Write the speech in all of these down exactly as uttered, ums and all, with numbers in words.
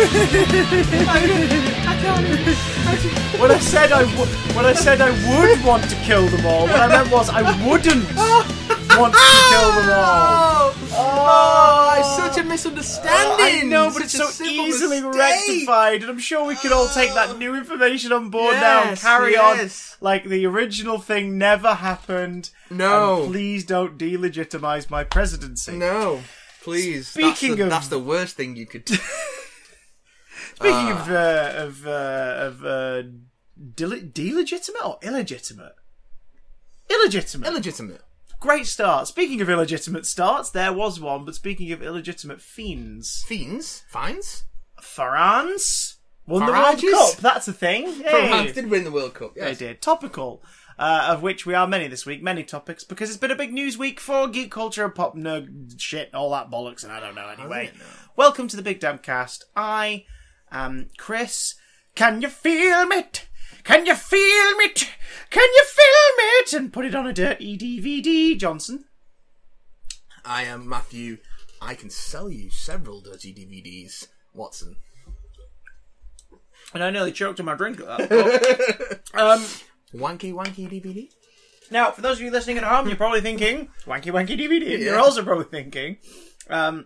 I can't even. I just... When I said I would, when I said I would want to kill them all, what I meant was I wouldn't want to kill them all. Oh, oh it's such a misunderstanding. I know, but it's, it's so easily mistake. rectified, and I'm sure we can all take that new information on board yes, now and carry yes. on like the original thing never happened. No, and please don't delegitimize my presidency. No, please. Speaking that's the, of, that's the worst thing you could do. Speaking uh, of uh, of uh, of uh, del delegitimate or illegitimate, illegitimate, illegitimate. Great start. Speaking of illegitimate starts, there was one. But speaking of illegitimate fiends, fiends, fines, Farans won Farages? the World Cup. That's a thing. Farans did win the World Cup. Yes. They did. Topical. Uh, of which we are many this week, many topics, because it's been a big news week for geek culture and pop nerd shit, all that bollocks, and I don't know anyway. Don't know. Welcome to the Big Damn Cast. I am Chris. Can you film it? Can you film it? Can you film it? And put it on a dirty D V D, Johnson. I am Matthew. I can sell you several dirty D V Ds, Watson. And I nearly choked on my drink at that. um... Wanky Wanky D V D. Now, for those of you listening at home, you're probably thinking, Wanky Wanky D V D. Yeah. You're also probably thinking, um,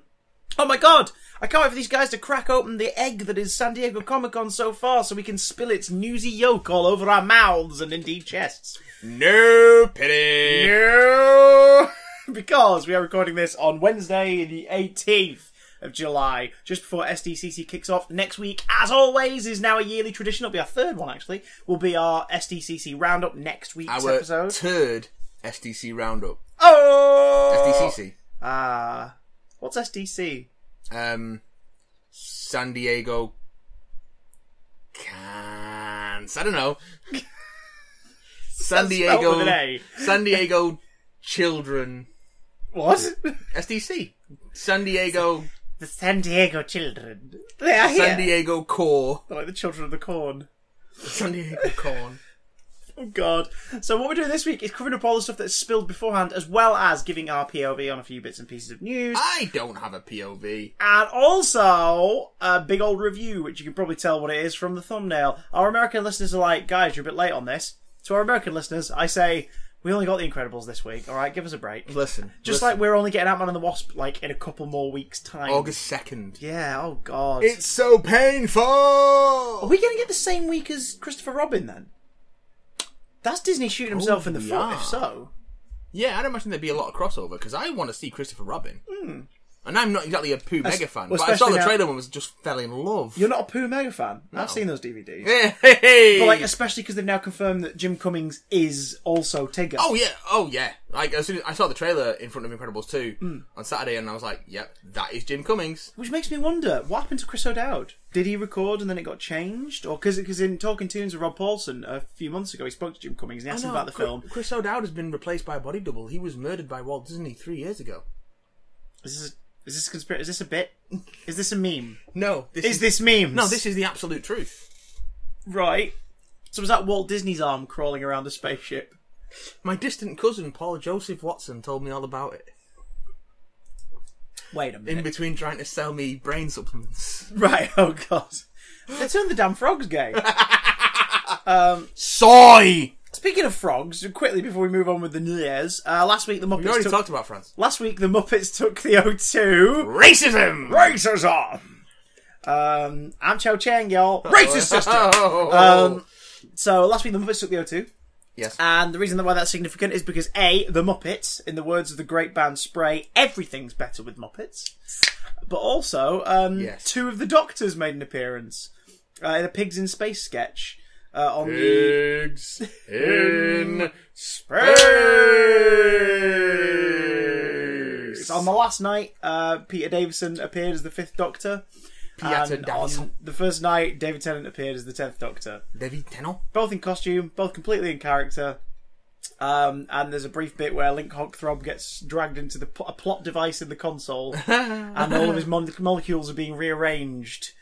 oh my god, I can't wait for these guys to crack open the egg that is San Diego Comic-Con so far so we can spill its newsy yolk all over our mouths and indeed chests. No pity. No. Because we are recording this on Wednesday the eighteenth of July, just before S D C C kicks off. Next week, as always, is now a yearly tradition. It'll be our third one, actually. Will be our S D C C roundup next week's our episode. Our third S D C roundup. Oh! S D C C. Ah. Uh, what's S D C? Um, San Diego... Cans. I don't know. San Diego... San Diego Children... What? S D C. San Diego... The San Diego children. They are here. San Diego Core. They're like the children of the corn. San Diego Corn. Oh, God. So what we're doing this week is covering up all the stuff that's spilled beforehand, as well as giving our P O V on a few bits and pieces of news. I don't have a P O V. And also, a big old review, which you can probably tell what it is from the thumbnail. Our American listeners are like, guys, you're a bit late on this. To our American listeners, I say... We only got the Incredibles this week. All right, give us a break. Listen, just listen. Like we're only getting Ant-Man and the Wasp like in a couple more weeks' time. August second. Yeah. Oh God. It's so painful. Are we going to get the same week as Christopher Robin then? That's Disney shooting himself oh, in the yeah. foot. If so. Yeah, I don't imagine there'd be a lot of crossover because I want to see Christopher Robin, mm. and I'm not exactly a Pooh mega fan. Well, but I saw the trailer and was just fell in love. You're not a Pooh mega fan. No. I've seen those D V Ds. Hey, hey, hey. But like, especially because they've now confirmed that Jim Cummings is also Tigger. Oh yeah, oh yeah. Like as soon as I saw the trailer in front of Incredibles two mm. on Saturday, and I was like, "Yep, that is Jim Cummings." Which makes me wonder what happened to Chris O'Dowd. Did he record and then it got changed? Or because because in Talking Tunes with Rob Paulson a few months ago, he spoke to Jim Cummings and he asked him about the Chris, film. Chris O'Dowd has been replaced by a body double. He was murdered by Walt Disney three years ago. This is. Is this conspiracy? Is this a bit? Is this a meme? No. This is, is this memes? No, this is the absolute truth. Right. So was that Walt Disney's arm crawling around a spaceship? My distant cousin, Paul Joseph Watson, told me all about it. Wait a minute. In between trying to sell me brain supplements. Right, oh God. They turned the damn frogs gay. um, Soy! Speaking of frogs, quickly before we move on with the news, uh, last week the Muppets. We already took, talked about France. Last week the Muppets took the O two. Racism, racism. Um, I'm Cho Chang, y'all. Oh. Racist sister. Oh. Um, so last week the Muppets took the O two. Yes. And the reason why that's significant is because A, the Muppets, in the words of the great band Spray, everything's better with Muppets. But also, um, yes. two of the Doctors made an appearance uh, in a Pigs in Space sketch. Uh, on Pigs the... in Space! On the last night, uh, Peter Davison appeared as the fifth Doctor. Peter Davison. On the first night, David Tennant appeared as the tenth Doctor. David Tennant? Both in costume, both completely in character. Um, and there's a brief bit where Link Hogthrob gets dragged into the pl a plot device in the console. And all of his mon molecules are being rearranged.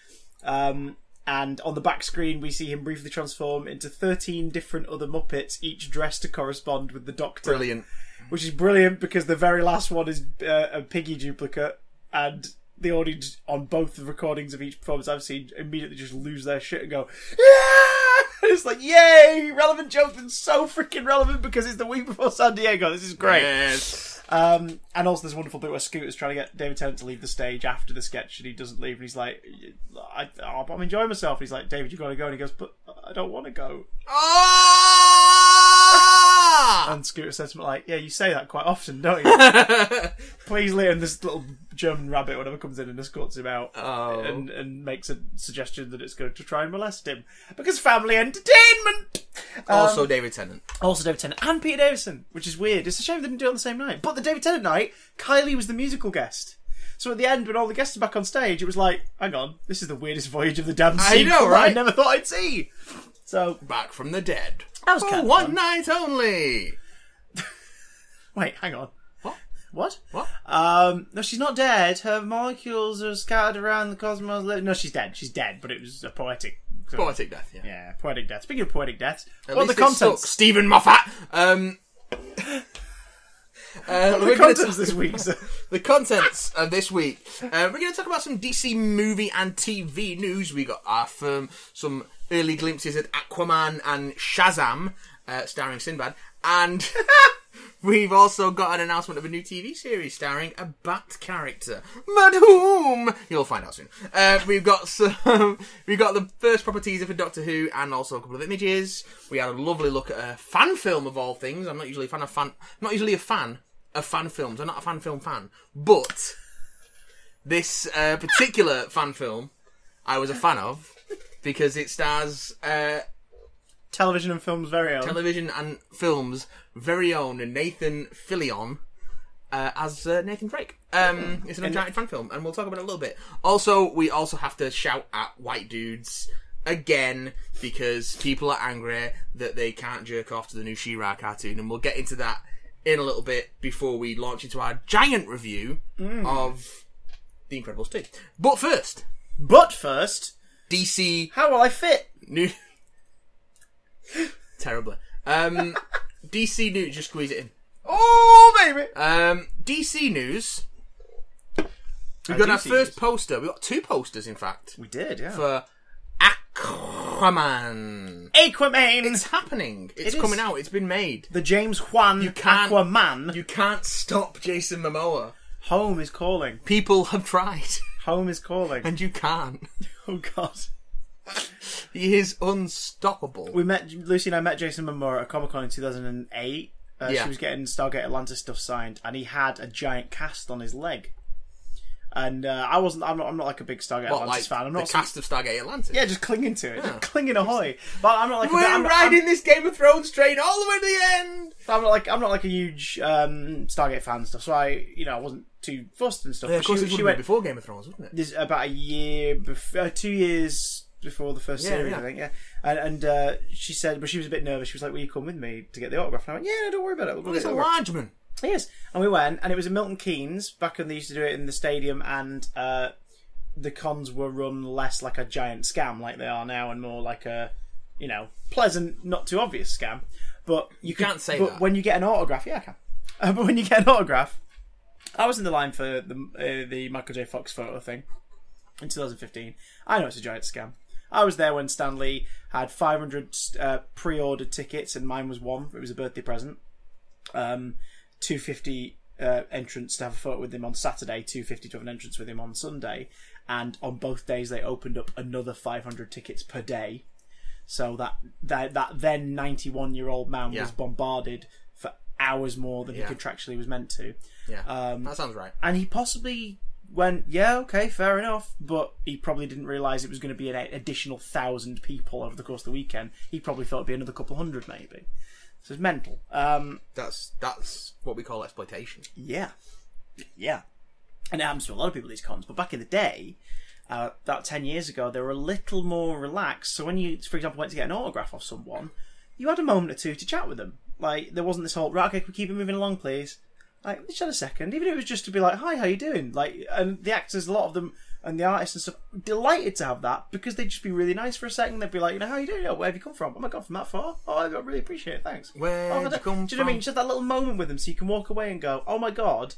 Um... And on the back screen, we see him briefly transform into thirteen different other Muppets, each dressed to correspond with the Doctor. Brilliant. Which is brilliant because the very last one is uh, a Piggy duplicate, and the audience on both the recordings of each performance I've seen immediately just lose their shit and go, yeah! And it's like, yay! Relevant joke's been so freaking relevant because it's the week before San Diego. This is great. Yes. Um, and also there's a wonderful bit where Scooter's trying to get David Tennant to leave the stage after the sketch and he doesn't leave. And he's like, I, oh, but I'm enjoying myself. And he's like, David, you've got to go. And he goes, but I don't want to go. Ah! And Scooter said something like, yeah, you say that quite often, don't you? Please, Liam. This little German rabbit, whatever, comes in and escorts him out. Oh. and, and makes a suggestion that it's going to try and molest him. Because family entertainment! Um, also David Tennant. Also David Tennant. And Peter Davison, which is weird. It's a shame they didn't do it on the same night. But the David Tennant night, Kylie was the musical guest. So at the end, when all the guests are back on stage, it was like, hang on, this is the weirdest voyage of the damn sea. I know, right? I never thought I'd see. So back from the dead. That was oh, one fun. Night only. Wait, hang on. What? What? What? Um, no, she's not dead. Her molecules are scattered around the cosmos. No, she's dead. She's dead, but it was a poetic... Poetic death, yeah. Yeah, poetic death. Speaking of poetic deaths, at what are the contents? Stephen Moffat! Um... Uh, the contents this week. So. The contents of this week. Uh, we're going to talk about some D C movie and T V news. We got our firm, some early glimpses at Aquaman and Shazam, uh, starring Sinbad, and we've also got an announcement of a new T V series starring a bat character. But whom? You'll find out soon. Uh, we've got some. We've got the first proper teaser for Doctor Who, and also a couple of images. We had a lovely look at a fan film of all things. I'm not usually a fan of fan. Not usually a fan. Of fan films. I'm not a fan film fan. But this uh, particular fan film I was a fan of because it stars uh, television and film's very own. Television and film's very own Nathan Fillion uh, as uh, Nathan Drake. Um, it's an Uncharted fan film and we'll talk about it a little bit. Also, we also have to shout at white dudes again because people are angry that they can't jerk off to the new She-Ra cartoon, and we'll get into that in a little bit before we launch into our giant review mm. of The Incredibles two. But first. But first. D C. How will I fit? New. Terribly. Um, D C News. Just squeeze it in. Oh, baby. Um, D C News. We've got our first poster. We've got two posters, in fact. We did, yeah. For Aquaman. Aquaman. It's happening. It's it coming out. It's been made. The James Wan you can't, Aquaman. You can't stop Jason Momoa. Home is calling. People have tried. Home is calling. And you can't. Oh, God. He is unstoppable. We met Lucy and I met Jason Momoa at a Comic-Con in two thousand eight. Uh, yeah. She was getting Stargate Atlantis stuff signed, and he had a giant cast on his leg. And uh, I wasn't. I'm not. I'm not like a big Stargate what, Atlantis like fan. I'm not the some, cast of Stargate Atlantis. Yeah, just clinging to it, yeah. just clinging ahoy. But I'm not like. We're a, I'm, riding I'm, this Game of Thrones train all the way to the end. I'm not like. I'm not like a huge um, Stargate fan and stuff. So I, you know, I wasn't too fussed and stuff. Yeah, of course, she, it she went before Game of Thrones, wasn't it? This, about a year, before, uh, two years before the first yeah, series, yeah. I think. Yeah, and, and uh, she said, but she was a bit nervous. She was like, "Will you come with me to get the autograph?" And I went, "Yeah, no, don't worry about it. We'll well, it's a large one." Yes, and we went, and it was in Milton Keynes back when they used to do it in the stadium, and uh, the cons were run less like a giant scam like they are now, and more like a, you know, pleasant, not too obvious scam. But you, you can't could, say but that. When you get an autograph, yeah, I can. Uh, but when you get an autograph, I was in the line for the uh, the Michael J. Fox photo thing in two thousand fifteen. I know it's a giant scam. I was there when Stan Lee had five hundred uh, pre-ordered tickets, and mine was one. It was a birthday present. Um. two fifty uh, entrance to have a photo with him on Saturday, two fifty to have an entrance with him on Sunday, and on both days they opened up another five hundred tickets per day, so that that, that then ninety-one year old man yeah. was bombarded for hours more than yeah. he contractually was meant to. Yeah, um, that sounds right. And he possibly went, yeah, okay, fair enough, but he probably didn't realise it was going to be an additional thousand people over the course of the weekend. He probably thought it'd be another couple hundred maybe. So it's mental. Um, that's that's what we call exploitation. Yeah, yeah, and it happens to a lot of people at these cons. But back in the day, uh, about ten years ago, they were a little more relaxed. So when you, for example, went to get an autograph off someone, you had a moment or two to chat with them. Like there wasn't this whole right, okay, can we keep it moving along, please? Like just had a second, even if it was just to be like, hi, how you doing? Like, and the actors, a lot of them, and the artists and stuff, delighted to have that because they'd just be really nice for a second. They'd be like, you know, how you doing? Oh, where have you come from? Oh my god, from that far? Oh, I really appreciate it. Thanks. Where oh, you come from? Do you know what I mean? Just that little moment with them, so you can walk away and go, oh my god,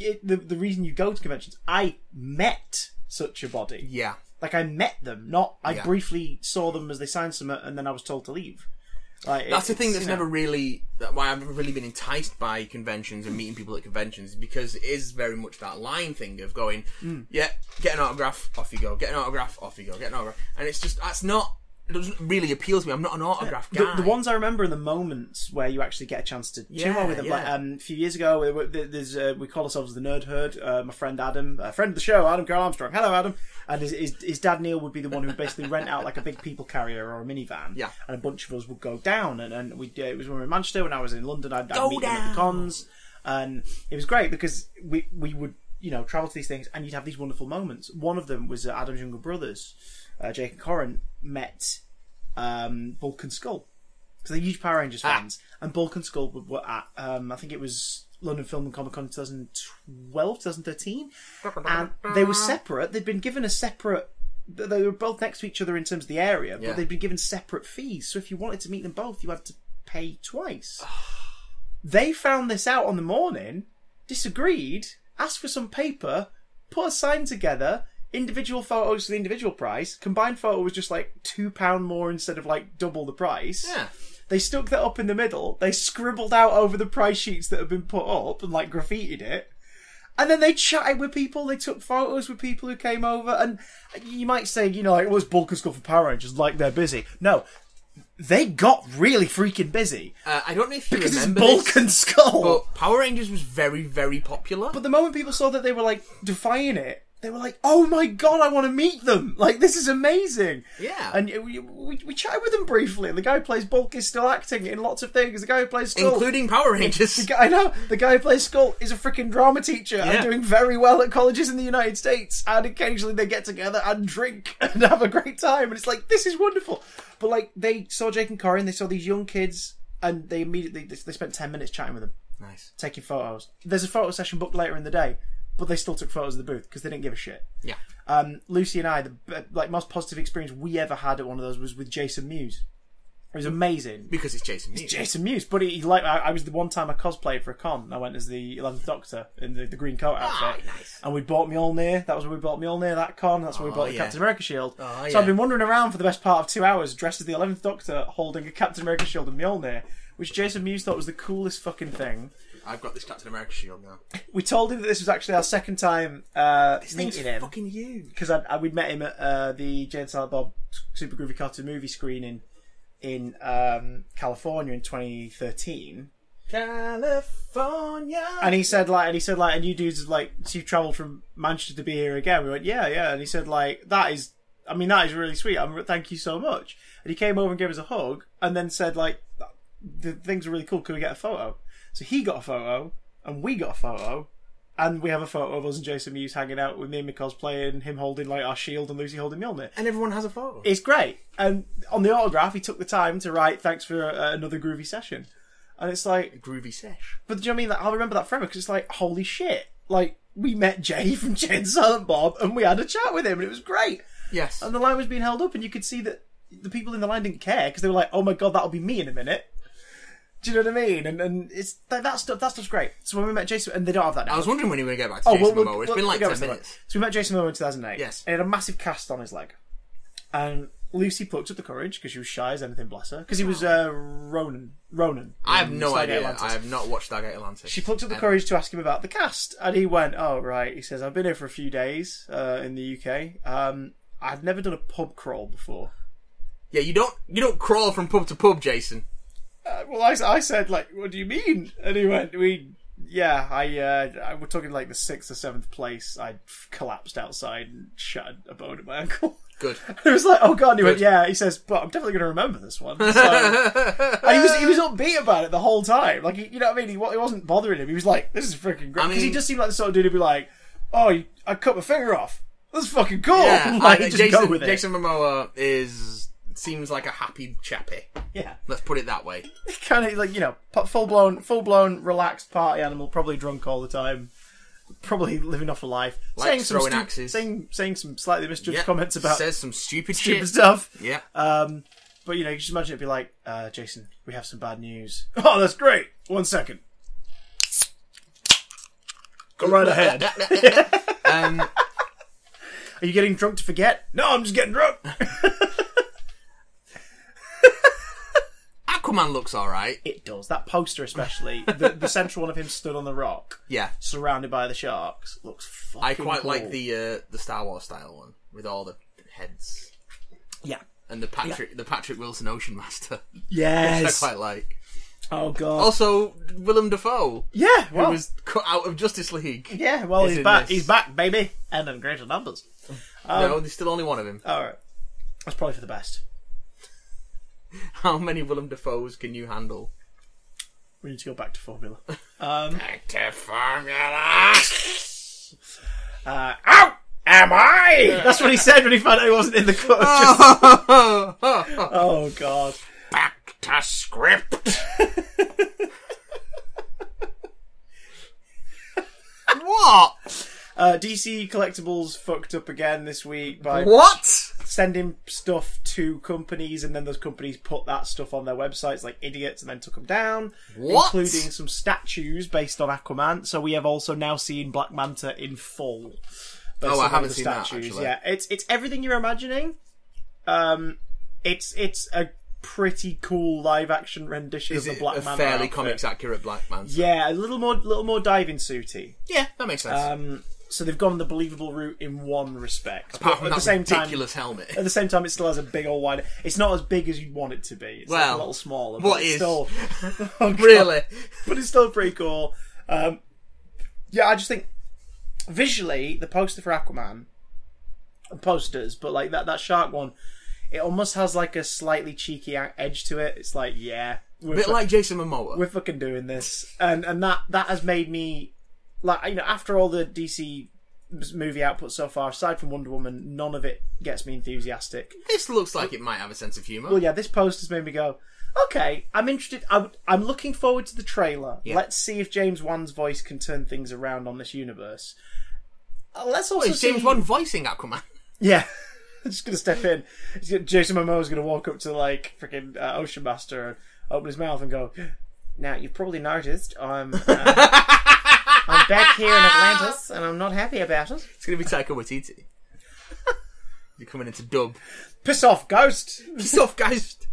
it, the, the reason you go to conventions, I met such a body. Yeah. Like, I met them, not, I yeah. briefly saw them as they signed something, and then I was told to leave. Like, that's it, the thing that's never know. really, why I've never really been enticed by conventions and meeting people at conventions, because it is very much that line thing of going, mm. yeah, get an autograph, off you go, get an autograph, off you go, get an autograph. And it's just, that's not, it doesn't really appeal to me. I'm not an autograph yeah. guy. The, the ones I remember are the moments where you actually get a chance to yeah, chill with them. Yeah. Like, um, a few years ago, there's, uh, we call ourselves the Nerd Herd. Uh, my friend Adam, a friend of the show, Adam Carl Armstrong. Hello, Adam. And his, his, his dad, Neil, would be the one who would basically rent out like a big people carrier or a minivan. Yeah. And a bunch of us would go down. And, and we uh, it was when we were in Manchester, when I was in London, I'd, I'd meet down. him at the cons. And it was great because we, we would, you know, travel to these things and you'd have these wonderful moments. One of them was uh, Adam's younger brothers, uh, Jake and Corin, met um, Bulk and Skull. Because they're huge Power Rangers fans. Ah. And Bulk and Skull were at, um, I think it was... London Film and Comic-Con twenty twelve, twenty thirteen, and they were separate. They'd been given a separate, they were both next to each other in terms of the area, but yeah. they'd been given separate fees, so if you wanted to meet them both, you had to pay twice. They found this out on the morning, disagreed, asked for some paper, put a sign together, individual photos for the individual price, combined photo was just like two pound more instead of like double the price. Yeah. They stuck that up in the middle. They scribbled out over the price sheets that had been put up and like graffitied it. And then they chatted with people. They took photos with people who came over. And you might say, you know, like, well, it's Bulk and Skull for Power Rangers. Like, they're busy. No, they got really freaking busy. Uh, I don't know if you because remember it's Bulk this, and Skull. But Power Rangers was very, very popular. But the moment people saw that they were like defying it, they were like, oh my god, I want to meet them. Like, this is amazing. Yeah. And we, we, we chatted with them briefly. The guy who plays Bulk is still acting in lots of things. The guy who plays Skull... including Power Rangers. The guy, I know. The guy who plays Skull is a freaking drama teacher yeah. and doing very well at colleges in the United States. And occasionally they get together and drink and have a great time. And it's like, this is wonderful. But, like, they saw Jake and Corin. They saw these young kids. And they immediately... They, they spent ten minutes chatting with them. Nice. Taking photos. There's a photo session booked later in the day. But they still took photos of the booth because they didn't give a shit. Yeah. Um, Lucy and I, the like most positive experience we ever had at one of those was with Jason Mewes. It was amazing because it's Jason Mewes. It's Jason Mewes, but he like I, I was the one time I cosplayed for a con. I went as the eleventh Doctor in the, the green coat outfit. Oh, nice. And we bought Mjolnir. That was where we bought Mjolnir. That con. That's where oh, we bought yeah. the Captain America shield. Oh, so yeah. I've been wandering around for the best part of two hours dressed as the eleventh Doctor, holding a Captain America shield and Mjolnir, which Jason Mewes thought was the coolest fucking thing. I've got this Captain America shield now. We told him that this was actually our second time uh, this meeting thing's him. Fucking you, because I, I we'd met him at uh, the Jay and Silent Bob Super Groovy Cartoon Movie screening in um, California in twenty thirteen. California. And he said like, and he said like, and you dudes like, so you've travelled from Manchester to be here again. We went, yeah, yeah. And he said like, that is, I mean, that is really sweet. I'm, thank you so much. And he came over and gave us a hug, and then said like, the things are really cool. Can we get a photo? So he got a photo, and we got a photo, and we have a photo of us and Jason Mewes hanging out with me and my cosplay, and him holding like our shield and Lucy holding Mjolnir. And everyone has a photo. It's great. And on the autograph, he took the time to write, thanks for uh, another groovy session. And it's like... A groovy sesh. But do you know what I mean? Like, I'll remember that forever, because it's like, holy shit. Like, we met Jay from Jay and Silent Bob, and we had a chat with him, and it was great. Yes. And the line was being held up, and you could see that the people in the line didn't care, because they were like, oh my god, that'll be me in a minute. Do you know what I mean? And and it's like that stuff. That stuff's great. So when we met Jason, and they don't have that now. I was wondering when you were going to go back to oh, Jason well, Momoa. It's well, been like ten minutes. So we met Jason Momoa in two thousand eight. Yes, and he had a massive cast on his leg. And Lucy plucked up the courage because she was shy as anything, bless her. Because he was uh, Ronan. Ronan. I have no Stargate idea. Atlantis. I have not watched Stargate Atlantis. She plucked up the courage to ask him about the cast, and he went, "Oh right," he says, "I've been here for a few days uh, in the U K. Um, I've never done a pub crawl before." Yeah, you don't you don't crawl from pub to pub, Jason. Uh, well, I, I said, like, what do you mean? And he went, we, yeah, I, uh, I we're talking like the sixth or seventh place. I collapsed outside and shattered a bone at my ankle. Good. And it was like, oh god. And he Good. went, yeah. He says, but I'm definitely going to remember this one. So, and he was he was upbeat about it the whole time. Like, he, you know what I mean? He, he wasn't bothering him. He was like, this is freaking great. Because I mean, he just seemed like the sort of dude who'd be like, oh, I cut my finger off. That's fucking cool. Yeah, like, I, just Jason, go with it. Jason Momoa is. Seems like a happy chappy. Yeah. Let's put it that way. Kind of like, you know, full blown, full blown, relaxed party animal, probably drunk all the time, probably living off a life. Like saying throwing some axes. Saying, saying some slightly misjudged yep. comments about. Says some stupid, stupid shit. stuff. Yeah. Um, but, you know, you just imagine it'd be like, uh, Jason, we have some bad news. Oh, that's great. One second. Go right ahead. um, Are you getting drunk to forget? No, I'm just getting drunk. Aquaman looks alright. It does. That poster especially. the, the central one of him stood on the rock. Yeah. Surrounded by the sharks. Looks fucking I quite cool. like the uh, the Star Wars style one. With all the heads. Yeah. And the Patrick yeah. the Patrick Wilson Ocean Master. Yes. Which I quite like. Oh god. Also, Willem Dafoe. Yeah. Well, who was cut out of Justice League. Yeah, well he's back. This. He's back, baby. And in greater numbers. Um, no, there's still only one of him. Alright. That's probably for the best. How many Willem Dafoes can you handle? We need to go back to formula. Um, back to formula! Uh, ow! Am I? That's what he said when he found out he wasn't in the cut. Oh, oh god. Back to script! What? Uh, D C Collectibles fucked up again this week by... What? Sending stuff to companies, and then those companies put that stuff on their websites like idiots and then took them down. What? Including some statues based on Aquaman. So we have also now seen Black Manta in full. Oh, I haven't seen that, actually. Yeah, it's, it's everything you're imagining. Um, it's it's a pretty cool live-action rendition of the Black Manta. Is it a fairly comics-accurate Black Manta? Yeah, a little more, little more diving suity. Yeah, that makes sense. Um... So they've gone the believable route in one respect. Apart from at that the same ridiculous time, helmet. At the same time, it still has a big old wide... It's not as big as you'd want it to be. It's well, like a little smaller. What but is? Still, oh really? But it's still pretty cool. Um, yeah, I just think... Visually, the poster for Aquaman... Posters, but like that, that shark one... It almost has like a slightly cheeky edge to it. It's like, yeah. A bit like Jason Momoa. We're fucking doing this. And, and that, that has made me... Like, you know, after all the D C movie output so far, aside from Wonder Woman, none of it gets me enthusiastic. This looks like it might have a sense of humour. Well, yeah, this poster's made me go, okay, I'm interested. I'm, I'm looking forward to the trailer. Yeah. Let's see if James Wan's voice can turn things around on this universe. Uh, let's also oh, it's see... James Wan voicing Aquaman. Yeah. I'm just going to step in. Jason Momoa's going to walk up to, like, freaking uh, Ocean Master and open his mouth and go, now, you've probably noticed I'm... Uh, I'm back here in Atlantis, and I'm not happy about it. It's going to be Taika Waititi. You're coming into dub. Piss off, ghost! Piss off, ghost!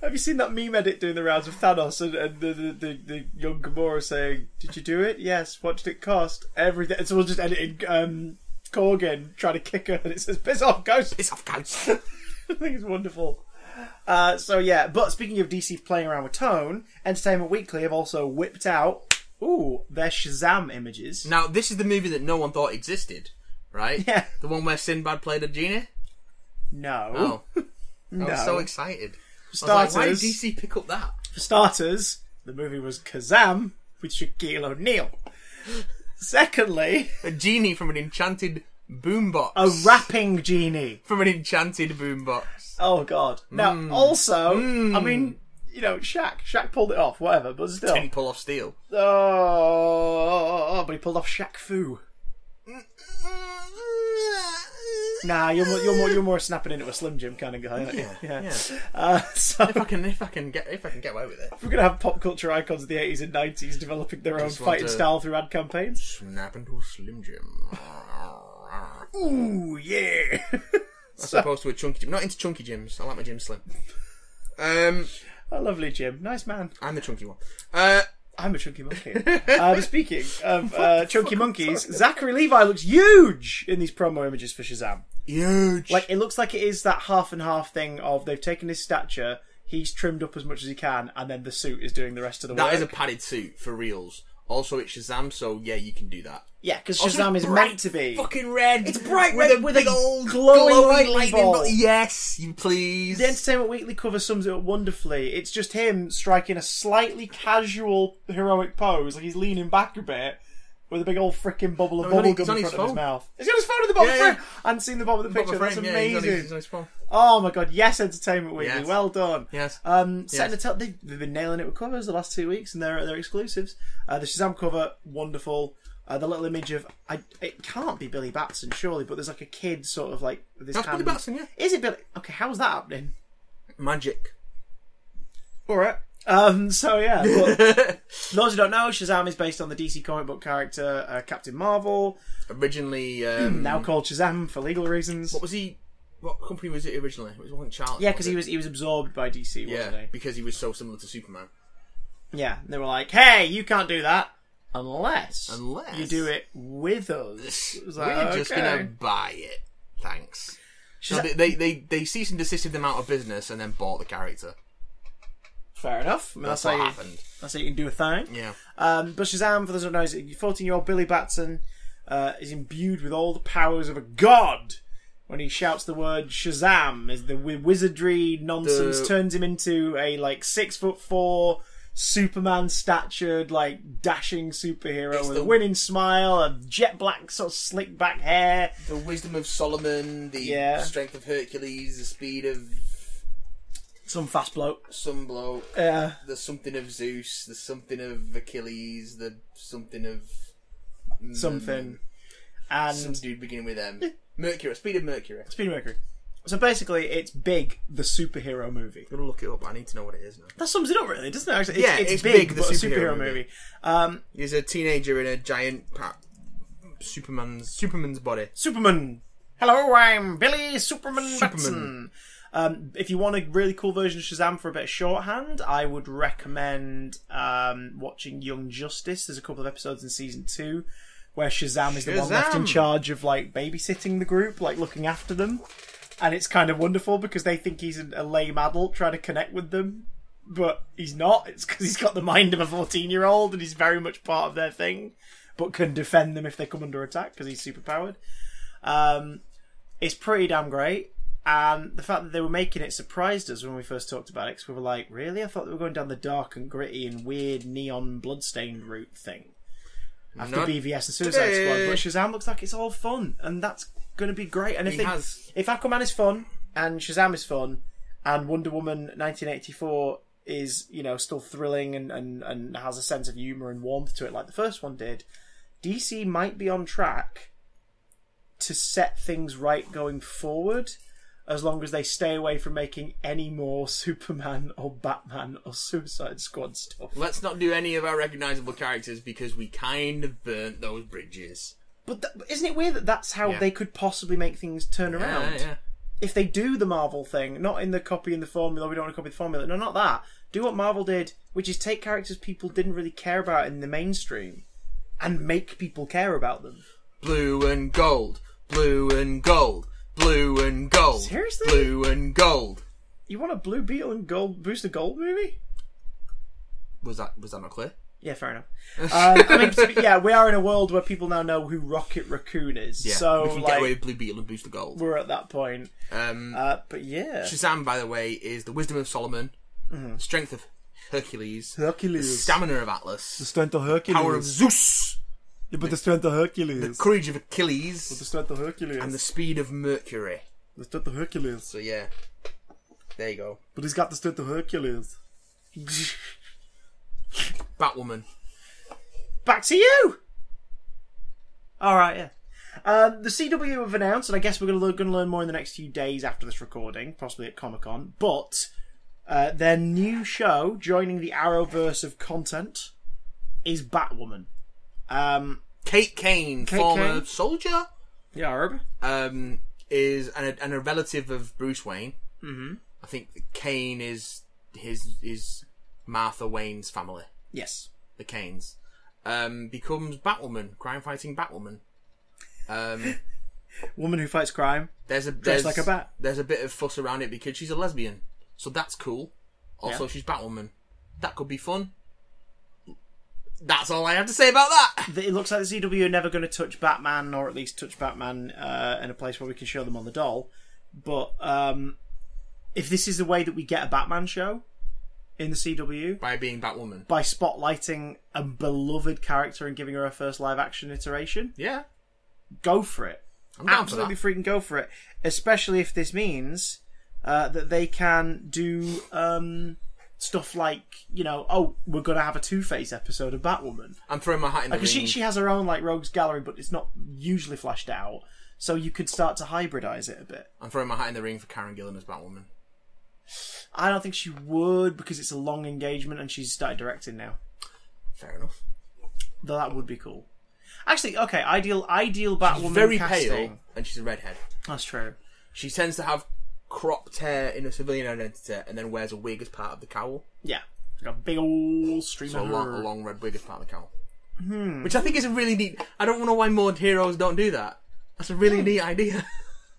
Have you seen that meme edit doing the rounds of Thanos and, and the, the, the, the young Gamora saying, did you do it? Yes. What did it cost? Everything. And someone's just editing um, Corgan trying to kick her, and it says, piss off, ghost! Piss off, ghost! I think it's wonderful. Uh, so, yeah. But speaking of D C playing around with tone, Entertainment Weekly have also whipped out Ooh, they're Shazam images. Now, this is the movie that no one thought existed, right? Yeah. The one where Sinbad played a genie? No. Oh. No. I was so excited. For starters, I was like, why did D C pick up that? For starters, the movie was Kazam with Shaquille O'Neal. Secondly... A genie from an enchanted boombox. A rapping genie. From an enchanted boombox. Oh, God. Now, mm. also, mm. I mean... You know, Shaq. Shaq pulled it off, whatever, but still. Didn't pull off Steel. Oh, but he pulled off Shaq Fu. Nah, you're more, you're more, you're more snapping into a Slim Jim kind of guy, aren't you? Yeah. yeah. Uh, so if I can, if I can get, if I can get away with it, we're gonna have pop culture icons of the eighties and nineties developing their own fighting style through ad campaigns. Snap into a Slim Jim. Ooh yeah. As so, opposed to a chunky gym. Not into chunky gyms. I like my gym slim. Um. A lovely Jim. Nice man. I'm the chunky one. Uh, I'm a chunky monkey. uh, but speaking of uh, chunky monkeys, Zachary Levi looks huge in these promo images for Shazam. Huge. Like, it looks like it is that half and half thing of they've taken his stature, he's trimmed up as much as he can, and then the suit is doing the rest of the work. That is a padded suit, for reals. Also, it's Shazam, so yeah, you can do that. Yeah, because Shazam is meant to be fucking red. It's bright red with a, with a big old glowing, glowing lightning ball. ball. Yes, you please. The Entertainment Weekly cover sums it up wonderfully. It's just him striking a slightly casual heroic pose, like he's leaning back a bit with a big old frickin' bubble of no, bubble gum in front of his mouth. He's got his phone in the bottom yeah, of the frame. Yeah. I hadn't seen the bottom of the, the picture. Of That's amazing. Yeah, he's on his, he's on his oh my god, yes, Entertainment Weekly, yes. Well done. Yes. Um, yes. Setting a they've, they've been nailing it with covers the last two weeks, and they're they're exclusives. Uh, the Shazam cover, wonderful. Uh, the little image of I, it can't be Billy Batson, surely, but there's like a kid sort of like this. That's Billy Batson, yeah. Is it Billy? Okay, how's that happening? Magic. All right. Um, so yeah, but those who don't know, Shazam is based on the D C comic book character uh, Captain Marvel. Originally, um, now called Shazam for legal reasons. What was he? What company was it originally? It was Uncharted. Yeah, because he was he was absorbed by D C, wasn't yeah, he? Because he was so similar to Superman. Yeah, and they were like, "Hey, you can't do that unless unless you do it with us." It was like, we're okay. just gonna buy it. Thanks. So they, they they they ceased and desisted them out of business and then bought the character. Fair enough. I mean, that's, that's, how you, that's how you can do a thing. Yeah. Um, but Shazam, for those who don't know, fourteen-year-old Billy Batson uh, is imbued with all the powers of a god when he shouts the word Shazam. Is the wizardry nonsense the... turns him into a like six foot four Superman statured like dashing superhero it's with the... a winning smile, a jet black sort of slick back hair, the wisdom of Solomon, the yeah. strength of Hercules, the speed of. Some fast bloke. Some bloke. Yeah. There's something of Zeus. There's something of Achilles. There's something of... Mm, something. And... Some dude beginning with M. Mercury. Speed of Mercury. Speed of Mercury. So basically, it's Big, the superhero movie. I'm going to look it up. I need to know what it is now. That sums it up, really, doesn't it? Actually, it's, yeah, it's, it's Big, big the superhero, superhero movie. movie. Um, He's a teenager in a giant... Pa Superman's... Superman's body. Superman! Hello, I'm Billy Superman Superman. Batson. Um, if you want a really cool version of Shazam for a bit of shorthand, I would recommend um, watching Young Justice. There's a couple of episodes in season two where Shazam, Shazam is the one left in charge of like babysitting the group, like looking after them, and it's kind of wonderful because they think he's a lame adult trying to connect with them, but he's not. It's because he's got the mind of a fourteen-year-old and he's very much part of their thing, but can defend them if they come under attack because he's super powered. Um, it's pretty damn great. And the fact that they were making it surprised us when we first talked about it, because we were like, really? I thought they were going down the dark and gritty and weird neon bloodstained route thing. After Not B V S and Suicide today. Squad. But Shazam looks like it's all fun, and that's going to be great. And if, they, has... if Aquaman is fun, and Shazam is fun, and Wonder Woman nineteen eighty-four is, you know, still thrilling and, and, and has a sense of humour and warmth to it like the first one did, D C might be on track to set things right going forward, as long as they stay away from making any more Superman or Batman or Suicide Squad stuff. Let's not do any of our recognisable characters because we kind of burnt those bridges. But that, isn't it weird that that's how yeah. they could possibly make things turn around? Yeah, yeah. If they do the Marvel thing, not in the copy and the formula, we don't want to copy the formula, no, not that. Do what Marvel did, which is take characters people didn't really care about in the mainstream and make people care about them. Blue and gold, blue and gold. Blue and gold. Seriously? Blue and gold. You want a Blue Beetle and gold Booster Gold movie? Was that was that not clear? Yeah, fair enough. um, I mean, be, yeah, we are in a world where people now know who Rocket Raccoon is. Yeah, so we can like, get away with Blue Beetle and Booster Gold. We're at that point. Um, uh, but yeah, Shazam, by the way, is the wisdom of Solomon, mm-hmm. strength of Hercules, Hercules, the stamina of Atlas, the strength of Hercules, power of Zeus. Yeah, but the, the strength of Hercules. The courage of Achilles. But the strength of Hercules. And the speed of Mercury. The strength of Hercules. So yeah. There you go. But he's got the strength of Hercules. Batwoman. Back to you! Alright, yeah. Um, the C W have announced, and I guess we're going to learn, learn more in the next few days after this recording, possibly at Comic-Con, but uh, their new show, joining the Arrowverse of content, is Batwoman. Um, Kate Kane, Kate former Kane. soldier, yeah, Arab, um, is and a, and a relative of Bruce Wayne. Mm-hmm. I think Kane is his is Martha Wayne's family. Yes, the Kanes um, becomes Batwoman, crime fighting Batwoman, um, woman who fights crime. There's a there's, like a bat. There's a bit of fuss around it because she's a lesbian, so that's cool. Also, yeah. she's Batwoman. That could be fun. That's all I have to say about that. It looks like the C W are never going to touch Batman, or at least touch Batman uh, in a place where we can show them on the doll. But um, if this is the way that we get a Batman show in the C W... By being Batwoman. By spotlighting a beloved character and giving her her first live-action iteration. Yeah. Go for it. I'm down for that. Absolutely freaking go for it. Especially if this means uh, that they can do... Um, Stuff like, you know, oh, we're going to have a Two-Face episode of Batwoman. I'm throwing my hat in the ring. Because she, she has her own, like, rogues gallery, but it's not usually fleshed out. So you could start to hybridise it a bit. I'm throwing my hat in the ring for Karen Gillan as Batwoman. I don't think she would, because it's a long engagement and she's started directing now. Fair enough. Though that would be cool. Actually, okay, ideal ideal Batwoman casting. She's very pale, and she's a redhead. That's true. She tends to have cropped hair in a civilian identity, and then wears a wig as part of the cowl. Yeah. Like a big old stream so of a long, a long red wig as part of the cowl. Hmm. Which I think is a really neat... I don't know why more heroes don't do that. That's a really hmm. neat idea.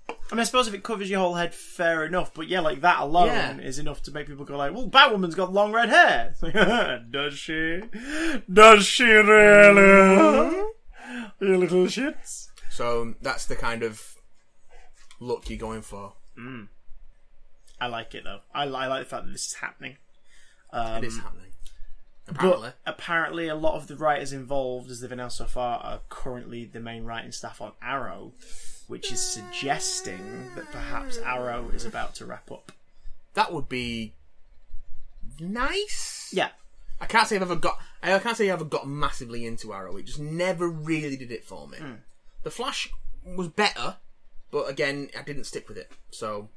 I mean, I suppose if it covers your whole head, fair enough. But yeah, like that alone yeah. is enough to make people go like, well, Batwoman's got long red hair. Does she? Does she really? You little shits. So that's the kind of look you're going for. Mm. I like it though. I, I like the fact that this is happening. Um, it is happening. Apparently. But apparently a lot of the writers involved, as they've announced so far, are currently the main writing staff on Arrow, which is suggesting that perhaps Arrow is about to wrap up. That would be nice. Yeah. I can't say I've ever got I can't say I've ever got massively into Arrow. It just never really did it for me. Mm. The Flash was better, but again, I didn't stick with it. So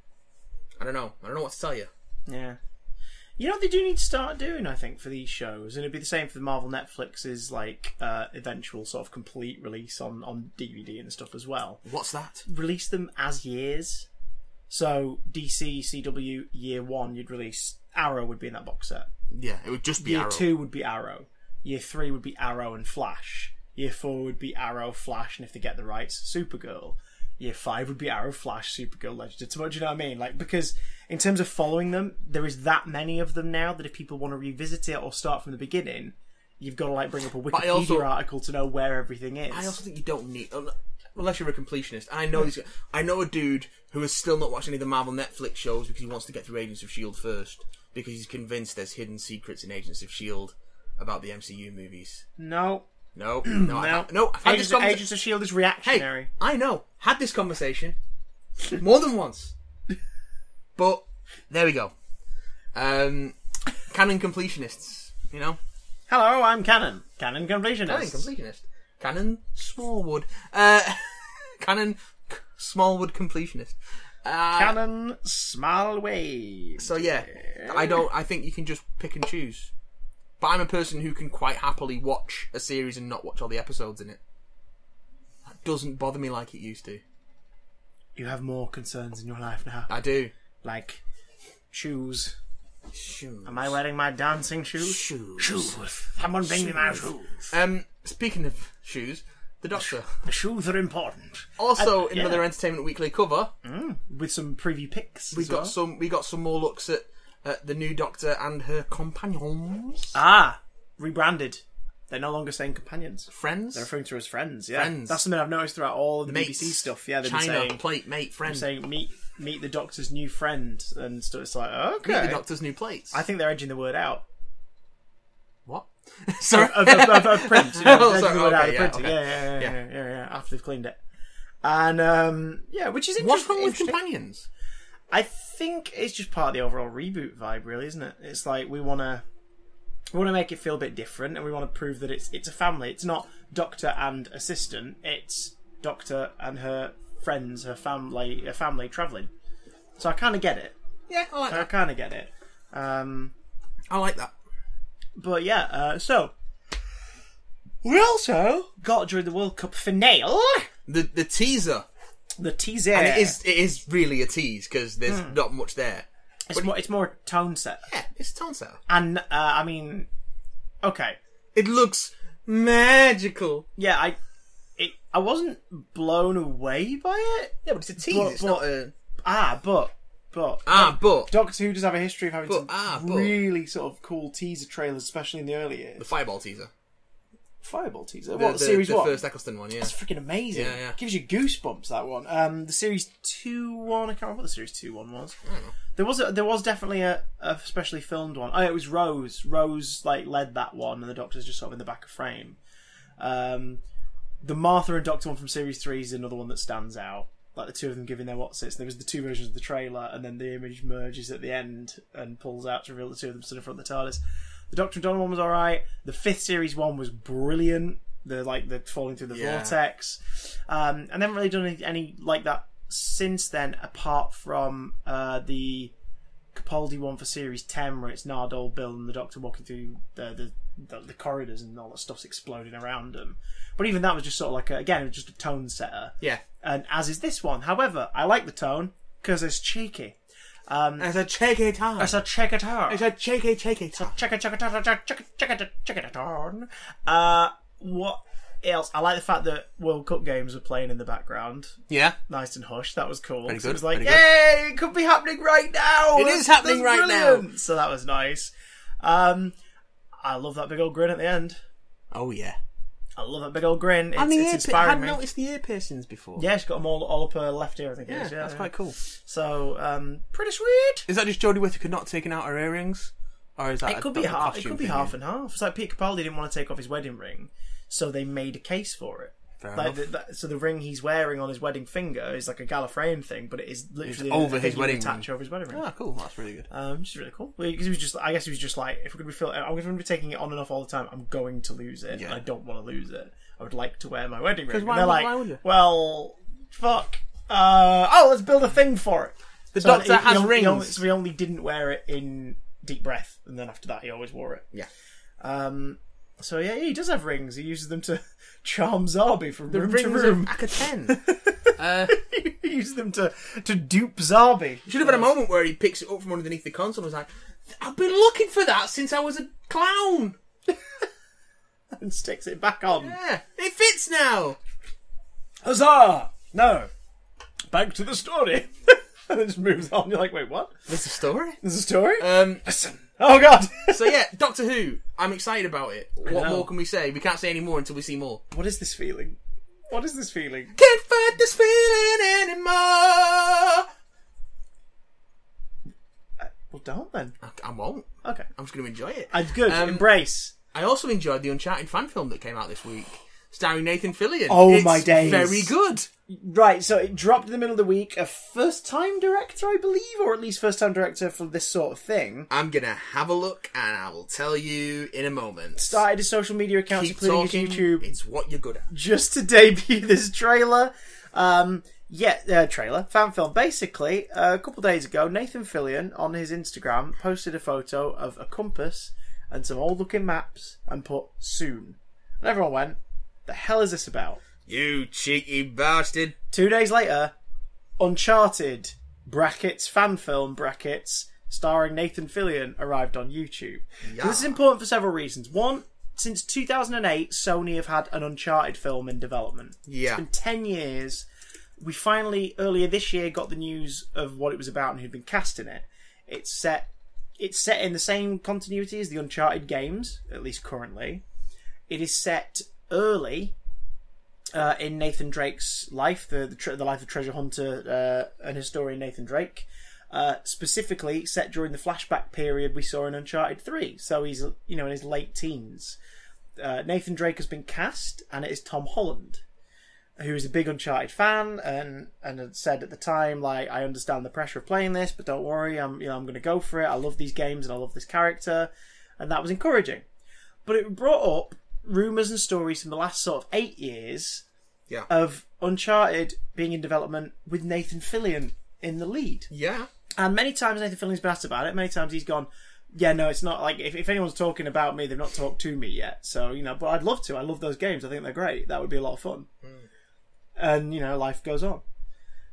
I don't know. I don't know what to tell you. Yeah. You know what they do need to start doing, I think, for these shows, and it'd be the same for the Marvel Netflix's like uh, eventual sort of complete release on on D V D and stuff as well. What's that? Release them as years. So D C, C W, year one, you'd release Arrow would be in that box set. Yeah, it would just be Arrow. Year two would be Arrow. Year three would be Arrow and Flash. Year four would be Arrow, Flash, and if they get the rights, Supergirl. Year five would be Arrow, Flash, Supergirl, Legends. Do you know what I mean? Like, because in terms of following them, there is that many of them now that if people want to revisit it or start from the beginning, you've got to like bring up a Wikipedia also, article to know where everything is. I also think you don't need, unless you're a completionist. I know these. I know a dude who has still not watched any of the Marvel Netflix shows because he wants to get through Agents of S H I E L D first because he's convinced there's hidden secrets in Agents of S H I E L D about the M C U movies. No. No, no, no. I, no I Agents, Agents of S H I E L D is reactionary. Hey, I know. Had this conversation more than once. But there we go. Um, canon completionists, you know? Hello, I'm Canon. Canon completionist. Canon completionist. Canon Smallwood. Uh, canon Smallwood completionist. Uh, canon Smallway. So yeah, I don't. I think you can just pick and choose. But I'm a person who can quite happily watch a series and not watch all the episodes in it. That doesn't bother me like it used to. You have more concerns in your life now. I do. Like, shoes. Shoes. Am I wearing my dancing shoes? Shoes. Shoes. Someone bring me my shoes. Um, speaking of shoes, the Doctor. The shoes are important. Also, and, yeah. another Entertainment Weekly cover. Mm, with some preview pics. We got well. some. We got some more looks at. Uh, the new Doctor and her companions. Ah, rebranded. They're no longer saying companions. Friends? They're referring to her as friends, yeah. Friends. That's something I've noticed throughout all of the, the B B C stuff. Yeah, they've been saying... plate, mate, friend. They're saying, meet, meet the Doctor's new friend. And stuff. It's like, okay. Meet the Doctor's new plates. I think they're edging the word out. What? Sorry. Of, of, of, of print. You know, oh, edging sorry. the word okay, out of yeah, printing. Okay. Yeah, yeah, yeah, yeah, yeah, yeah. After they've cleaned it. And, um, yeah, which is interesting. What's wrong with companions? I think it's just part of the overall reboot vibe, really, isn't it? It's like we want to we want to make it feel a bit different, and we want to prove that it's it's a family. It's not Doctor and assistant; it's Doctor and her friends, her family, her family traveling. So I kind of get it. Yeah, I like that. I kind of get it. Um, I like that. But yeah, uh, so we also got during the World Cup finale the the teaser. The teaser, and it is it is really a tease because there's mm. not much there. It's but more it's more tone set. Yeah, it's tone set. And uh, I mean, okay, it looks magical. Yeah, I it I wasn't blown away by it. Yeah, but it's a tease. But, it's but, not a ah, but but ah, but Doctor Who does have a history of having but, some ah, but. really sort of cool teaser trailers, especially in the early years. The Fireball teaser. Fireball teaser. The, what the, series? The what? First Eccleston one. Yeah, that's freaking amazing. Yeah, yeah. Gives you goosebumps. That one. Um, the series two one. I can't remember what the series two one was. I don't know. There was a, there was definitely a, a specially filmed one. Oh, it was Rose. Rose like led that one, and the Doctor's just sort of in the back of frame. Um, the Martha and Doctor one from series three is another one that stands out. Like the two of them giving their whatsits. There was the two versions of the trailer, and then the image merges at the end and pulls out to reveal the two of them sitting in front of the TARDIS. The Doctor and Donna one was alright. The fifth series one was brilliant. The like the falling through the yeah. vortex. Um, and they haven't really done any, any like that since then, apart from uh, the Capaldi one for series ten where it's Nardole, Bill and the Doctor walking through the the, the the corridors and all that stuff's exploding around them. But even that was just sort of like, a, again, it was just a tone setter. Yeah. And as is this one. However, I like the tone because it's cheeky. Um, it's a cheeky tone. It's a cheeky tone. It's a cheeky, cheeky tone. It's a cheeky, cheeky tone. Cheeky, cheeky, cheeky tone. Uh, what... else, I like the fact that World Cup games were playing in the background. Yeah, nice and hush. That was cool. Very good, so it was like, yay! It could be happening right now. It that's, is happening right brilliant. now. So that was nice. Um, I love that big old grin at the end. Oh yeah, I love that big old grin. It's, and the it's ear inspiring. I hadn't noticed the ear piercings before. Yeah, she's got them all, all up her left ear. I think. Yeah, it is. yeah that's yeah. quite cool. So um, pretty sweet. Is that just Jodie Whittaker not taking out her earrings, or is that it could a, be half? It could be half and half. It's like Peter Capaldi didn't want to take off his wedding ring. So they made a case for it. Fair like the, the, so the ring he's wearing on his wedding finger is like a Gallifreyan thing, but it is literally over his wedding attached ring. over his wedding ring. Ah, cool. That's really good. Um, which is really cool. Because he was just, I guess he was just like, if we're going to be feeling, I'm going to be taking it on and off all the time. I'm going to lose it. Yeah. And I don't want to lose it. I would like to wear my wedding ring. Why, and they're why, like, why well, fuck. Uh, oh, let's build a thing for it. The so Doctor it, has he only, rings. He only, so he only didn't wear it in Deep Breath, and then after that, he always wore it. Yeah. Um. So yeah, he does have rings. He uses them to charm Zarbi from the room to room. The rings of Akaten. uh, he uses them to, to dupe Zarbi. Should have had a moment where he picks it up from underneath the console and was like, I've been looking for that since I was a clown. And sticks it back on. Yeah, it fits now. Huzzah! No. Back to the story. And then just moves on. You're like, wait, what? There's a story? There's a story? Um, Listen. Oh, God. So, yeah, Doctor Who. I'm excited about it. What more can we say? We can't say any more until we see more. What is this feeling? What is this feeling? Can't fight this feeling anymore. Uh, well, don't then. I, I won't. Okay. I'm just going to enjoy it. I'm good. Um, Embrace. I also enjoyed the Uncharted fan film that came out this week. Starring Nathan Fillion. Oh, it's my days. Very good. Right, so it dropped in the middle of the week. A first-time director, I believe, or at least first-time director for this sort of thing. I'm going to have a look, and I will tell you in a moment. Started his social media accounts, Keep including talking, his YouTube. It's what you're good at. Just to debut this trailer. Um, yeah, uh, trailer. Fan film. Basically, uh, a couple days ago, Nathan Fillion, on his Instagram, posted a photo of a compass and some old-looking maps and put, soon. And everyone went, the hell is this about? You cheeky bastard. Two days later, Uncharted, brackets, fan film, brackets, starring Nathan Fillion, arrived on YouTube. Yeah. This is important for several reasons. One, since two thousand eight, Sony have had an Uncharted film in development. Yeah. It's been ten years. We finally, earlier this year, got the news of what it was about and who'd been cast in it. It's set, it's set in the same continuity as the Uncharted games, at least currently. It is set early... Uh, in Nathan Drake's life, the the, the life of treasure hunter uh, and historian Nathan Drake, uh, specifically set during the flashback period we saw in Uncharted three. So he's you know in his late teens. Uh, Nathan Drake has been cast, and it is Tom Holland, who is a big Uncharted fan and and had said at the time, like, I understand the pressure of playing this, but don't worry, I'm you know I'm going to go for it. I love these games and I love this character, and that was encouraging. But it brought up rumours and stories from the last sort of eight years yeah. of Uncharted being in development with Nathan Fillion in the lead. Yeah. And many times Nathan Fillion's been asked about it. Many times he's gone, yeah, no, it's not like, if, if anyone's talking about me, they've not talked to me yet. So, you know, but I'd love to. I love those games. I think they're great. That would be a lot of fun. Mm. And, you know, life goes on.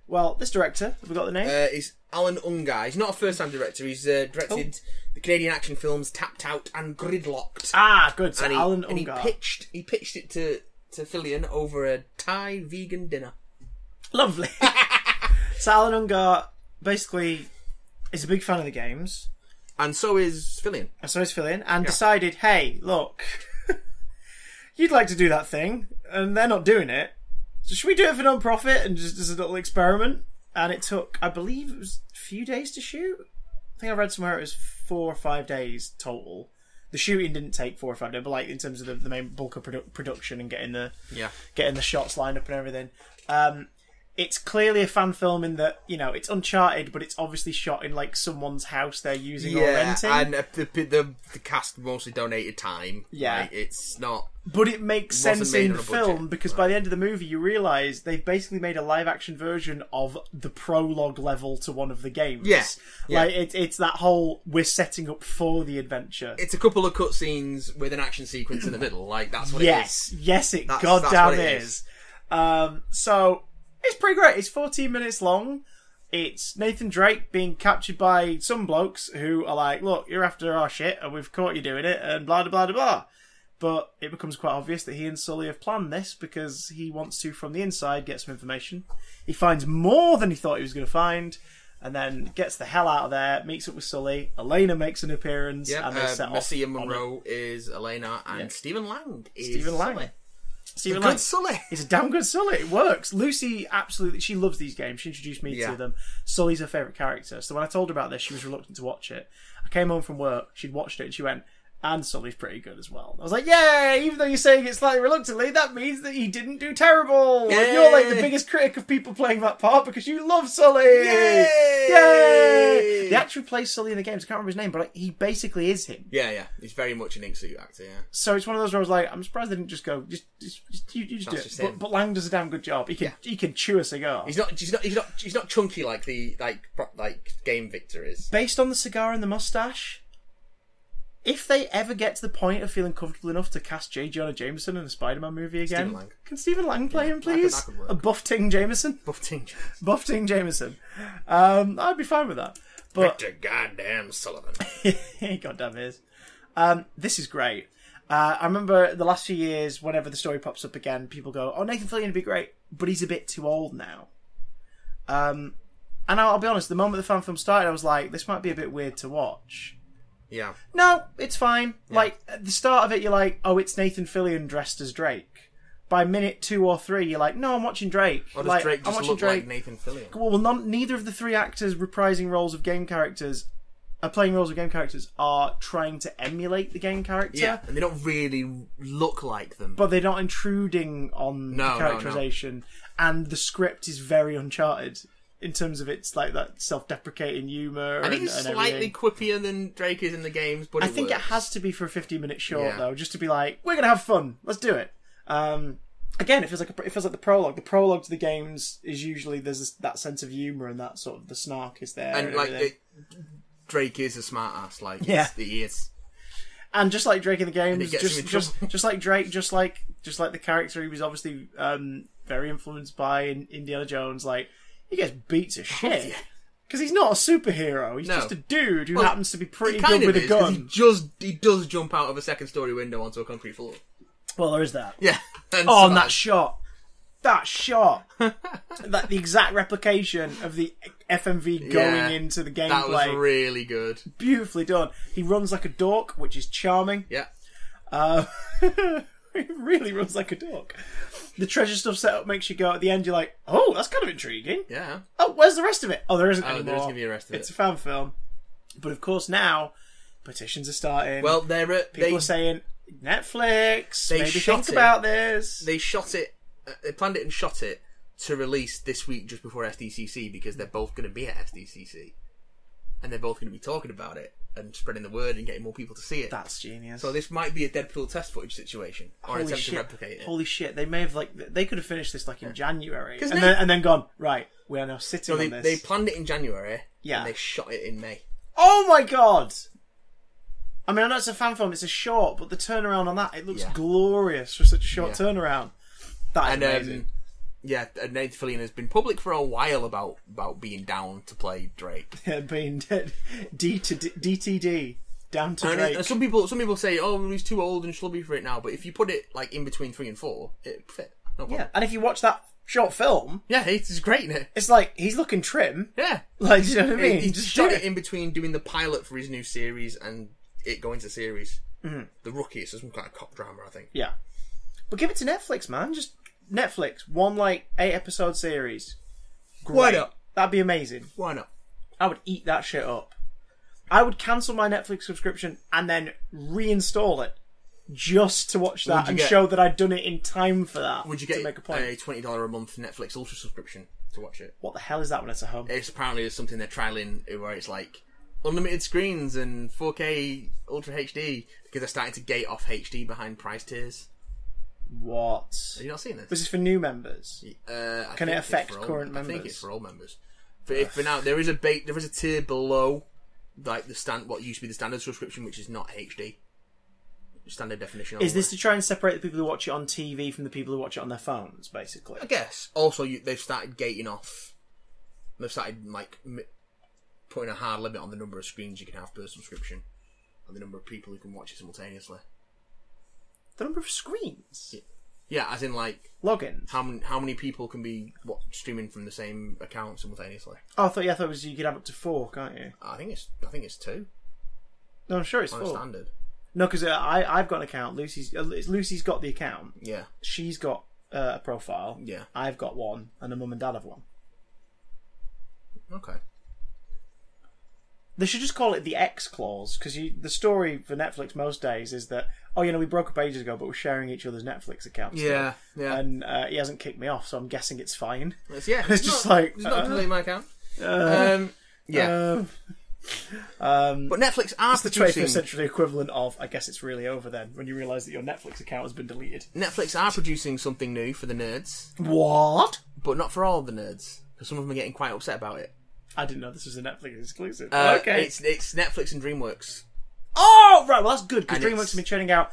Well, this director, have we got the name? Uh, he's Alan Ungar. He's not a first-time director. He's uh, directed oh. the Canadian action films Tapped Out and Gridlocked. Ah, good. So and he, Alan Ungar. And he pitched, he pitched it to, to Fillion over a Thai vegan dinner. Lovely. So Alan Ungar basically is a big fan of the games. And so is Fillion. And so is Fillion. And yeah. decided, hey, look, you'd like to do that thing, and they're not doing it. So should we do it for non-profit and just as a little experiment? And it took, I believe it was a few days to shoot. I think I read somewhere it was four or five days total. The shooting didn't take four or five days, but like in terms of the, the main bulk of produ production and getting the yeah. getting the shots lined up and everything. Um, it's clearly a fan film in that, you know, it's Uncharted, but it's obviously shot in, like, someone's house they're using yeah, or renting. Yeah, and the, the, the cast mostly donated time. Yeah. Like, it's not... But it makes sense in the film, because right. by the end of the movie you realise they've basically made a live-action version of the prologue level to one of the games. Yeah. yeah. Like, it, it's that whole, we're setting up for the adventure. It's a couple of cutscenes with an action sequence in the middle. Like, that's what yes. it is. Yes, it that's, goddamn that's what it is. is. Um, so... It's pretty great. It's fourteen minutes long. It's Nathan Drake being captured by some blokes who are like, look, you're after our shit and we've caught you doing it and blah, blah, blah, blah. But it becomes quite obvious that he and Sully have planned this because he wants to, from the inside, get some information. He finds more than he thought he was going to find and then gets the hell out of there, meets up with Sully. Elena makes an appearance yep, and they uh, set Messi off. Messia Monroe is Elena and yep. Stephen Lang is Stephen Lang. Sully. Steven Lang. Good Sully. It's a damn good Sully. It works. Lucy, absolutely, she loves these games. She introduced me yeah. to them. Sully's her favourite character. So when I told her about this, she was reluctant to watch it. I came home from work, she'd watched it, and she went, and Sully's pretty good as well. I was like, yay! Even though you're saying it slightly reluctantly, that means that he didn't do terrible. Yay. You're like the biggest critic of people playing that part because you love Sully. Yay! Yay! They actually play Sully in the games. I can't remember his name, but he basically is him. Yeah, yeah. He's very much an ink suit actor. Yeah. So it's one of those where I was like, I'm surprised they didn't just go. Just, just, just you, you just That's do just it. But, but Lang does a damn good job. He can, yeah. he can chew a cigar. He's not, he's not, he's not, he's not chunky like the like like game Victor is. Based on the cigar and the mustache. If they ever get to the point of feeling comfortable enough to cast J. Jonah Jameson in a Spider-Man movie again, Stephen Lang. Can Stephen Lang play yeah, him, please? That could, that could a buff-ting Jameson? Buff-ting Jameson. Buff-ting Jameson. Um, I'd be fine with that. But Victor goddamn Sullivan. Goddamn is. Um, this is great. Uh, I remember the last few years, whenever the story pops up again, people go, oh, Nathan Fillion would be great, but he's a bit too old now. Um, and I'll, I'll be honest, the moment the fan film started, I was like, this might be a bit weird to watch. Yeah. No, it's fine. Yeah. Like, at the start of it, you're like, oh, it's Nathan Fillion dressed as Drake. By minute two or three, you're like, no, I'm watching Drake. Or does like, Drake just I'm watching look Drake. like Nathan Fillion? Well, none, neither of the three actors reprising roles of game characters, are playing roles of game characters, are trying to emulate the game character. Yeah, and they don't really look like them. But they're not intruding on no, the characterization. No, no. And the script is very Uncharted. In terms of its like that self-deprecating humour, I think it's slightly quippier than Drake is in the games, but I think it has to be for a fifteen-minute short yeah. though, just to be like, we're gonna have fun, let's do it. Um, again, it feels like a, it feels like the prologue. The prologue to the games is usually there's this, that sense of humour and that sort of the snark is there, and, and like it, Drake is a smart ass, like yeah, he is. And just like Drake in the games, just just just like Drake, just like just like the character he was obviously um, very influenced by in Indiana Jones, like. He gets beat to shit. Because he's not a superhero. He's no. just a dude who well, happens to be pretty good with is, a gun. He, just, he does jump out of a second-story window onto a concrete floor. Well, there is that. Yeah. And oh, so and that I... shot. That shot. that The exact replication of the F M V going yeah, into the gameplay. That was really good. Beautifully done. He runs like a dork, which is charming. Yeah. Uh, he really runs like a dork. The treasure stuff set up makes you go, at the end you're like, oh, that's kind of intriguing. Yeah. Oh, where's the rest of it? Oh, there isn't oh, anymore. There isn't going to be a rest of it. It's a fan film. But of course now, petitions are starting. Well, they're... Uh, People they, are saying, Netflix, they maybe shot think it. about this. They shot it, uh, they planned it and shot it to release this week just before S D C C because they're both going to be at S D C C. And they're both going to be talking about it and spreading the word and getting more people to see it. That's genius. So this might be a Deadpool test footage situation, or Holy attempt shit. to replicate it. Holy shit! They may have like they could have finished this like in yeah. January, and, they, then, and then gone right. We are now sitting so they, on this. They planned it in January, yeah, and they shot it in May. Oh my god! I mean, I know it's a fan film; it's a short, but the turnaround on that—it looks yeah. glorious for such a short yeah. turnaround. That is and, amazing. Um, Yeah, and Nathan Fillion has been public for a while about about being down to play Drake. Yeah, being D to D, D T D down to and Drake. It, and some people some people say, oh, he's too old and schlubby for it now. But if you put it like in between three and four, it fit. No problem. Yeah, and if you watch that short film, yeah, it's great. Isn't it? It's like he's looking trim. Yeah, like do you know what I mean. He, he just shot it in between doing the pilot for his new series and it going to series. Mm-hmm. The Rookie, so some kind of cop drama, I think. Yeah, but give it to Netflix, man. Just. Netflix, one like eight episode series. Great. Why not? That'd be amazing. Why not? I would eat that shit up. I would cancel my Netflix subscription and then reinstall it just to watch that and get, show that I'd done it in time for that. Would you get to make a, point. a twenty dollars a month Netflix Ultra subscription to watch it. What the hell is that when it's at home? It's apparently something they're trialing where it's like unlimited screens and four K Ultra H D, because they're starting to gate off H D behind price tiers. What? Have you not seen this? Was this for new members? Uh, Can it affect current all, members? I think it's for all members. But if for now, there is a ba there is a tier below, like the stand what used to be the standard subscription, which is not H D. Standard definition. Is this to try and separate the people who watch it on T V from the people who watch it on their phones, basically? I guess. Also, you, they've started gating off. They've started like putting a hard limit on the number of screens you can have per subscription, and the number of people who can watch it simultaneously. The number of screens. Yeah, yeah as in like logins. How many how many people can be what, streaming from the same account simultaneously? Oh, I thought yeah, I thought it was you could have up to four, can't you? I think it's I think it's two. No, I'm sure it's on four. A standard. No, because uh, I I've got an account. Lucy's uh, Lucy's got the account. Yeah, she's got uh, a profile. Yeah, I've got one, and her mum and dad have one. Okay. They should just call it the X clause, because the story for Netflix most days is that oh you know we broke up ages ago, but we're sharing each other's Netflix accounts. Yeah, now. yeah. And uh, he hasn't kicked me off, so I'm guessing it's fine. It's, yeah, it's just not, like it's not uh, deleting my account. Uh, um, yeah. Uh, Um, but Netflix are it's producing... the twenty-first century equivalent of I guess it's really over then when you realise that your Netflix account has been deleted. Netflix are producing something new for the nerds. What? But not for all of the nerds, because some of them are getting quite upset about it. I didn't know this was a Netflix exclusive. Uh, okay, it's, it's Netflix and DreamWorks. Oh right, well that's good, because DreamWorks have been churning out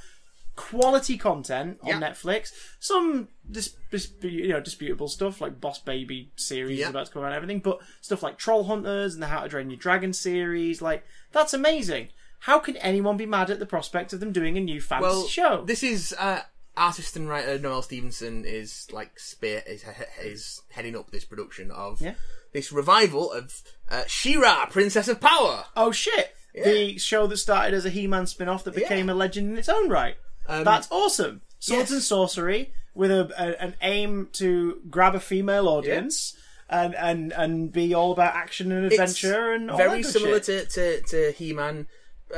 quality content on yep. Netflix. Some dis dis you know disputable stuff like Boss Baby series yep. is about to come out and everything, but stuff like Troll Hunters and the How to Drain Your Dragon series, like that's amazing. How can anyone be mad at the prospect of them doing a new fancy well, show? This is uh, artist and writer Noel Stevenson is like spear is, he is heading up this production of yeah. this revival of uh, She-Ra, Princess of Power. Oh shit! Yeah. The show that started as a He-Man spin-off that became yeah. a legend in its own right. Um, That's awesome. Swords yes. and sorcery with a, a, an aim to grab a female audience yeah. and, and and be all about action and adventure it's and all very that similar shit. to to, to He-Man.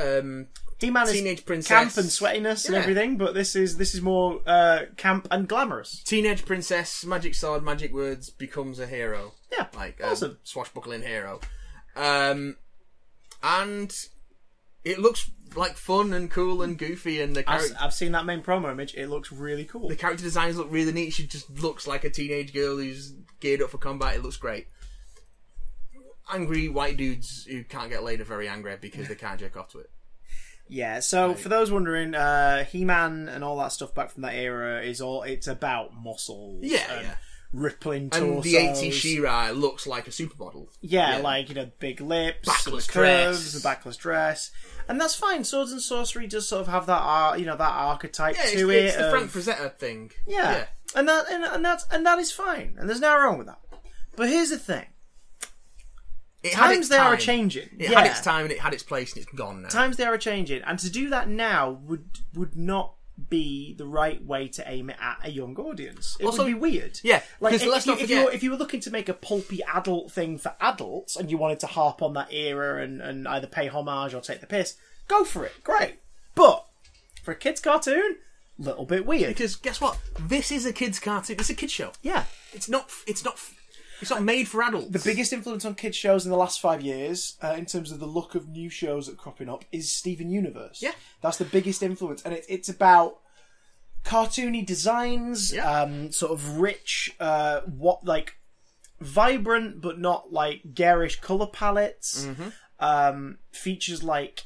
Um, He-Man is princess. Camp and sweatiness yeah. and everything, but this is this is more uh, camp and glamorous. Teenage princess, magic sword, magic words, becomes a hero. Yeah, like awesome um, swashbuckling hero, um, and it looks. Like fun and cool and goofy, and the I've, I've seen that main promo image. It looks really cool. The character designs look really neat. She just looks like a teenage girl who's geared up for combat. It looks great. Angry white dudes who can't get laid are very angry because they can't jerk off to it. Yeah. So like, for those wondering, uh, He-Man and all that stuff back from that era is all. It's about muscles. Yeah. And, yeah. rippling torsos. And the eighties She-Ra looks like a supermodel. Yeah, yeah, like, you know, big lips, backless curves, the backless dress. And that's fine. Swords and Sorcery does sort of have that, uh, you know, that archetype yeah, to it's, it. It's the of, Frank Frazetta thing. Yeah. yeah. And that and, and that's and that is fine. And there's nothing wrong with that. But here's the thing. It Times they time. are changing. It yeah. had its time and it had its place and it's gone now. Times they are changing. And to do that now would would not be the right way to aim it at a young audience. It also, would be weird. Yeah, like if, let's if, not you, if, you were, if you were looking to make a pulpy adult thing for adults and you wanted to harp on that era and, and either pay homage or take the piss, go for it. Great. But for a kids' cartoon, little bit weird. Because guess what? This is a kids' cartoon. It's a kids' show. Yeah. It's not. It's not. It's not made for adults. The biggest influence on kids' shows in the last five years, uh, in terms of the look of new shows that are cropping up, is Steven Universe. Yeah. That's the biggest influence. And it, it's about cartoony designs, yeah. um, sort of rich, uh, what like vibrant but not like garish colour palettes, mm-hmm. um, features like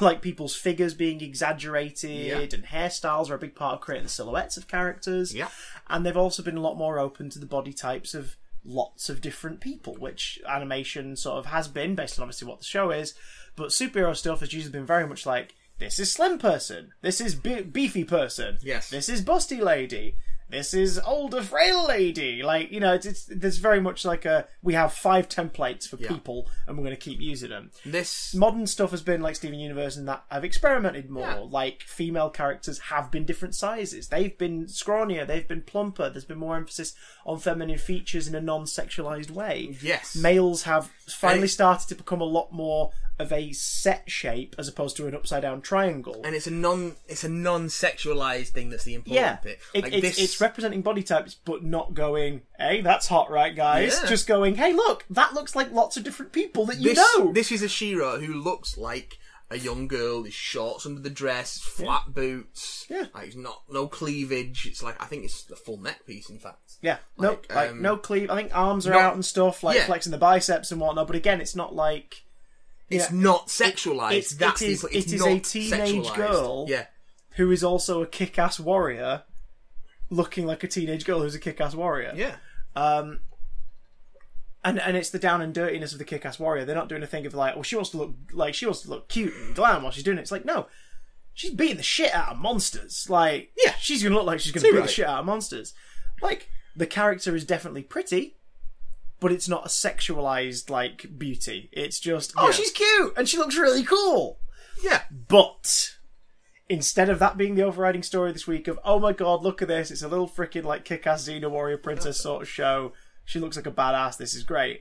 like people's figures being exaggerated yeah. and hairstyles are a big part of creating the silhouettes of characters. Yeah. And they've also been a lot more open to the body types of lots of different people, which animation sort of has been, based on obviously what the show is. But superhero stuff has usually been very much like, this is slim person, this is be beefy person, yes, this is busty lady, this is older frail lady. Like, you know, it's, it's, there's very much like a, we have five templates for yeah. people and we're going to keep using them. This modern stuff has been like Steven Universe and that I've experimented more. Yeah. Like female characters have been different sizes. They've been scrawnier. They've been plumper. There's been more emphasis on feminine features in a non-sexualized way. Yes. Males have finally started to become a lot more of a set shape as opposed to an upside down triangle. And it's a non it's a non sexualized thing that's the important yeah. bit. Like it, it's, this... it's representing body types, but not going, hey, that's hot, right, guys? Yeah. Just going, hey, look, that looks like lots of different people that you this, know. This is a She-Ra who looks like a young girl, is shorts under the dress, flat yeah. boots. Yeah, like it's not no cleavage. It's like I think it's a full neck piece, in fact. Yeah, like, no, like um, no cleave. I think arms are no, out and stuff, like yeah. flexing the biceps and whatnot. But again, it's not like it's yeah, not sexualized. It, it, That's it is. It's it is not a teenage sexualized. girl. Yeah. Who is also a kick-ass warrior, looking like a teenage girl who's a kick-ass warrior. Yeah. Um. And and it's the down and dirtiness of the kick-ass warrior. They're not doing a thing of like, well, she wants to look like she wants to look cute and glam while she's doing it. It's like, no, she's beating the shit out of monsters. Like, yeah, she's gonna look like she's gonna beat right. the shit out of monsters. Like, the character is definitely pretty, but it's not a sexualized like beauty. It's just oh, yeah. she's cute and she looks really cool. Yeah, but instead of that being the overriding story this week of oh my god, look at this, it's a little freaking like kick-ass Xena warrior princess yeah. sort of show. She looks like a badass, this is great.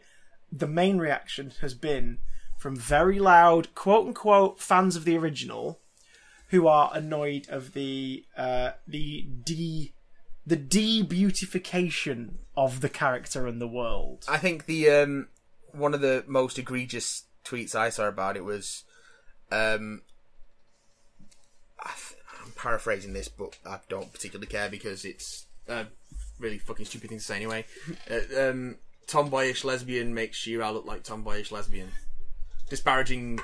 The main reaction has been from very loud, quote-unquote, fans of the original who are annoyed of the uh, the de the de-beautification of the character and the world. I think the um, one of the most egregious tweets I saw about it was... Um, I th I'm paraphrasing this, but I don't particularly care because it's... Uh, really fucking stupid thing to say anyway. Uh, um, tomboyish lesbian makes She-Ra look like tomboyish lesbian. Disparaging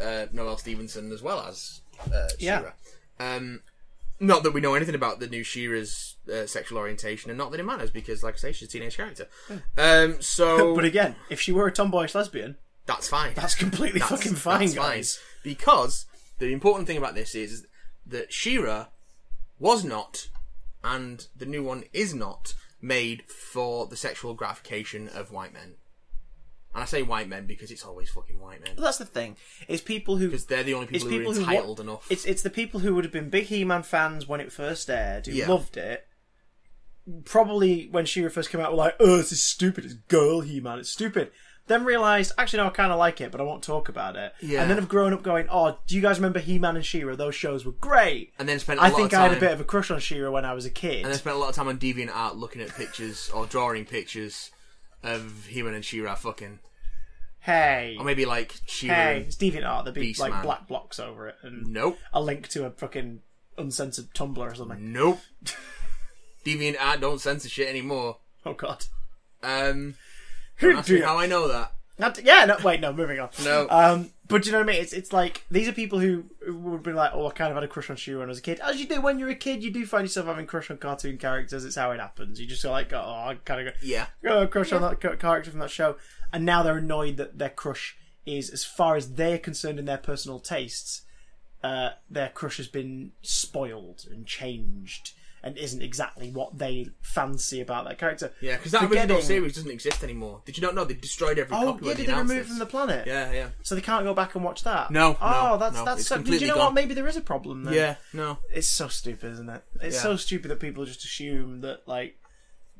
uh, Noelle Stevenson as well as uh, She-Ra. Yeah. Um, not that we know anything about the new She-Ra's uh, sexual orientation, and not that it matters because, like I say, she's a teenage character. Yeah. Um, so, but again, if she were a tomboyish lesbian... That's fine. That's completely that's, fucking fine, that's guys. Fine. Because the important thing about this is that She-Ra was not... and the new one is not made for the sexual gratification of white men. And I say white men because it's always fucking white men. Well, that's the thing. It's people who... Because they're the only people, people who are entitled who, enough. It's it's the people who would have been big He-Man fans when it first aired, who yeah. loved it. Probably when She-Ra first came out were like, oh, this is stupid, it's girl He-Man, it's stupid. Then realised, actually, no, I kind of like it, but I won't talk about it. Yeah. And then I've grown up going, oh, do you guys remember He-Man and She-Ra? Those shows were great. And then spent a I lot of time... I think I had a bit of a crush on She-Ra when I was a kid. And then spent a lot of time on DeviantArt looking at pictures or drawing pictures of He-Man and She-Ra fucking. Hey. Or maybe like She-Ra. Hey, it's DeviantArt. There'd be Beast like Man. black blocks over it. And nope. A link to a fucking uncensored Tumblr or something. Nope. DeviantArt don't censor shit anymore. Oh, God. Um... That's how I know that. Not, yeah, no, wait, no, moving on. No. Um, but do you know what I mean? It's, it's like, these are people who would be like, oh, I kind of had a crush on She-Ra when I was a kid. As you do when you're a kid, you do find yourself having a crush on cartoon characters. It's how it happens. You just go like, oh, I kind of go, yeah. oh, crush yeah. on that character from that show. And now they're annoyed that their crush is, as far as they're concerned in their personal tastes, uh, their crush has been spoiled and changed. And isn't exactly what they fancy about that character. Yeah, because that Forgetting... original series doesn't exist anymore. Did you not know they destroyed every oh, copy? Oh yeah, did they remove it from the planet? Yeah, yeah. So they can't go back and watch that. No. Oh, no, that's no. that's. So... Did you know gone. what? Maybe there is a problem there. Yeah. No. It's so stupid, isn't it? It's yeah. so stupid that people just assume that like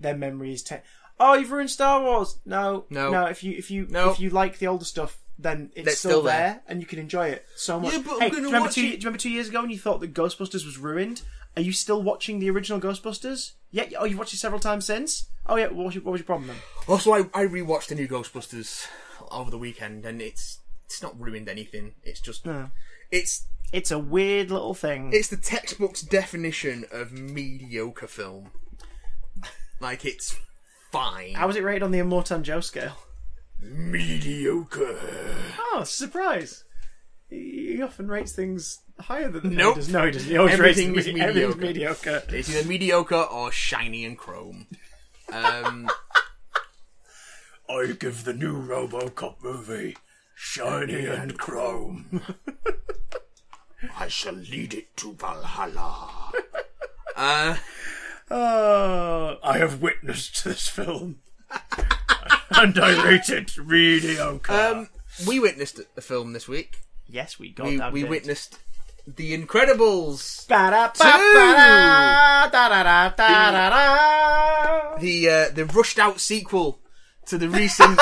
their memory is. Te oh, you've ruined Star Wars. No. No. No. If you if you no. if you like the older stuff, then it's They're still, still there, there and you can enjoy it so much. Yeah, but hey, I'm do, you remember two, do you remember two years ago when you thought that Ghostbusters was ruined? Are you still watching the original Ghostbusters? Yeah. Oh, you've watched it several times since? Oh, yeah. What was your, what was your problem then? Also, I, I rewatched the new Ghostbusters over the weekend and it's it's not ruined anything. It's just... No. It's... It's a weird little thing. It's the textbook's definition of mediocre film. Like, it's fine. How was it rated on the Immortan Joe scale? Mediocre. Oh, surprise! He often rates things higher than nope. no, he does. No, he doesn't. He always rates things mediocre. Everything's mediocre. It's either mediocre or shiny and chrome. Um, I give the new RoboCop movie shiny and chrome. I shall lead it to Valhalla. uh, oh, I have witnessed this film. And I rate it mediocre. Um, we witnessed a film this week. Yes, we got that. We, we witnessed The Incredibles two. The, the, uh, the rushed out sequel to the recent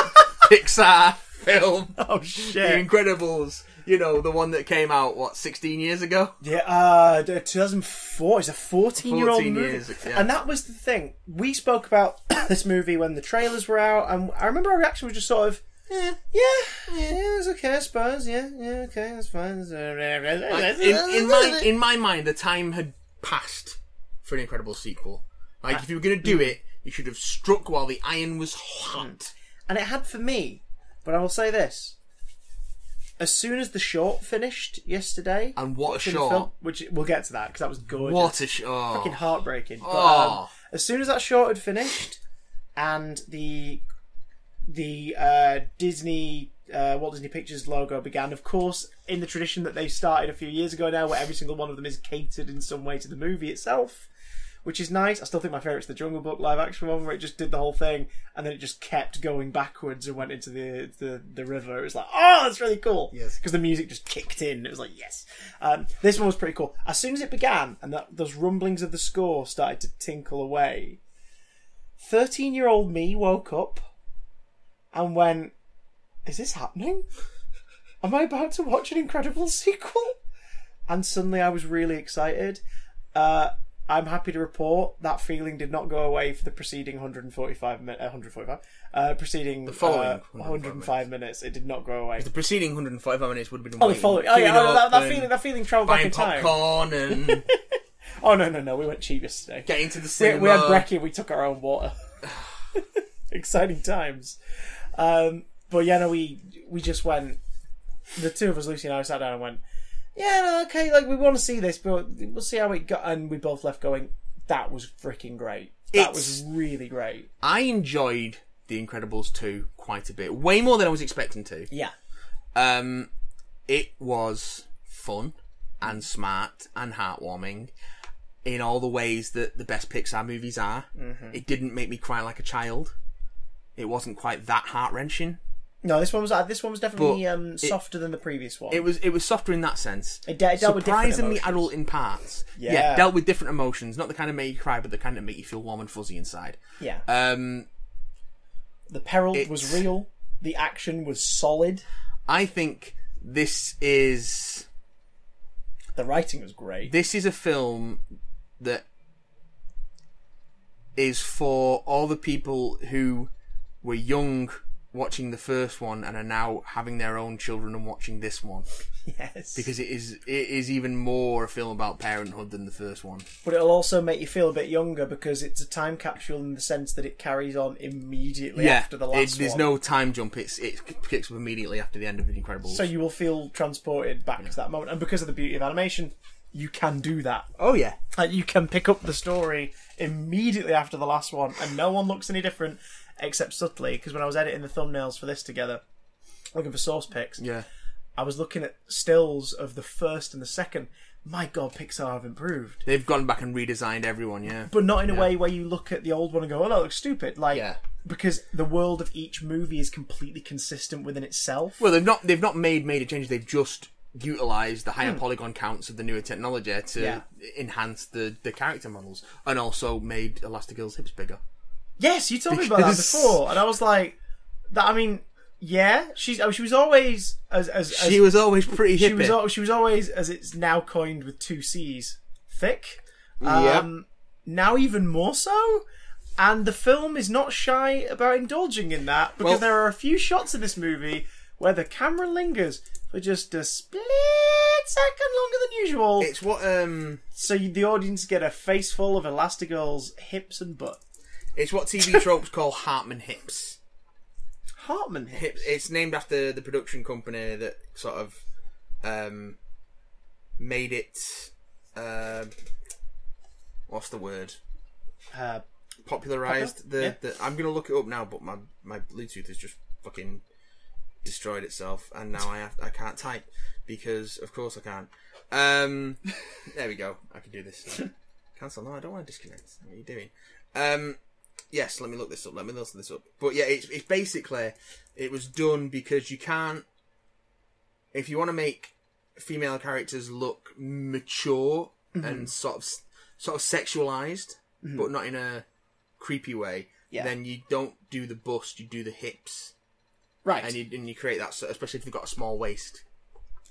Pixar film. Oh shit! The Incredibles, you know, the one that came out what sixteen years ago. Yeah, uh, two thousand four. It's a fourteen-year-old movie, years, yeah. And that was the thing. We spoke about this movie when the trailers were out, and I remember our reaction was just sort of. Yeah, yeah, yeah, it's okay, I suppose. Yeah, yeah, okay, that's fine. Like, in, in my in my mind, the time had passed for an Incredible sequel. Like, I, if you were going to do it, you should have struck while the iron was hot. And it had for me, but I will say this: as soon as the short finished yesterday, and what a short! Film, which we'll get to that because that was gorgeous. What a short! Fucking heartbreaking. Oh. But, um, as soon as that short had finished, and the the uh, Disney uh, Walt Disney Pictures logo began, of course, in the tradition that they started a few years ago now, where every single one of them is catered in some way to the movie itself, which is nice. I still think my favourite's the Jungle Book live action one, where it just did the whole thing and then it just kept going backwards and went into the the, the river. It was like, oh, that's really cool. Yes, because the music just kicked in. It was like, yes. Um, this one was pretty cool. As soon as it began and that, those rumblings of the score started to tinkle away, thirteen-year-old me woke up and went, is this happening? Am I about to watch an Incredible sequel? And suddenly I was really excited. Uh, I'm happy to report that feeling did not go away for the preceding one hundred forty-five, uh, one hundred forty-five, uh, preceding the following uh, one hundred five minutes. minutes. It did not go away. The preceding one hundred five minutes would have been. Oh, the following. Oh, yeah, oh, that, that feeling, that feeling travelled back in time. Buying popcorn and. Oh no no no! We went cheap yesterday. Getting to the cinema. We, we had brekkie. We took our own water. Exciting times. Um, but yeah, no, we we just went. The two of us, Lucy and I, sat down and went, yeah, no, okay, like we want to see this, but we'll see how it got. And we both left going, that was freaking great. That it's, was really great. I enjoyed The Incredibles two quite a bit, way more than I was expecting to. Yeah, um, it was fun and smart and heartwarming in all the ways that the best Pixar movies are. Mm-hmm. It didn't make me cry like a child. It wasn't quite that heart wrenching. No, this one was this one was definitely um, softer it, than the previous one. It was it was softer in that sense. It, de it dealt with different emotions. Surprisingly adult in parts. Yeah. yeah, dealt with different emotions, not the kind that make you cry, but the kind that make you feel warm and fuzzy inside. Yeah. Um, the peril it, was real. The action was solid. I think this is. The writing was great. This is a film that is for all the people who were young watching the first one and are now having their own children and watching this one. Yes. Because it is it is even more a film about parenthood than the first one. But it'll also make you feel a bit younger because it's a time capsule in the sense that it carries on immediately yeah, after the last it, one. There's no time jump. It's, it kicks up immediately after the end of The Incredibles. So you will feel transported back yeah. to that moment. And because of the beauty of animation, you can do that. Oh, yeah. Like, you can pick up the story immediately after the last one and no one looks any different. Except subtly, because when I was editing the thumbnails for this together, looking for source picks, yeah, I was looking at stills of the first and the second. My God, Pixar have improved. They've gone back and redesigned everyone, yeah. But not in a yeah. way where you look at the old one and go, oh, that looks stupid. Like, yeah. Because the world of each movie is completely consistent within itself. Well, they've not they've not made major changes. They've just utilised the higher mm. polygon counts of the newer technology to yeah. enhance the, the character models and also made Elastigirl's hips bigger. Yes, you told me about that before, and I was like, "That I mean, yeah, she's I mean, she was always as, as, as she was always pretty hippie. She was al she was always, as it's now coined with two C's, thick. Um, yeah. Now even more so, and the film is not shy about indulging in that because well, there are a few shots in this movie where the camera lingers for just a split second longer than usual. It's what um, so you, the audience get a face full of Elastigirl's hips and butt. It's what T V tropes call Hartman hips. Hartman hips? It's named after the production company that sort of um, made it... Uh, what's the word? Uh, Popularised. The, yeah. the, I'm going to look it up now, but my, my Bluetooth has just fucking destroyed itself, and now I have, I can't type, because of course I can't. Um, there we go. I can do this. No. Cancel. No, I don't want to disconnect. What are you doing? Um... Yes, let me look this up. Let me look this up. But yeah, it's, it's basically, it was done because you can't, if you want to make female characters look mature mm-hmm. and sort of sort of sexualized, mm-hmm. but not in a creepy way, yeah. then you don't do the bust, you do the hips. right? And you, and you create that, especially if you've got a small waist.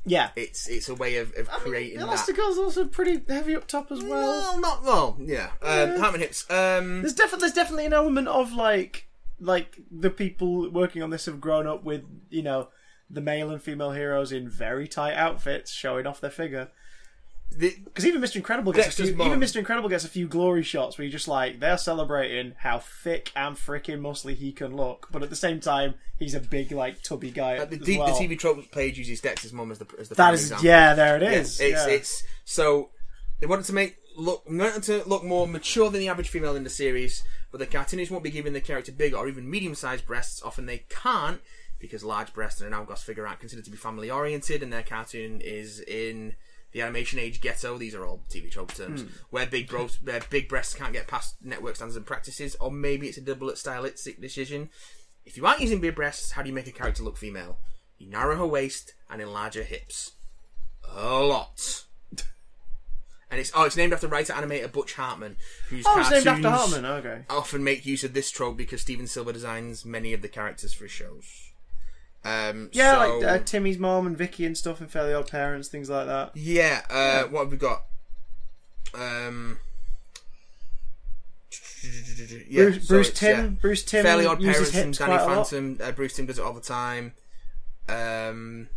Yeah, it's it's a way of, of I creating mean, Elastigirl's that. Elastigirl's also pretty heavy up top as well. Well, not well. Yeah, um, yeah. Ham and hips. Um, there's definitely there's definitely an element of like like the people working on this have grown up with, you know, the male and female heroes in very tight outfits showing off their figure. Because the, even Mister Incredible gets a few, even Mister Incredible gets a few glory shots where you're just like, they're celebrating how thick and freaking muscly he can look, but at the same time he's a big like tubby guy. Uh, the, as well. The T V Tropes page uses Dex's mum as the as the that is example. Yeah, there it is. Yeah, it's yeah. it's so they wanted to make look wanted to look more mature than the average female in the series, but the cartoonists won't be giving the character big or even medium sized breasts. Often they can't because large breasts and an hourglass figure aren't considered to be family oriented, and their cartoon is in the animation age ghetto. These are all T V trope terms. Mm. Where big bros, where big breasts can't get past network standards and practices, or maybe it's a double stylistic decision. If you aren't using big breasts, how do you make a character look female? You narrow her waist and enlarge her hips. A lot. And it's oh, it's named after writer animator Butch Hartman, whose oh, cartoons it's named after Hartman. Okay. Often make use of this trope because Steven Silver designs many of the characters for his shows. Um, yeah, so, like uh, Timmy's mom and Vicky and stuff, and Fairly Odd Parents, things like that. Yeah, uh, yeah. What have we got? Um, yeah, Bruce, so Bruce Timm, yeah. Bruce Timm, Fairly Odd Parents, and Danny Phantom. Uh, Bruce Timm does it all the time. Um,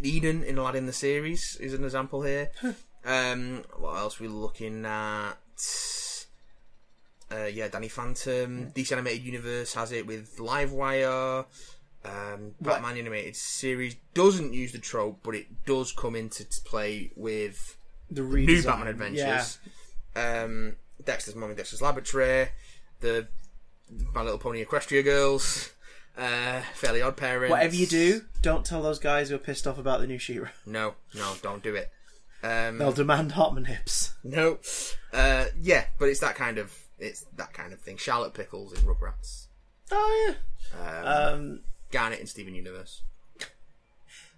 Eden in Aladdin the series is an example here. um, what else are we looking at? Uh, yeah, Danny Phantom. D C Animated Universe has it with Livewire. Um, Batman right. Animated Series doesn't use the trope, but it does come into play with the, the new Batman Adventures. Yeah. Um, Dexter's Mom and Dexter's Laboratory. The My Little Pony Equestria Girls. Uh, Fairly Odd Parents. Whatever you do, don't tell those guys who are pissed off about the new She-Ra. No, no, don't do it. Um, They'll demand Hartman hips. No. Uh, yeah, but it's that kind of It's that kind of thing. Charlotte Pickles in Rugrats. Oh, yeah. Um, um, Garnet in Steven Universe.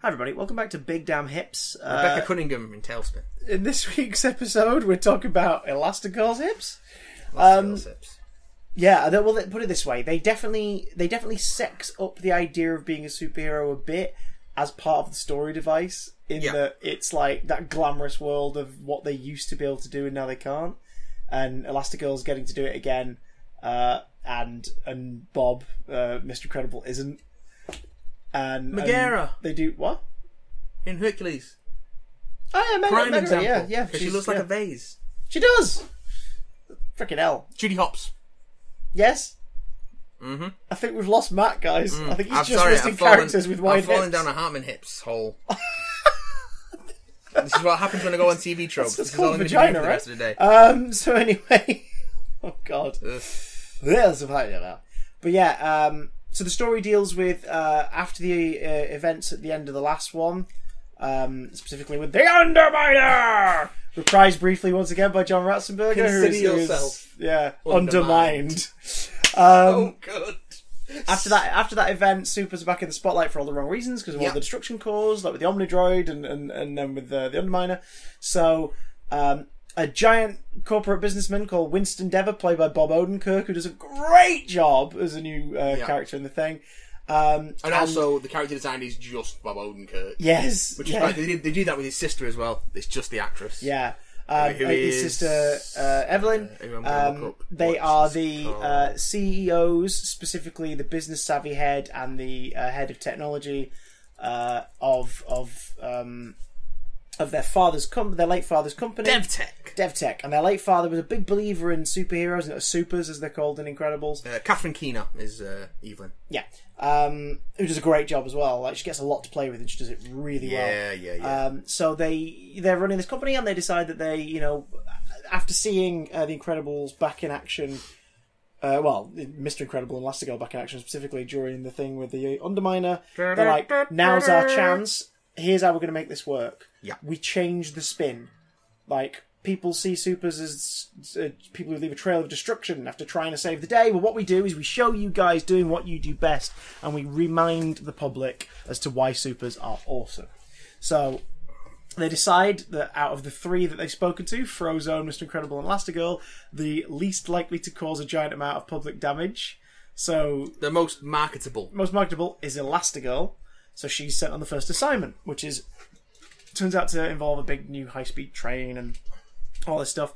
Hi, everybody. Welcome back to Big Damn Hips. Rebecca uh, Cunningham in Tailspin. In this week's episode, we're talking about Elastigirl's hips. Elastigirl's um, hips. Yeah, they, well, put it this way. They definitely, they definitely sex up the idea of being a superhero a bit as part of the story device. In yeah. that it's like that glamorous world of what they used to be able to do and now they can't. And Elastigirl's getting to do it again, uh, and and Bob, uh, Mister Incredible, isn't. And Megara, they do what in Hercules? Oh yeah, Meg prime Megara, example. Yeah, yeah. She looks yeah. like a vase. She does. Freaking hell. Judy Hopps. Yes. Mm-hmm. I think we've lost Matt, guys. Mm. I think he's I'm just sorry, listing I've characters fallen, with wide I've hips. Fallen down a Hartman hips hole. This is what happens when I go on T V tropes. That's, that's this called is all vagina, right? The the um, so anyway, oh god, there's a vagina. But yeah, um, so the story deals with uh, after the uh, events at the end of the last one, um, specifically with the Underminer, reprised briefly once again by John Ratzenberger. Consider who is, yourself, who is, yeah, undermined. undermined. um, oh god. After that, after that event, Super's back in the spotlight for all the wrong reasons because of yep. all the destruction caused, like with the Omnidroid and and and then with the, the Underminer. So, um, a giant corporate businessman called Winston Dever, played by Bob Odenkirk, who does a great job as a new uh, yep. character in the thing. Um, and, and also, the character design is just Bob Odenkirk. Yes, which yeah. is, they, do, they do that with his sister as well. It's just the actress. Yeah. Um, who is his sister uh, Evelyn? Uh, um, they are the uh, C E Os, specifically the business savvy head and the uh, head of technology uh, of of um, of their father's com their late father's company, DevTech. DevTech, and their late father was a big believer in superheroes and supers, as they're called in Incredibles. Uh, Catherine Keener is uh, Evelyn. Yeah, um, who does a great job as well. Like she gets a lot to play with, and she does it really yeah, well. Yeah, yeah, yeah. Um, so they they're running this company, and they decide that they, you know, after seeing uh, the Incredibles back in action, uh, well, Mister Incredible and Elastigirl back in action specifically during the thing with the Underminer, they're like, now's our chance. Here's how we're going to make this work. Yeah, we change the spin. Like people see supers as uh, people who leave a trail of destruction after trying to save the day. Well, what we do is we show you guys doing what you do best, and we remind the public as to why supers are awesome. So They decide that out of the three that they've spoken to, Frozone, Mister Incredible, and Elastigirl, the least likely to cause a giant amount of public damage. So the most marketable. Most marketable is Elastigirl. So she's sent on the first assignment, which is turns out to involve a big new high-speed train and all this stuff.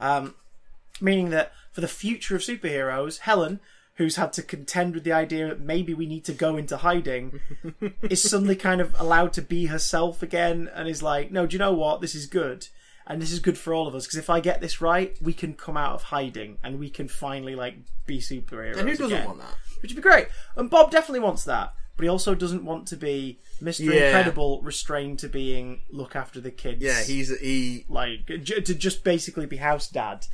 Um, meaning that for the future of superheroes, Helen, who's had to contend with the idea that maybe we need to go into hiding, is suddenly kind of allowed to be herself again and is like, no, do you know what? This is good. And this is good for all of us, because if I get this right, we can come out of hiding and we can finally, like, be superheroes. And who doesn't again. want that? Which would be great. And Bob definitely wants that. But he also doesn't want to be Mister Yeah. Incredible restrained to being look after the kids. Yeah, he's... he like j to just basically be house dad.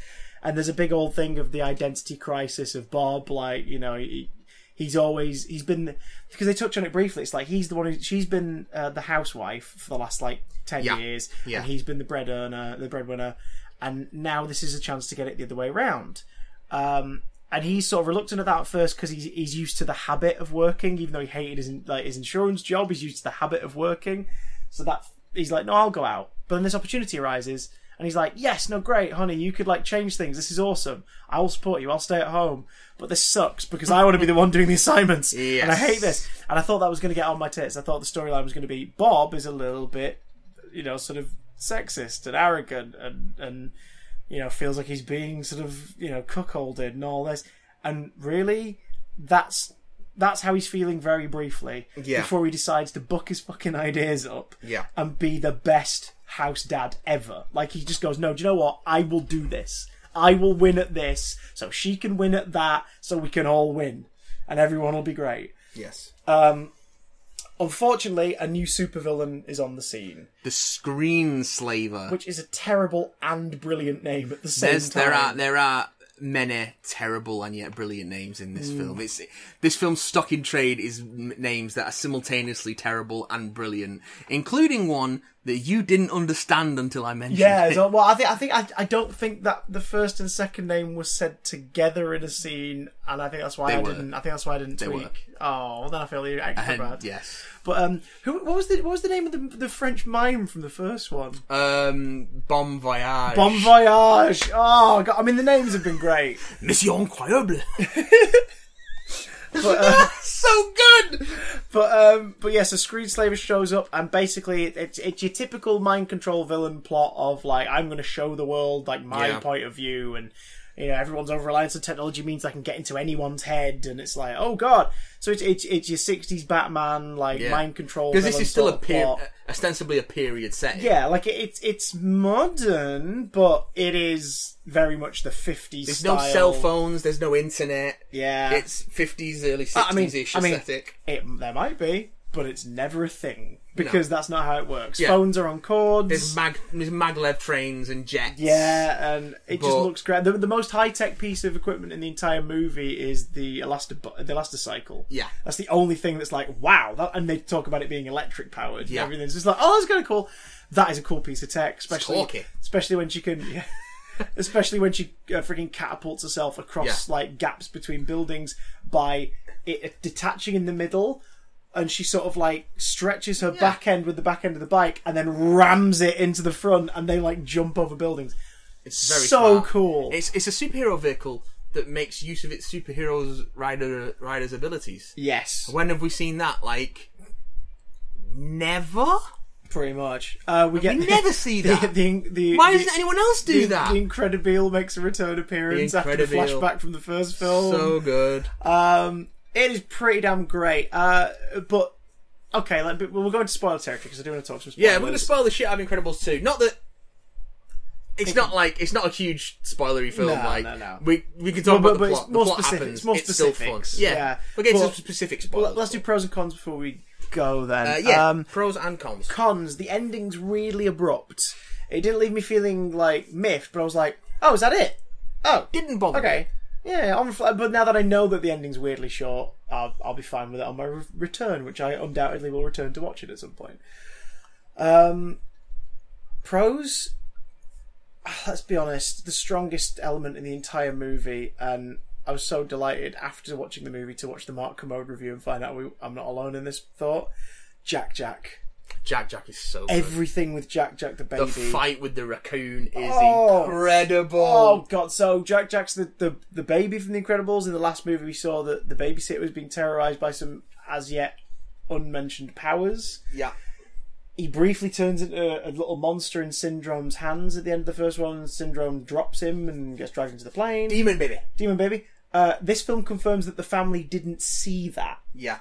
And there's a big old thing of the identity crisis of Bob. Like, you know, he, he's always... He's been... Because they touch on it briefly. It's like, he's the one who... She's been uh, the housewife for the last, like, ten yeah. years. Yeah. And he's been the bread earner, the breadwinner. And now this is a chance to get it the other way around. Um... And he's sort of reluctant at that at first because he's he's used to the habit of working, even though he hated his like his insurance job. He's used to the habit of working, so that he's like, no, I'll go out. But then this opportunity arises, and he's like, yes, no, great, honey, you could like change things. This is awesome. I will support you. I'll stay at home. But this sucks because I want to be the one doing the assignments, yes. and I hate this. And I thought that was going to get on my tits. I thought the storyline was going to be Bob is a little bit, you know, sort of sexist and arrogant and and. you know, feels like he's being sort of, you know, cuckolded and all this. And really, that's that's how he's feeling very briefly yeah. before he decides to buck his fucking ideas up yeah. and be the best house dad ever. Like, he just goes, no, do you know what? I will do this. I will win at this, so she can win at that, so we can all win. And everyone will be great. Yes. Um, unfortunately, a new supervillain is on the scene. The Screenslaver. Which is a terrible and brilliant name at the same There's, time. There are, there are many terrible and yet brilliant names in this mm. film. It's, this film's stock in trade is names that are simultaneously terrible and brilliant, including one that you didn't understand until I mentioned yeah, it. Yeah, well, I think, I, think I, I don't think that the first and second name was said together in a scene, and I think that's why they I were. didn't. I think that's why I didn't they tweak. Were. Oh, well, then I feel you extra bad. Yes. But um, who? What was the what was the name of the the French mime from the first one? Um, Bon Voyage. Bon Voyage. Oh God! I mean, the names have been great. Mission Incroyable. But, uh, so good. But um, but yes, yeah, so Screenslaver shows up, and basically it's it's your typical mind control villain plot of like, I'm going to show the world like my yeah. point of view, and you know, everyone's over reliance on technology means I can get into anyone's head, and it's like, oh God. So it's it's, it's your sixties Batman, like yeah. mind control. Because this is still a per ostensibly a period setting. Yeah, like it, it's it's modern, but it is very much the fifties. There's style. no cell phones. There's no internet. Yeah, it's fifties, early sixties ish I mean, aesthetic. I mean, it, there might be, but it's never a thing. Because no. that's not how it works. Yeah. Phones are on cords. There's, mag there's maglev trains and jets. Yeah, and it but... just looks great. The, the most high-tech piece of equipment in the entire movie is the Elasta the Elasticycle. Yeah. That's the only thing that's like, wow. That, and they talk about it being electric-powered. Yeah. Everything's just like, oh, that's kind of cool. That is a cool piece of tech. Especially, especially when she can... Yeah. Especially when she uh, freaking catapults herself across yeah. like gaps between buildings by it detaching in the middle... And she sort of like stretches her yeah. back end with the back end of the bike and then rams it into the front, and they like jump over buildings. It's very so smart. cool. It's it's a superhero vehicle that makes use of its superhero's rider rider's abilities. Yes. When have we seen that? Like never. Pretty much. Uh, we get we the, never see that. The, the, the, the, Why doesn't the, anyone else do the, that? The Incredible makes a return appearance the after the flashback from the first film. So good. Um. It is pretty damn great, uh, but okay. Like, but we'll go into spoiler territory because I do want to talk some spoilers. Yeah, we're going to spoil the shit out of Incredibles two. Not that it's it, not like it's not a huge spoilery film. No, like no, no. we we can talk but, about but the plot. It's more the plot specific. Happens. It's more it's still fun. Yeah, yeah. we'll get into some specific spoilers. Well, let's do pros and cons before we go. Then uh, yeah, um, pros and cons. Cons. The ending's really abrupt. It didn't leave me feeling like miffed, but I was like, oh, is that it? Oh, didn't bother. Okay. Me. Yeah, on, but now that I know that the ending's weirdly short, I'll, I'll be fine with it on my re return, which I undoubtedly will return to watch it at some point. Um, pros? Let's be honest, the strongest element in the entire movie, and I was so delighted after watching the movie to watch the Mark Commode review and find out we, I'm not alone in this thought. Jack-Jack. Jack-Jack is so good. Everything with Jack-Jack the baby. The fight with the raccoon is oh, incredible. Oh, God. So Jack-Jack's the, the, the baby from The Incredibles. In the last movie, we saw that the babysitter was being terrorised by some as yet unmentioned powers. Yeah. He briefly turns into a, a little monster in Syndrome's hands at the end of the first one. Syndrome drops him and gets dragged into the plane. Demon baby. Demon baby. Uh, this film confirms that the family didn't see that. Yeah.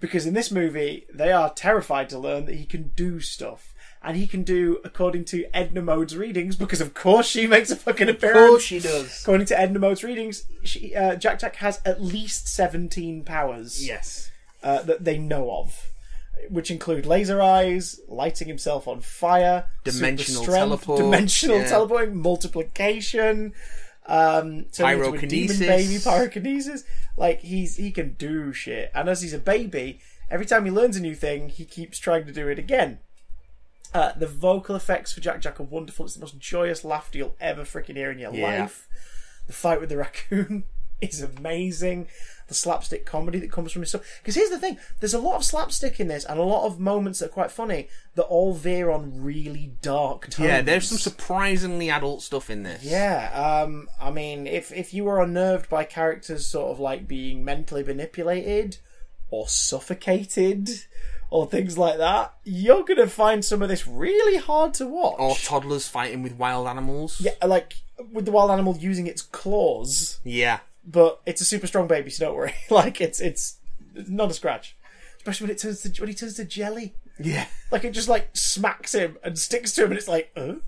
Because in this movie, they are terrified to learn that he can do stuff. And he can do according to Edna Mode's readings, because of course she makes a fucking appearance. Of course she does. According to Edna Mode's readings, she, uh, Jack-Jack has at least seventeen powers. Yes. Uh, that they know of. Which include laser eyes, lighting himself on fire, dimensional super strength, teleport, dimensional yeah. teleporting, multiplication, um, pyrokinesis, demon baby, pyrokinesis. Like he's he can do shit, and as he's a baby, every time he learns a new thing, he keeps trying to do it again. Uh, the vocal effects for Jack-Jack are wonderful. It's the most joyous laughter you'll ever freaking hear in your yeah. life. The fight with the raccoon is amazing. The slapstick comedy that comes from his stuff. Because here's the thing, there's a lot of slapstick in this and a lot of moments that are quite funny that all veer on really dark tones. Yeah, there's some surprisingly adult stuff in this. Yeah, um, I mean, if, if you were unnerved by characters sort of like being mentally manipulated or suffocated or things like that, you're going to find some of this really hard to watch. Or toddlers fighting with wild animals. Yeah, like with the wild animal using its claws. Yeah. But it's a super strong baby, so don't worry. Like it's it's not a scratch, especially when it turns to when he turns to jelly. Yeah, like it just like smacks him and sticks to him, and it's like, oh,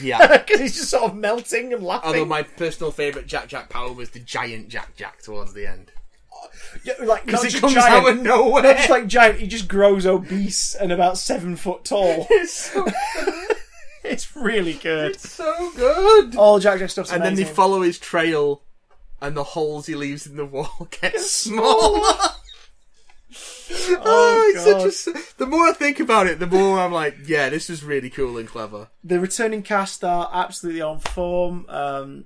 yeah, because he's just sort of melting and laughing. Although my personal favourite Jack-Jack power was the giant Jack-Jack towards the end. Yeah, like because it comes giant, out of nowhere. Not just like giant, he just grows obese and about seven foot tall. It's so good. It's really good. It's so good. All Jack-Jack stuff's amazing. And then they follow his trail. And the holes he leaves in the wall get smaller. oh, oh it's such a, the more I think about it, the more I'm like, yeah, this is really cool and clever. The returning cast are absolutely on form. Um,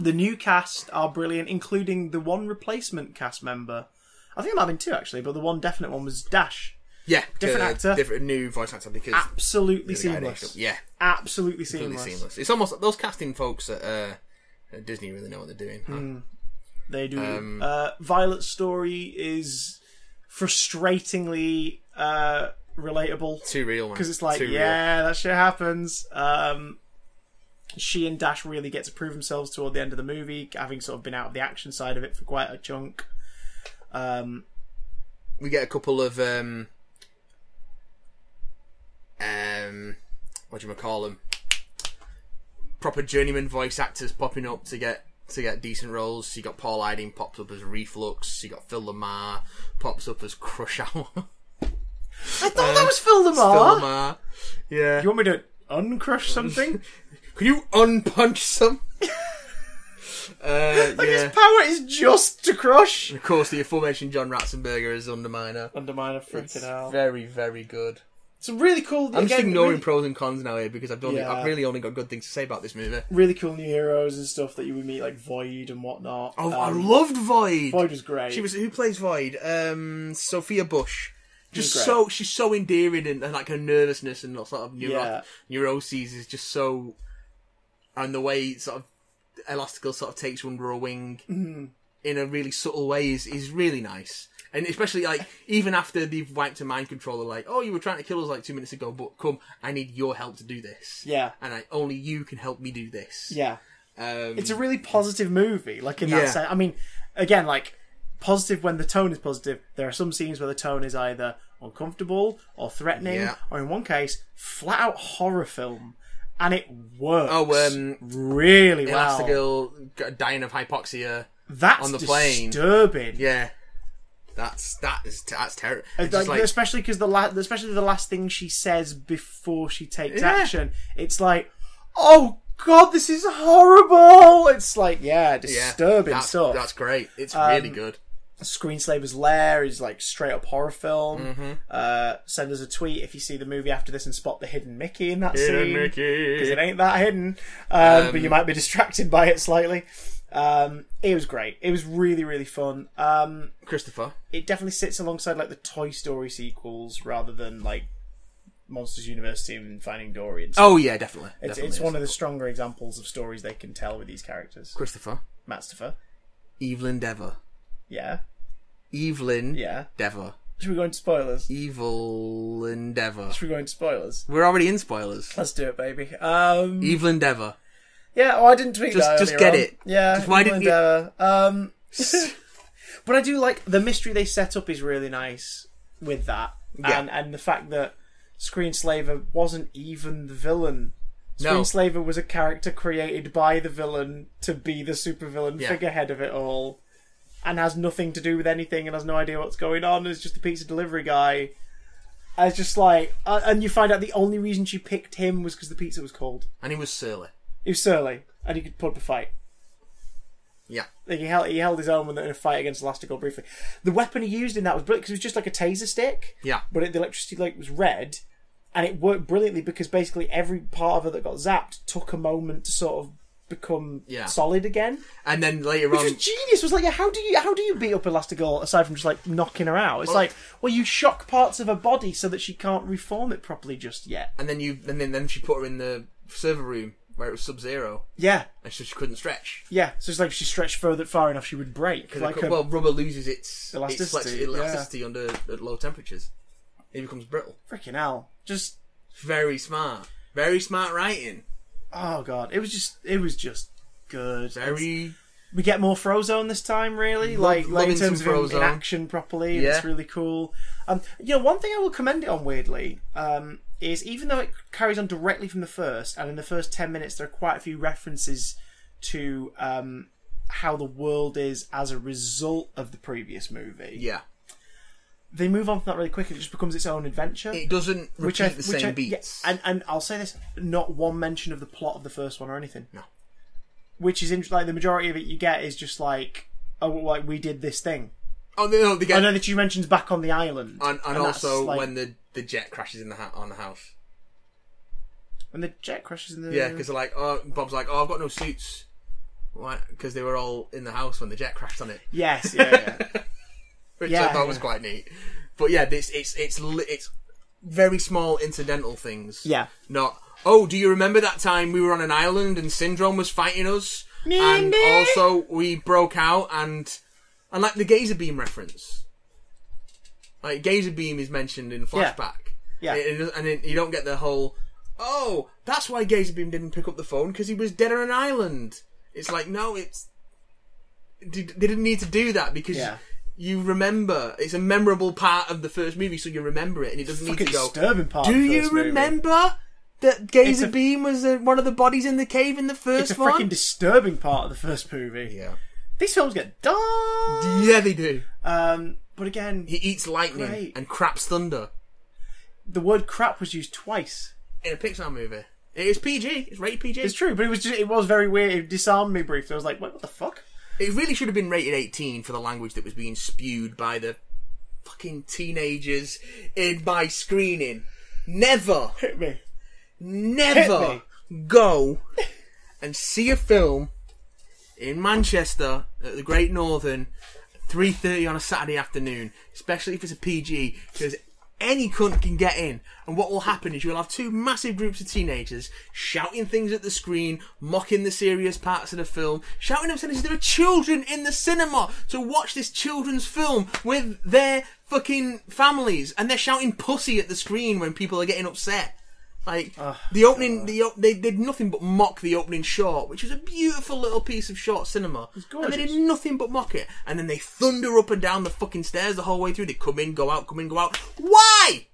the new cast are brilliant, including the one replacement cast member. I think it might have been two, actually, but the one definite one was Dash. Yeah. Different uh, actor. Different new voice actor. Because absolutely seamless. Yeah. Absolutely seamless. seamless. It's almost like those casting folks that... Uh, Disney really know what they're doing. Huh? Mm, they do. Um, uh, Violet's story is frustratingly uh, relatable. Too real, man. Because it's like, too yeah, real. That shit happens. Um, she and Dash really get to prove themselves toward the end of the movie, having sort of been out of the action side of it for quite a chunk. Um, we get a couple of... Um, um, what do you call them? Proper journeyman voice actors popping up to get to get decent roles. So you got Paul Iding popped up as Reflux. So you got Phil Lamar pops up as Crush Hour. I thought uh, that was Phil Lamar. Phil Lamar. Yeah. You want me to uncrush something? Can you unpunch some? uh, like yeah. His power is just to crush. And of course, the aforementioned John Ratzenberger is Underminer. Underminer freaking out. Very, very good. It's really cool. I'm again, just ignoring really... pros and cons now here because I've done. Yeah. I've really only got good things to say about this movie. Really cool new heroes and stuff that you would meet, like Void and whatnot. Oh, um, I loved Void. Void was great. She was who plays Void? Um, Sophia Bush. Just she's so she's so endearing and, and like her nervousness and sort of neuro yeah. neuroses is just so, and the way sort of Elastigirl sort of takes under a wing mm-hmm. in a really subtle way is is really nice. And especially, like, even after they've wiped a mind controller, like, oh, you were trying to kill us, like, two minutes ago, but come, I need your help to do this. Yeah. And I, only you can help me do this. Yeah. Um, it's a really positive movie, like, in yeah. that sense. I mean, again, like, positive when the tone is positive. There are some scenes where the tone is either uncomfortable or threatening, yeah. or in one case, flat-out horror film. And it works oh, um, really well. Elastigirl dying of hypoxia That's on the plane. That's disturbing. Yeah. That's that is that's terrible. Like, like, especially because the la especially the last thing she says before she takes yeah. action, it's like, oh god, this is horrible. It's like yeah, disturbing yeah, that's, stuff. That's great. It's um, really good. Screenslaver's Lair is like straight up horror film. Mm-hmm. uh, send us a tweet if you see the movie after this and spot the hidden Mickey in that hidden scene because it ain't that hidden, um, um, but you might be distracted by it slightly. Um, it was great. It was really, really fun. Um, Christopher. It definitely sits alongside like the Toy Story sequels rather than like Monsters Universe team and Finding Dory. And oh yeah, definitely. It's, definitely it's one of the stronger examples of stories they can tell with these characters. Christopher, Mattstopher, Evelyn Dever. Yeah. Evelyn. Yeah. Dever. Should we go into spoilers? Evil Endeavour. Should we go into spoilers? We're already in spoilers. Let's do it, baby. Um, Evil Endeavour. Yeah, oh, I didn't tweet just, that Just get on. it. Yeah, just Evil Endeavour. You... Um, but I do like... The mystery they set up is really nice with that. Yeah. And, and the fact that Screenslaver wasn't even the villain. Screenslaver no. was a character created by the villain to be the supervillain yeah. figurehead of it all. And has nothing to do with anything and has no idea what's going on. It's just a pizza delivery guy. I was just like... Uh, and you find out the only reason she picked him was because the pizza was cold. And he was surly. He was surly. And he could put up a fight. Yeah. Like he held, he held his own in a fight against Elastigirl briefly. The weapon he used in that was brilliant because it was just like a taser stick. Yeah. But it, the electricity like was red. And it worked brilliantly because basically every part of her that got zapped took a moment to sort of... become yeah. solid again, and then later which on, which was genius. It was like, how do you how do you beat up Elastigirl aside from just like knocking her out? It's well, like, well, you shock parts of her body so that she can't reform it properly just yet. And then you, and then then she put her in the server room where it was sub zero. Yeah, and so she couldn't stretch. Yeah, so it's like if she stretched further far enough, she would break. Like could, a, well, rubber loses its elasticity, its elasticity yeah. under at low temperatures. It becomes brittle. Freaking hell! Just very smart, very smart writing. Oh god, it was just it was just good. Very. It's, we get more Frozone this time, really, lo like like in terms of Frozone. in action properly. Yeah. It's really cool. Um, you know, one thing I will commend it on weirdly um, is even though it carries on directly from the first, and in the first ten minutes there are quite a few references to um, how the world is as a result of the previous movie. Yeah. They move on from that really quickly. It just becomes its own adventure. It doesn't repeat which I, the which same I, beats. Yeah, and, and I'll say this, not one mention of the plot of the first one or anything. No. Which is interesting. Like, the majority of it you get is just like, oh, like, we did this thing. Oh, no, they get... I know that you mentioned back on the island. And, and, and also like, when the, the jet crashes in the ha on the house. When the jet crashes in the... Yeah, because they're like, oh, Bob's like, oh, I've got no suits. Why? Because they were all in the house when the jet crashed on it. Yes, yeah, yeah. Which yeah, I thought yeah. was quite neat, but yeah, this it's it's it's very small incidental things. Yeah, not oh, do you remember that time we were on an island and Syndrome was fighting us, and also we broke out and and like the Gazer Beam reference, like Gazer Beam is mentioned in flashback. Yeah, yeah. It, it, and it, you don't get the whole oh that's why Gazer Beam didn't pick up the phone because he was dead on an island. It's like no, it's they didn't need to do that because. Yeah. You remember it's a memorable part of the first movie, so you remember it, and it doesn't need to go. Disturbing part. Do you remember that Gazer Beam was a, one of the bodies in the cave in the first one? It's a freaking disturbing part of the first movie. Yeah, these films get dark. Yeah, they do. Um, but again, he eats lightning great. and craps thunder. The word "crap" was used twice in a Pixar movie. It is P G. It's rated P G. It's true, but it was just, it was very weird. It disarmed me briefly. I was like, "What, what the fuck?" It really should have been rated eighteen for the language that was being spewed by the fucking teenagers in my screening. Never, hit me. Never hit me. Go and see a film in Manchester at the Great Northern at three thirty on a Saturday afternoon, especially if it's a P G, because any cunt can get in. And what will happen is you'll have two massive groups of teenagers shouting things at the screen, mocking the serious parts of the film, shouting at them, there are children in the cinema to watch this children's film with their fucking families, and they're shouting pussy at the screen when people are getting upset. Like, oh, the opening, the, they did nothing but mock the opening short, which was a beautiful little piece of short cinema. And they did nothing but mock it. And then they thunder up and down the fucking stairs the whole way through. They come in, go out, come in, go out. Why?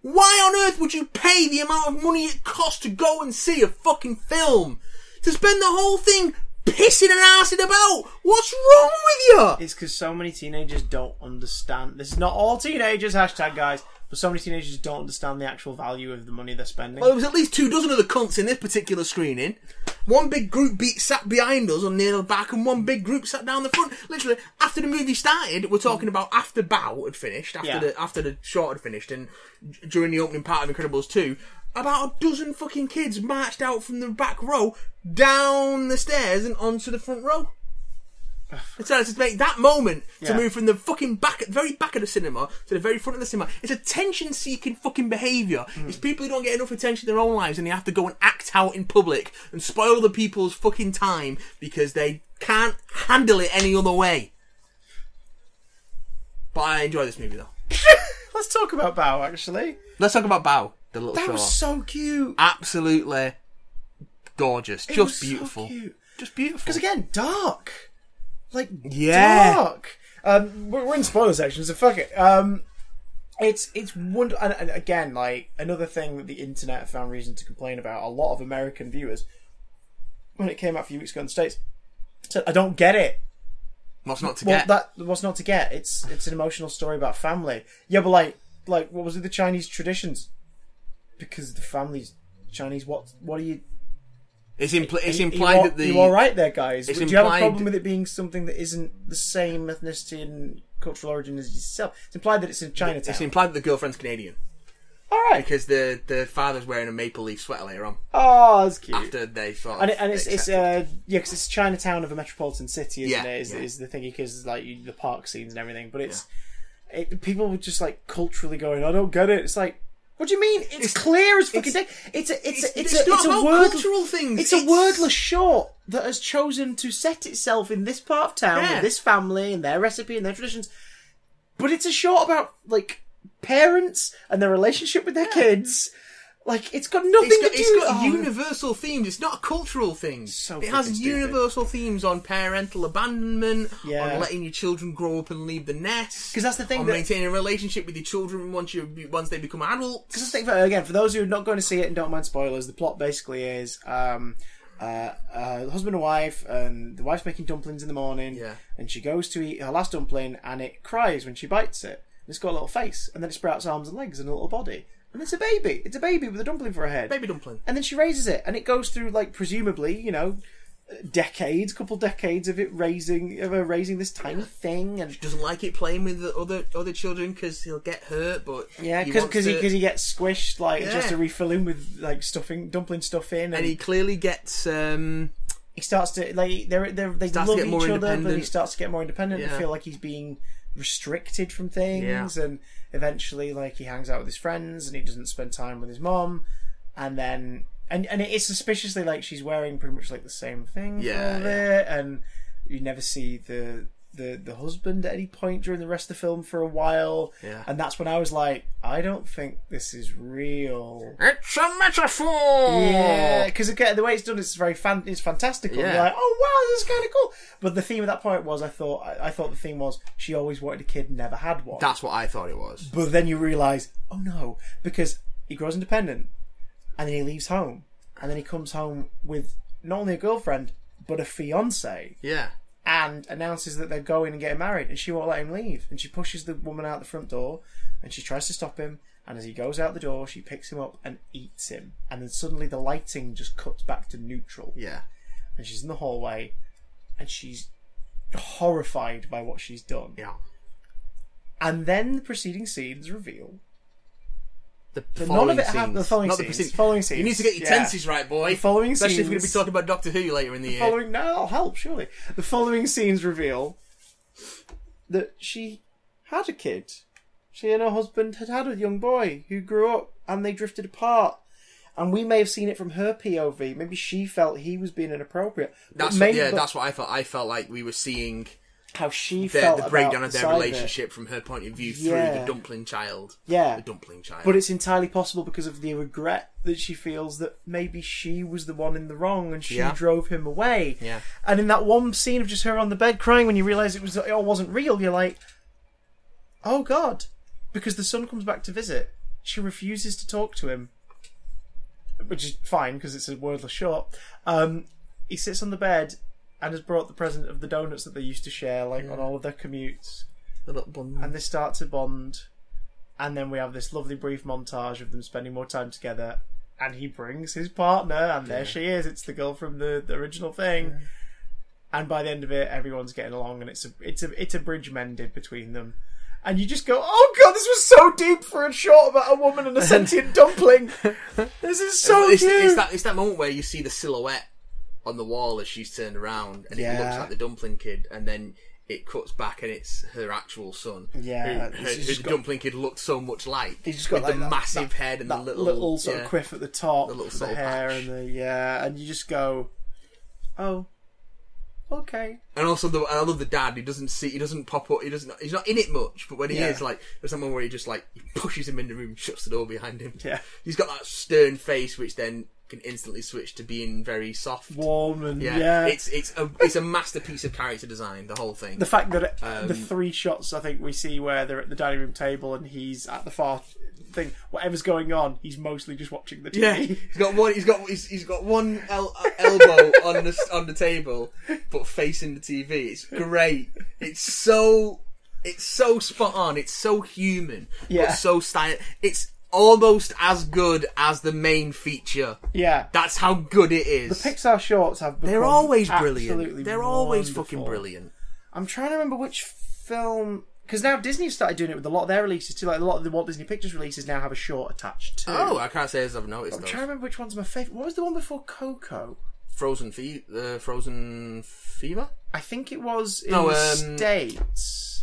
Why on earth would you pay the amount of money it costs to go and see a fucking film? To spend the whole thing pissing and arsing about? What's wrong with you? It's because so many teenagers don't understand. This is not all teenagers, hashtag guys. But so many teenagers don't understand the actual value of the money they're spending. Well, there was at least two dozen of the cunts in this particular screening. One big group beat sat behind us on near the back, and one big group sat down the front. Literally, after the movie started, we're talking about after Bow had finished, after yeah. the after the short had finished, and during the opening part of Incredibles two, about a dozen fucking kids marched out from the back row down the stairs and onto the front row. It's just make that moment yeah. to move from the fucking back, very back of the cinema to the very front of the cinema. It's attention-seeking fucking behaviour. Mm. It's people who don't get enough attention in their own lives and they have to go and act out in public and spoil other people's fucking time because they can't handle it any other way. But I enjoy this movie, though. Let's talk about Bao, actually. Let's talk about Bao, the little short. That was so cute. Absolutely gorgeous. It just was beautiful. So cute. Just beautiful. Because again, dark. Like, yeah. dark. Um, we're, we're in spoiler section, so fuck it. Um, it's it's wonderful. And, and again, like, another thing that the internet found reason to complain about, a lot of American viewers, when it came out a few weeks ago in the States, said, I don't get it. What's not to well, get? That, what's not to get? It's it's an emotional story about family. Yeah, but like, like what was it? The Chinese traditions? Because the family's Chinese. What what are you... It's, impl it's implied you, you are, that the... You're all right there, guys. It's Do you have a problem with it being something that isn't the same ethnicity and cultural origin as yourself? It's implied that it's in Chinatown. It's implied that the girlfriend's Canadian. All right. Because the, the father's wearing a maple leaf sweater later on. Oh, that's cute. After they sort of... And, it, and it's... it's uh, yeah, because it's Chinatown of a metropolitan city, isn't yeah, it? Is, yeah. is the thingy, because like, the park scenes and everything. But it's... Yeah. It, people were just like culturally going, I don't get it. It's like... What do you mean? It's, it's clear as fucking day. It's a it's a it's, it's a it's a word, cultural thing. It's, it's a wordless short that has chosen to set itself in this part of town yeah. with this family and their recipe and their traditions. But it's a short about like parents and their relationship with their yeah. kids. Like it's got nothing it's got, to do. It's got oh. universal themes. It's not a cultural thing. So it has universal stupid. themes on parental abandonment, yeah. on letting your children grow up and leave the nest. Because that's the thing. On that... maintaining a relationship with your children once you once they become adults. Because that's the thing. Again, for those who are not going to see it and don't mind spoilers, the plot basically is um, uh, uh, husband and wife, and the wife's making dumplings in the morning, yeah. and she goes to eat her last dumpling, and it cries when she bites it. And it's got a little face, and then it sprouts arms and legs and a little body. And it's a baby. It's a baby with a dumpling for a head. Baby dumpling. And then she raises it. And it goes through, like, presumably, you know, decades, couple decades of it raising, of her raising this tiny thing. And she doesn't like it playing with the other other children because he'll get hurt, but... Yeah, because he, to... he, he gets squished, like, yeah. just to refill him with, like, stuffing, dumpling stuffing. And, and he clearly gets... Um... He starts to, like, they're, they're, they love each other, but he starts to get more independent yeah. and feel like he's being... restricted from things yeah. and eventually like he hangs out with his friends and he doesn't spend time with his mom and then and and it is suspiciously like she's wearing pretty much like the same thing yeah, for yeah. and you never see the the the husband at any point during the rest of the film for a while yeah. and that's when I was like, I don't think this is real, it's a metaphor, yeah because again the way it's done, it's very fan it's fantastical yeah. you're like, oh wow, this is kind of cool. But the theme at that point was, I thought I, I thought the theme was she always wanted a kid, never had one. That's what I thought it was. But then you realise, oh no, because he grows independent, and then he leaves home, and then he comes home with not only a girlfriend but a fiance. Yeah. And announces that they're going and getting married, and she won't let him leave. And she pushes the woman out the front door, and she tries to stop him. And as he goes out the door, she picks him up and eats him. And then suddenly the lighting just cuts back to neutral. Yeah. And she's in the hallway, and she's horrified by what she's done. Yeah. And then the preceding scenes reveal. The following none of it happened. The following Not scenes. The following scenes. You need to get your yeah. tenses right, boy. The following Especially scenes. Especially if we're going to be talking about Doctor Who later in the, the year. Following, no, that'll help, surely. The following scenes reveal that she had a kid. She and her husband had had a young boy who grew up and they drifted apart. And we may have seen it from her P O V. Maybe she felt he was being inappropriate. That's what, yeah, that's what I felt. I felt like we were seeing... how she the, felt the breakdown about of their relationship it. From her point of view yeah. through the dumpling child. Yeah. The dumpling child. But it's entirely possible because of the regret that she feels that maybe she was the one in the wrong and she yeah. drove him away. Yeah. And in that one scene of just her on the bed crying when you realise it was it all wasn't real, you're like, oh God. Because the son comes back to visit. She refuses to talk to him. Which is fine because it's a wordless short. Um, he sits on the bed and has brought the present of the donuts that they used to share, like, yeah. on all of their commutes. The little bond. And they start to bond. And then we have this lovely brief montage of them spending more time together. And he brings his partner, and there yeah. she is. It's the girl from the, the original thing. Yeah. And by the end of it, everyone's getting along, and it's a it's a it's a bridge mended between them. And you just go, oh God, this was so deep for a short about a woman and a sentient dumpling. This is so it's, cute. It's that, it's that moment where you see the silhouette on the wall as she's turned around, and yeah. it looks like the dumpling kid, and then it cuts back and it's her actual son. Yeah, who, her, who the got, dumpling kid looked so much like. He's just got with like the that, massive that, head and that the little, little sort yeah, of quiff at the top, the, little the hair, patch. and the yeah, and you just go, oh, okay. And also, the, I love the dad. He doesn't see. He doesn't pop up. He doesn't. He's not in it much. But when he yeah. is, like, there's someone where he just like he pushes him in the room, and shuts the door behind him. Yeah, he's got that stern face, which then can instantly switch to being very soft, warm, and yeah. yeah. It's it's a it's a masterpiece of character design. The whole thing. The fact that um, the three shots I think we see where they're at the dining room table and he's at the far thing. Whatever's going on, he's mostly just watching the T V. Yeah, he's got one. He's got he's, he's got one el elbow on the on the table, but facing the T V. It's great. It's so it's so spot on. It's so human. Yeah. But so stylish. It's almost as good as the main feature. Yeah, that's how good it is. The Pixar shorts have become they're always brilliant. They're always wonderful. fucking brilliant. I'm trying to remember which film, because now Disney started doing it with a lot of their releases too. Like a lot of the Walt Disney Pictures releases now have a short attached to. Oh, I can't say as I've noticed. I'm those. trying to remember which one's my favourite. What was the one before Coco? Frozen Fe uh, Frozen Fever. I think it was in no, um, the States.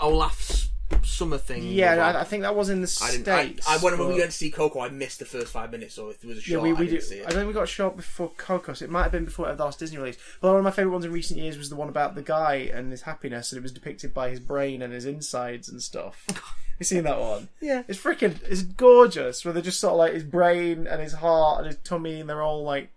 Uh, Olaf's summer thing. Yeah, I, I think that was in the I States. I, I, when but... we went to see Coco, I missed the first five minutes, so if it was a short, yeah, we, we I didn't do, see it. I think we got a short before Coco, so it might have been before the last Disney release. But one of my favourite ones in recent years was the one about the guy and his happiness, and it was depicted by his brain and his insides and stuff. You seen that one? Yeah. It's freaking, it's gorgeous, where they're just sort of like his brain and his heart and his tummy, and they're all like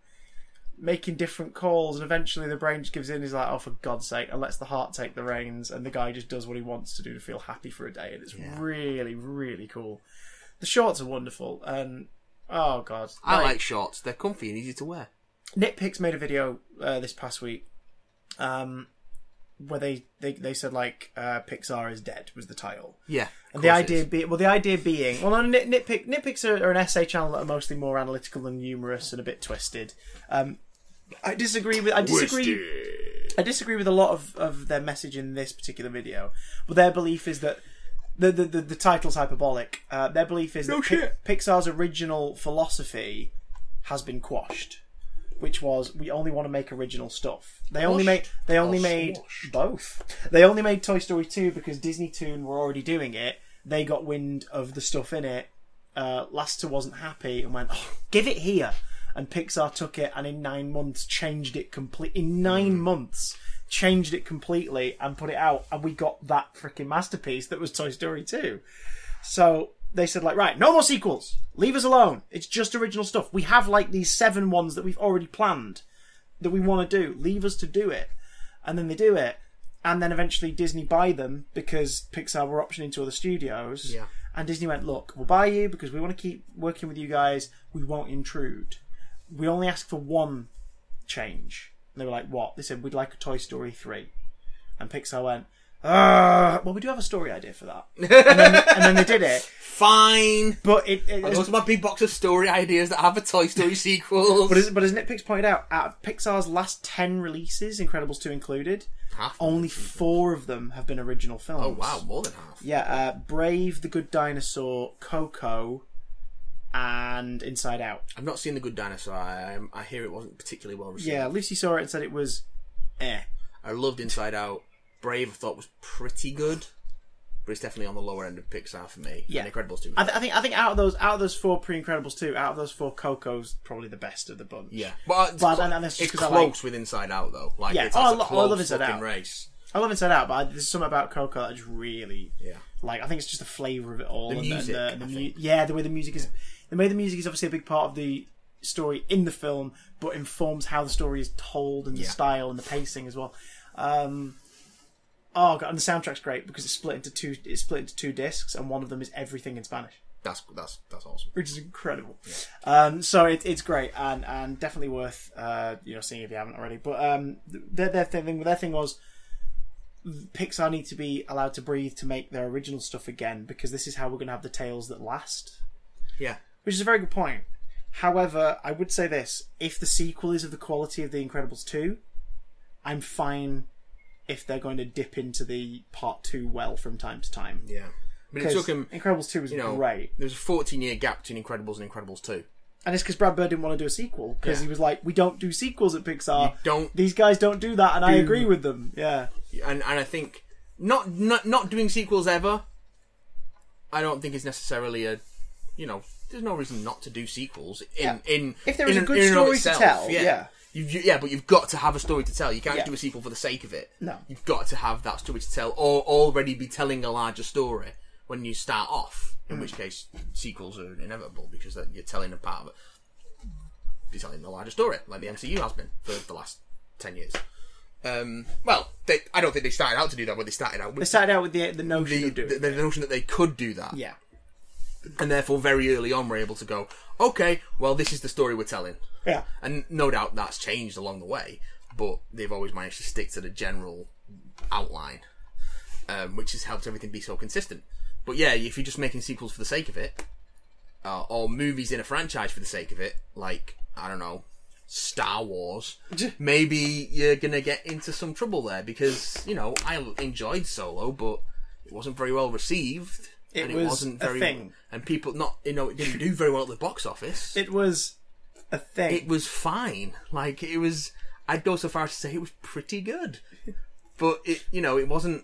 making different calls, and eventually the brain just gives in. He's like, oh, for God's sake, and lets the heart take the reins, and the guy just does what he wants to do to feel happy for a day, and it's yeah. really, really cool. The shorts are wonderful, and oh God. I like, like shorts. They're comfy and easy to wear. Nitpicks made a video uh, this past week um, where they, they, they said, like, uh, Pixar is dead was the title. Yeah. And the idea being, well, the idea being, well, no, nit nitpick, nitpicks are, are an essay channel that are mostly more analytical and humorous and a bit twisted. Um, I disagree with I disagree Twisted. I disagree with a lot of, of their message in this particular video. But their belief is that the the, the, the title's hyperbolic. Uh, their belief is no that shit. Pi Pixar's original philosophy has been quashed, which was we only want to make original stuff. They quashed only made they only made squashed. both. They only made Toy Story two because Disney Toon were already doing it. They got wind of the stuff in it. Uh, Lasseter wasn't happy and went, oh, give it here. And Pixar took it and in nine months changed it complete. In nine mm. months, changed it completely and put it out, and we got that freaking masterpiece that was Toy Story two. So they said, like, right, no more sequels. Leave us alone. It's just original stuff. We have like these seven ones that we've already planned that we want to do. Leave us to do it. And then they do it, and then eventually Disney buy them because Pixar were optioning to other studios. Yeah. And Disney went, look, we'll buy you because we want to keep working with you guys. We won't intrude. We only asked for one change. And they were like, what? They said, we'd like a Toy Story three. And Pixar went, ugh, well, we do have a story idea for that. And then, and then they did it. Fine. But it, it, I go to my big box of story ideas that have a Toy Story sequel. But as, but as Nitpicks pointed out, out of Pixar's last ten releases, Incredibles two included, half only four of them have been original films. Oh, wow, more than half. Yeah, uh, Brave, The Good Dinosaur, Coco, and Inside Out. I've not seen The Good Dinosaur. I, um, I hear it wasn't particularly well received. Yeah, Lucy saw it and said it was eh. I loved Inside Out. Brave I thought was pretty good, but it's definitely on the lower end of Pixar for me. Yeah, and Incredibles two. I, th I think I think out of those out of those four pre-Incredibles two, out of those four, Coco's probably the best of the bunch. Yeah, but it's, but, and, and it's close I like, with Inside Out though. Like, yeah, it's, oh, it's I, lo I love Inside Out. Race. I love Inside Out, but I, there's something about Coco that is really yeah. Like, I think it's just the flavour of it all. The and music, the, and the, the mu yeah, the way the music is. Yeah. The way the music is obviously a big part of the story in the film, but informs how the story is told and the yeah. style and the pacing as well. Um, oh God, and the soundtrack's great because it's split into two. It's split into two discs, and one of them is everything in Spanish. That's that's that's awesome. Which is incredible. Yeah. Um, so it, it's great and and definitely worth uh, you know, seeing if you haven't already. But um, their their thing their thing was, Pixar need to be allowed to breathe to make their original stuff again, because this is how we're going to have the tales that last. Yeah. Which is a very good point. However, I would say this. If the sequel is of the quality of The Incredibles two, I'm fine if they're going to dip into the part two well from time to time. Yeah. But it took them, Incredibles two was you know, great. There was a fourteen year gap between Incredibles and Incredibles two. And it's because Brad Bird didn't want to do a sequel, because yeah. he was like, we don't do sequels at Pixar. You don't. These guys don't do that, and do... I agree with them. Yeah. And and I think not not not doing sequels ever. I don't think it's necessarily a, you know, there's no reason not to do sequels in yeah. in if there is in, a good in story itself, to tell. Yeah. yeah. You've, you, yeah, but you've got to have a story to tell. You can't yeah. do a sequel for the sake of it. No. You've got to have that story to tell, or already be telling a larger story when you start off, in mm. which case sequels are inevitable because you're telling a part of it. You're telling a larger story, like the M C U has been for the last ten years. Um, well, they, I don't think they started out to do that, but they started out with... They started out with the, the notion the, of doing the, the, the notion that they could do that. Yeah. And therefore, very early on, we're able to go, okay, well, this is the story we're telling. Yeah. And no doubt that's changed along the way, but they've always managed to stick to the general outline, um, which has helped everything be so consistent. But yeah, if you're just making sequels for the sake of it, uh, or movies in a franchise for the sake of it, like, I don't know, Star Wars, maybe you're going to get into some trouble there, because, you know, I enjoyed Solo, but it wasn't very well received. It, and it was wasn't very a thing. And people, not, you know, it didn't do very well at the box office. It was a thing. It was fine. Like, it was, I'd go so far as to say it was pretty good. But, it, you know, it wasn't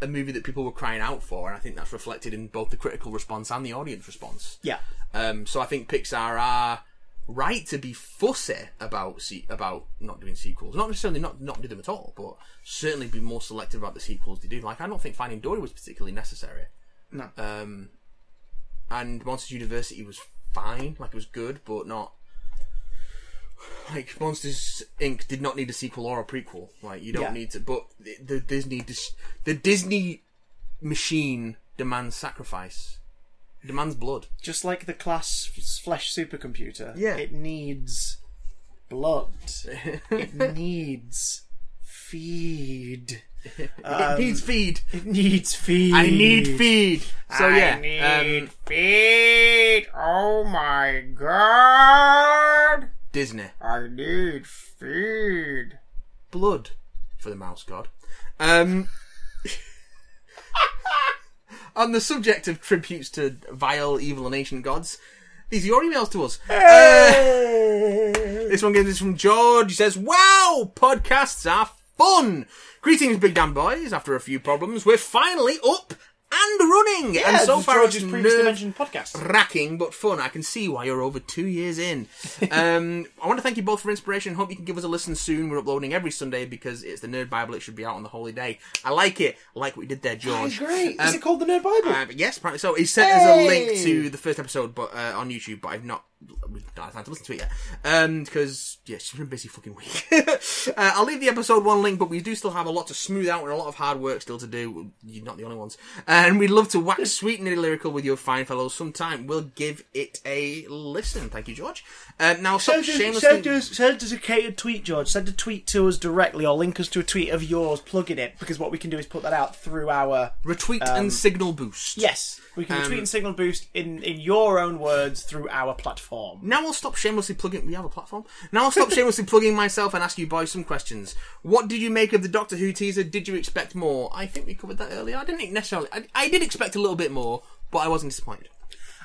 a movie that people were crying out for, and I think that's reflected in both the critical response and the audience response. Yeah. Um, so I think Pixar are right to be fussy about se about not doing sequels. Not necessarily not, not do them at all, but certainly be more selective about the sequels they do. Like, I don't think Finding Dory was particularly necessary. No. Um, and Monsters University was fine, like it was good, but not like Monsters Incorporated did not need a sequel or a prequel. Like you don't yeah. need to, but the, the Disney the Disney machine demands sacrifice, demands blood. Just like the class flesh supercomputer, yeah, it needs blood. It needs feed. Um, it needs feed. It needs feed. I need feed. So yeah, I need um, feed. Oh my god! Disney. I need feed. Blood for the mouse god. Um, on the subject of tributes to vile, evil, and ancient gods, these are your emails to us. Hey. Uh, this one gives us from George. He says, "Wow, podcasts are fun. Greetings, big damn boys. After a few problems, we're finally up and running." Yeah, and so far it's nerve-wracking but fun. I can see why you're over two years in. um, I want to thank you both for inspiration. Hope you can give us a listen soon. We're uploading every Sunday because it's the Nerd Bible. It should be out on the holy day. I like it. I like what you did there, George. Oh, great. Um, Is it called the Nerd Bible? Uh, yes, apparently so. He sent hey! us a link to the first episode but uh, on YouTube, but I've not... we don't have time to listen to it yet because um, yeah, it's been a busy fucking week. uh, I'll leave the episode one link, but we do still have a lot to smooth out and a lot of hard work still to do. You're not the only ones, and we'd love to wax sweet and lyrical with your fine fellows sometime. We'll give it a listen. Thank you, George. Uh, now so does, send us send us a catered tweet, George. Send a tweet to us directly or link us to a tweet of yours plugging it, because what we can do is put that out through our retweet um, and signal boost. Yes, we can retweet um, and signal boost in, in your own words through our platform. Now I'll stop shamelessly plugging... We have a platform? Now I'll stop shamelessly plugging myself and ask you boys some questions. What did you make of the Doctor Who teaser? Did you expect more? I think we covered that earlier. I didn't necessarily... I, I did expect a little bit more, but I wasn't disappointed.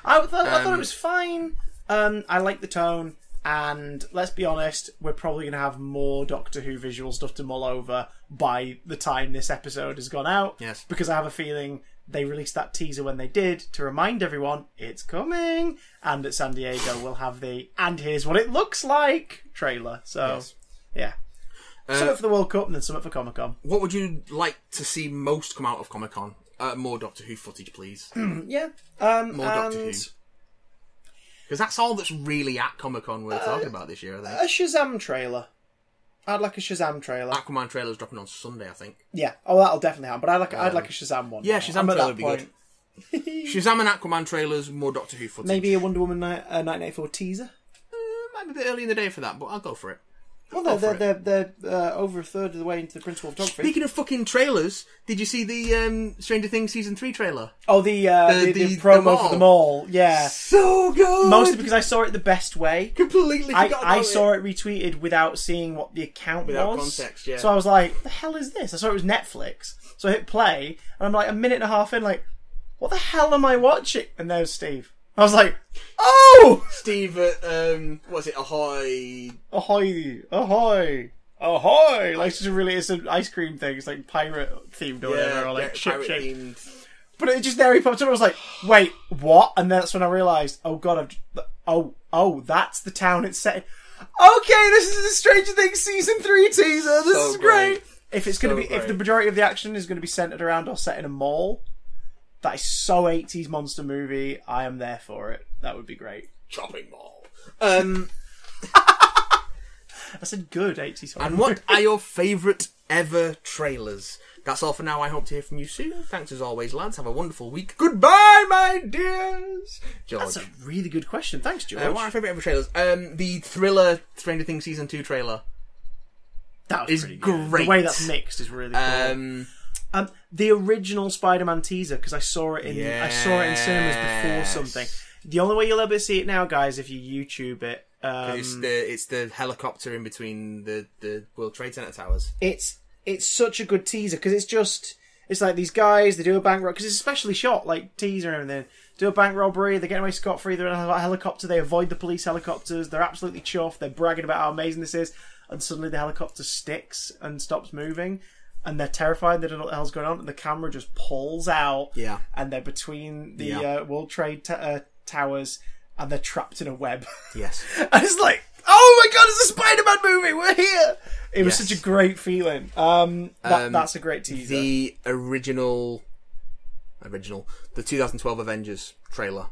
I, th um, I thought it was fine. Um, I liked the tone. And let's be honest, we're probably going to have more Doctor Who visual stuff to mull over by the time this episode has gone out. Yes. Because I have a feeling... they released that teaser when they did to remind everyone it's coming, and at San Diego we'll have the "and here's what it looks like" trailer. So, yes. yeah, uh, something for the World Cup and then something for Comic Con. What would you like to see most come out of Comic Con? Uh, more Doctor Who footage, please. yeah, um, more Doctor Who, because that's all that's really at Comic Con we're uh, talking about this year. I think a Shazam trailer. I'd like a Shazam trailer. Aquaman trailer's dropping on Sunday, I think. Yeah. Oh, that'll definitely happen. But I'd like, um, I'd like a Shazam one. Yeah, Shazam trailer would be good. Shazam and Aquaman trailers, more Doctor Who footage. Maybe a Wonder Woman uh, nineteen eighty-four teaser. Uh, might be a bit early in the day for that, but I'll go for it. Well, they're, for they're, it. they're they're uh, over a third of the way into the principal photography. Speaking of fucking trailers, did you see the um, Stranger Things season three trailer? Oh, the uh, the, the, the, the promo the for them all. Yeah, so good. Mostly because I saw it the best way. Completely, I, forgot about I saw it. it retweeted without seeing what the account without was. Context, yeah. So I was like, "The hell is this?" I saw it was Netflix, so I hit play, and I'm like a minute and a half in, like, "What the hell am I watching?" And there's Steve. I was like, oh! Steve at, um, what's it, Ahoy? Ahoy, Ahoy, Ahoy! Like, it's a really, it's an ice cream thing, it's like pirate themed or yeah, whatever, or like yeah, ship themed. But it just there he popped up and I was like, wait, what? And that's when I realised, oh god, I've just, oh, oh, that's the town it's set in. Okay, this is the Stranger Things Season three teaser, this so is great! great. If it's so going to be, great. if the majority of the action is going to be centred around or set in a mall, that is so eighties monster movie. I am there for it. That would be great. Shopping mall. Um, I said good eighties. And what are your favourite ever trailers? That's all for now. I hope to hear from you soon. Thanks as always, lads. Have a wonderful week. Goodbye, my dears. George. That's a really good question. Thanks, George. Uh, what are my favourite ever trailers? Um, the thriller Stranger Things Season two trailer. That was is pretty good. great. The way that's mixed is really cool. Um, Um, the original Spider-Man teaser, because I saw it in yes. I saw it in cinemas before something. The only way you'll ever see it now, guys, if you YouTube it. Um, it's the it's the helicopter in between the the World Trade Center towers. It's it's such a good teaser because it's just it's like these guys they do a bank robbery because it's specially shot like teaser and everything. Do a bank robbery, they get away scot free. They're in a helicopter, they avoid the police helicopters. They're absolutely chuffed. They're bragging about how amazing this is, and suddenly the helicopter sticks and stops moving. And they're terrified. They don't know what the hell's going on. And the camera just pulls out. Yeah. And they're between the yeah. uh, World Trade t uh, Towers, and they're trapped in a web. Yes. And it's like, oh my god, it's a Spider-Man movie. We're here. It was yes. such a great feeling. Um, that, um, that's a great teaser. The original, original, the twenty twelve Avengers trailer.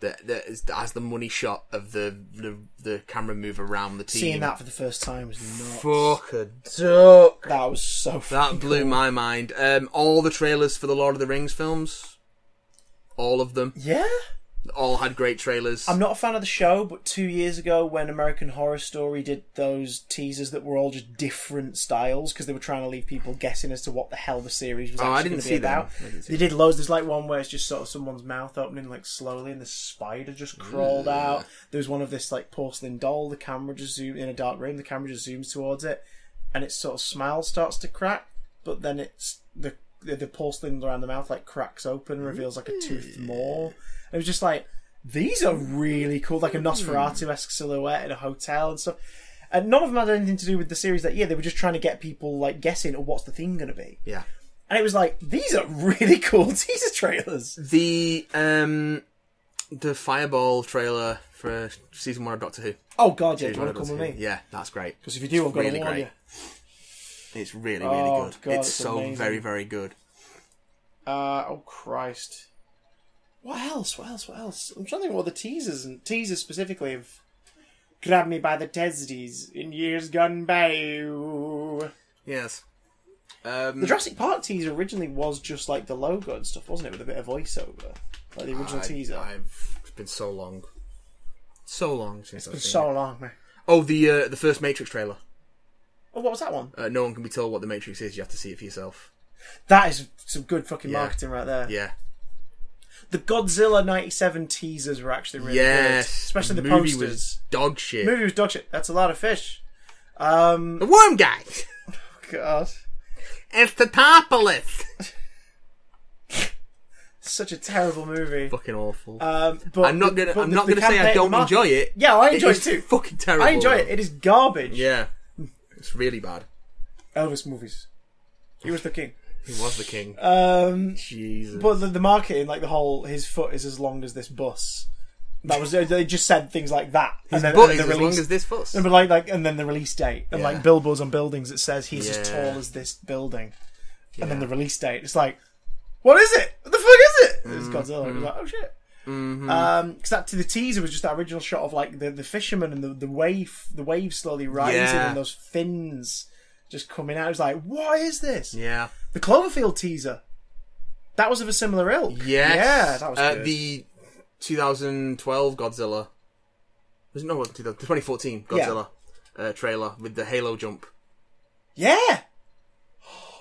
That that has the money shot of the, the the camera move around the team. Seeing that for the first time was nuts. Fuck a duck. That was so That blew cool. my mind. Um, all the trailers for the Lord of the Rings films, all of them. Yeah. All had great trailers. I'm not a fan of the show, but two years ago when American Horror Story did those teasers that were all just different styles because they were trying to leave people guessing as to what the hell the series was oh, actually going to be about. I didn't see they did loads. There's like one where it's just sort of someone's mouth opening like slowly and the spider just crawled yeah. out. There's one of this like porcelain doll. The camera just zooms in a dark room. The camera just zooms towards it and its sort of smile starts to crack, but then it's the, the, the porcelain around the mouth like cracks open and reveals like a tooth more. It was just like, these are really cool, like a Nosferatu-esque silhouette in a hotel and stuff. And none of them had anything to do with the series that year. They were just trying to get people like guessing, oh, what's the thing going to be? Yeah. And it was like, these are really cool teaser trailers. The um, the Fireball trailer for season one of Doctor Who. Oh god, yeah, do you want to come with me? Yeah, that's great. Because if you do, I'm going to warn you. It's really, really oh, good. God, it's, it's so amazing. very, very good. Uh, oh Christ. What else? What else? What else? I'm trying to think what the teasers and teasers specifically have grabbed me by the testes in years gone by. Yes. Um, the Jurassic Park teaser originally was just like the logo and stuff, wasn't it? With a bit of voiceover. Like the original I, teaser. I've, it's been so long. So long since I've seen it. It's been so long, man. Oh, the, uh, the first Matrix trailer. Oh, what was that one? Uh, no one can be told what the Matrix is. You have to see it for yourself. That is some good fucking yeah. marketing right there. Yeah. The Godzilla ninety-seven teasers were actually really yes, good. Especially the, the movie posters. was dog shit. The movie was dog shit. That's a lot of fish. Um, the worm guy. Oh, God. It's Tatopolis. Such a terrible movie. Fucking awful. Um, but I'm not going to say I don't enjoy it. Yeah, well, I enjoy it, it too. It's fucking terrible. I enjoy though. it. It is garbage. Yeah. It's really bad. Elvis movies. He was the king. He was the king. Um, Jesus. But the, the marketing, like the whole, his foot is as long as this bus. That was they just said things like that. His and then, butt and then is the release, as long as this bus. And like, like, and then the release date and yeah. like billboards on buildings that says he's yeah. as tall as this building. Yeah. And then the release date. It's like, what is it? What the fuck is it? Mm-hmm. It's Godzilla. It was like, oh shit. Mm-hmm. Um, because that to the teaser was just that original shot of like the the fisherman and the the wave the wave slowly rising yeah. and those fins just coming out. It was like, what is this? Yeah. The Cloverfield teaser. That was of a similar ilk. Yes. Yeah, that was uh, good. The twenty twelve Godzilla. Was it, no, wasn't the twenty fourteen Godzilla yeah. uh, trailer with the Halo jump. Yeah.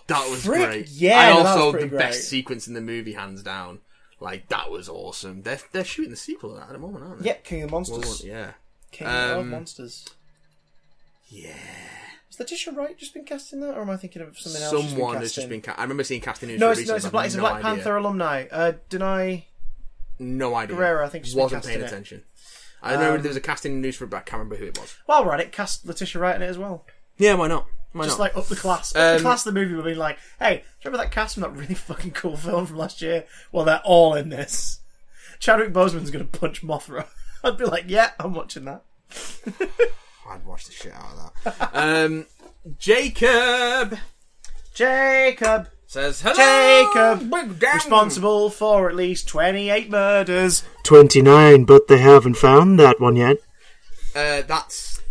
That was Frick. great. Yeah, and no, also the great. best sequence in the movie, hands down. Like, that was awesome. They're, they're shooting the sequel at the moment, aren't they? Yeah, King of Monsters. World, yeah. King um, of Monsters. Yeah. Is Letitia Wright just been casting that, or am I thinking of something else? Someone has just been casting. I remember seeing casting news. No, it's, no, it's a Black, it's a Black Panther alumni. Uh, did I? no idea. Guerrero, I think, she's wasn't paying attention. It. I know um, there was a casting news for it, but I can't remember who it was. Well, right, it cast Letitia Wright in it as well. Yeah, why not? Why Just, not? like, up the class. Up um, the class of the movie would be like, hey, remember that cast from that really fucking cool film from last year? Well, they're all in this. Chadwick Boseman's going to punch Mothra. I'd be like, yeah, I'm watching that. I'd watch the shit out of that. um, Jacob! Jacob! Says, hello! Jacob! Responsible for at least twenty-eight murders. twenty-nine, but they haven't found that one yet. Uh, that's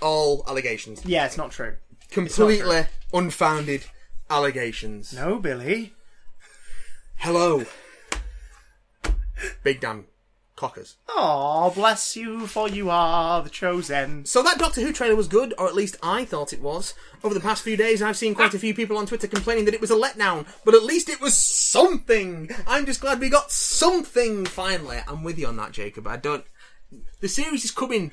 all allegations. Yeah, it's not true. Completely not true. Unfounded allegations. No, Billy. Hello. Big damn cockers. Aw, bless you, for you are the chosen. So that Doctor Who trailer was good, or at least I thought it was. Over the past few days, I've seen quite a few people on Twitter complaining that it was a letdown, but at least it was something. I'm just glad we got something, finally. I'm with you on that, Jacob. I don't... The series is coming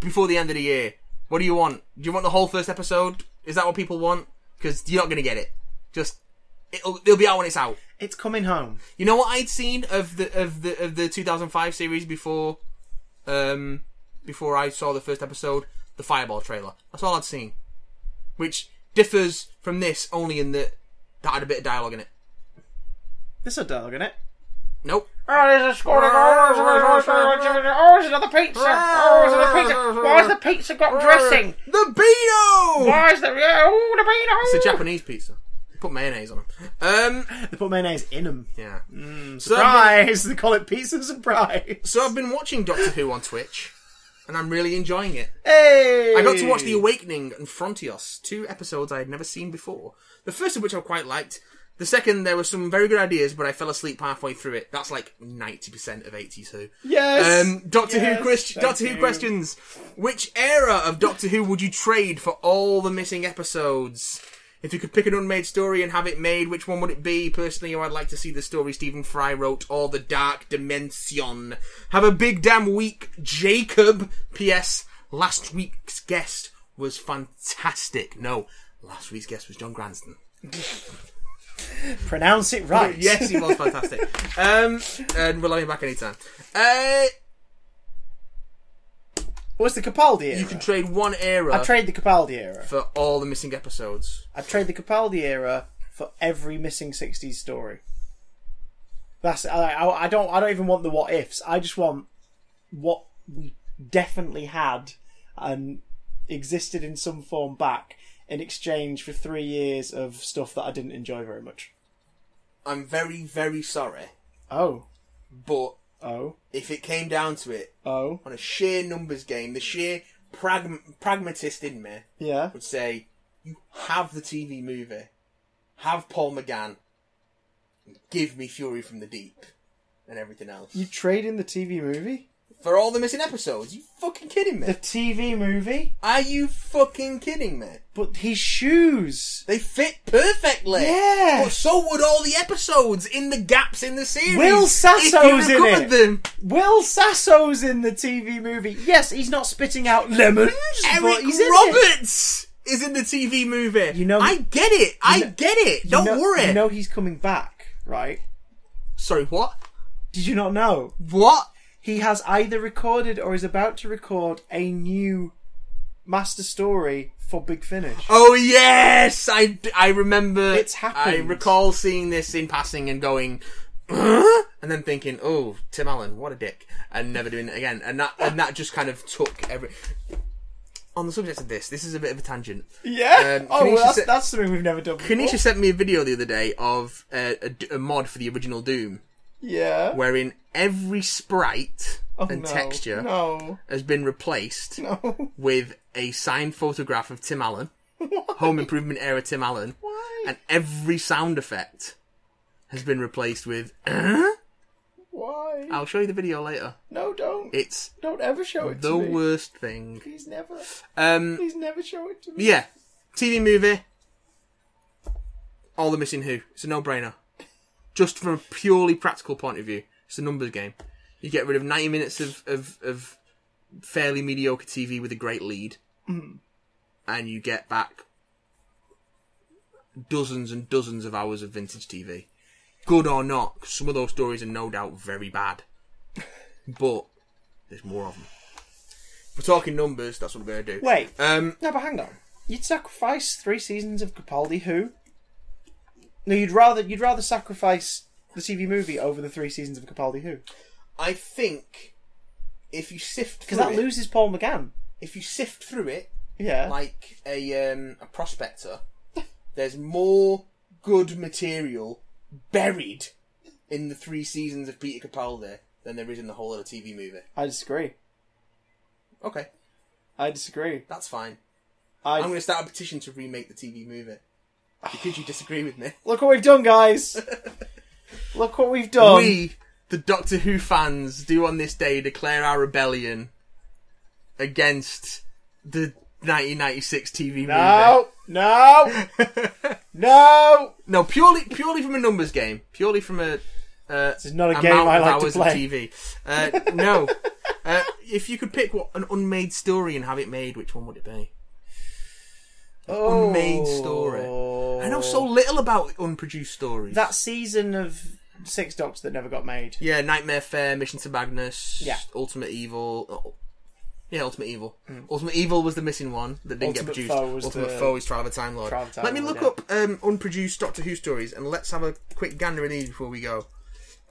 before the end of the year. What do you want? Do you want the whole first episode? Is that what people want? Because you're not going to get it. Just... It'll, it'll be out when it's out. It's coming home. You know what I'd seen of the of the of the two thousand five series before, um, before I saw the first episode, the Fireball trailer. That's all I'd seen, which differs from this only in that that had a bit of dialogue in it. There's no dialogue in it. Nope. Oh, there's a squad of oh, there's another pizza. Oh, there's another pizza. Why's the pizza got dressing? The Beano. Why's the oh the Beano? It's a Japanese pizza. Put mayonnaise on them. Um, they put mayonnaise in them. Yeah. Mm, surprise! So they call it pizza surprise. So I've been watching Doctor Who on Twitch, and I'm really enjoying it. Hey! I got to watch The Awakening and Frontios, two episodes I had never seen before. The first of which I quite liked. The second, there were some very good ideas, but I fell asleep halfway through it. That's like ninety percent of eighties Who. Yes! Um, Doctor, yes, Who, quest Doctor Who questions. Which era of Doctor Who would you trade for all the missing episodes? If you could pick an unmade story and have it made, which one would it be? Personally, I'd like to see the story Stephen Fry wrote, or The Dark Dimension. Have a big damn week, Jacob. P S. Last week's guest was fantastic. No, last week's guest was John Granston. Pronounce it right. Yes, he was fantastic. um, and we'll have him back anytime. Uh... What's the Capaldi era? You can trade one era. I'd trade the Capaldi era. For all the missing episodes. I'd trade the Capaldi era for every missing sixties story. That's I, I, I don't I don't even want the what ifs. I just want what we definitely had and existed in some form back in exchange for three years of stuff that I didn't enjoy very much. I'm very, very sorry. Oh. But... Oh. If it came down to it, oh, on a sheer numbers game, the sheer pragma pragmatist in me, yeah, would say, you have the T V movie, have Paul McGann, and give me Fury from the Deep, and everything else. You trade in the T V movie? For all the missing episodes? Are you fucking kidding me? The T V movie? Are you fucking kidding me? But his shoes... They fit perfectly. Yeah. But so would all the episodes in the gaps in the series. Will Sasso's in it. Them. Will Sasso's in the T V movie. Yes, he's not spitting out lemons, Eric but he's Roberts in it. is in the T V movie. You know... I get it. I know, get it. Don't you know, worry. You know he's coming back, right? Sorry, what? Did you not know? What? He has either recorded or is about to record a new master story for Big Finish. Oh, yes! I, I remember... It's happened. I recall seeing this in passing and going... Huh? And then thinking, oh, Tim Allen, what a dick. And never doing it again. And that, and that just kind of took every... On the subject of this, this is a bit of a tangent. Yeah? Um, oh, Kanisha well, that's, that's something we've never done before. Kanisha sent me a video the other day of uh, a, a mod for the original Doom. Yeah. Wherein every sprite oh, and no, texture no. has been replaced no. with a signed photograph of Tim Allen. Why? Home Improvement era Tim Allen. Why? And every sound effect has been replaced with... Uh? Why? I'll show you the video later. No, don't. It's... Don't ever show it to me. The worst thing. Please never. Um, Please never show it to me. Yeah. T V movie. All the missing Who. It's a no-brainer. Just from a purely practical point of view, it's a numbers game. You get rid of ninety minutes of, of, of fairly mediocre T V with a great lead, mm. and you get back dozens and dozens of hours of vintage T V. good or not, some of those stories are no doubt very bad. But there's more of them. If we're talking numbers, that's what we're going to do. Wait. Um, no, but hang on. You'd sacrifice three seasons of Capaldi Who? No, you'd rather you'd rather sacrifice the T V movie over the three seasons of Capaldi Who? I think if you sift through it... Because that loses Paul McGann. If you sift through it, yeah, like a, um, a prospector, there's more good material buried in the three seasons of Peter Capaldi than there is in the whole of the T V movie. I disagree. Okay. I disagree. That's fine. I've... I'm going to start a petition to remake the T V movie. Because you disagree with me. Look what we've done, guys. Look what we've done. We, the Doctor Who fans, do on this day declare our rebellion against the nineteen ninety-six T V no, movie. No, no, no, no. Purely, purely from a numbers game. Purely from a. Uh, this is not a game I like to play. Of T V. Uh, no. Uh, if you could pick what an unmade story and have it made, which one would it be? Oh. Unmade story. I know so little about unproduced stories. That season of Six Doctors that never got made. Yeah, Nightmare Fair, Mission to Magnus, yeah. Ultimate Evil. Oh, yeah, Ultimate Evil. Mm. Ultimate Evil was the missing one that didn't Ultimate get produced. Foe Ultimate Foe is Trial of a Time Lord. Time let me Lord, look yeah. up um, unproduced Doctor Who stories and let's have a quick gander in these before we go.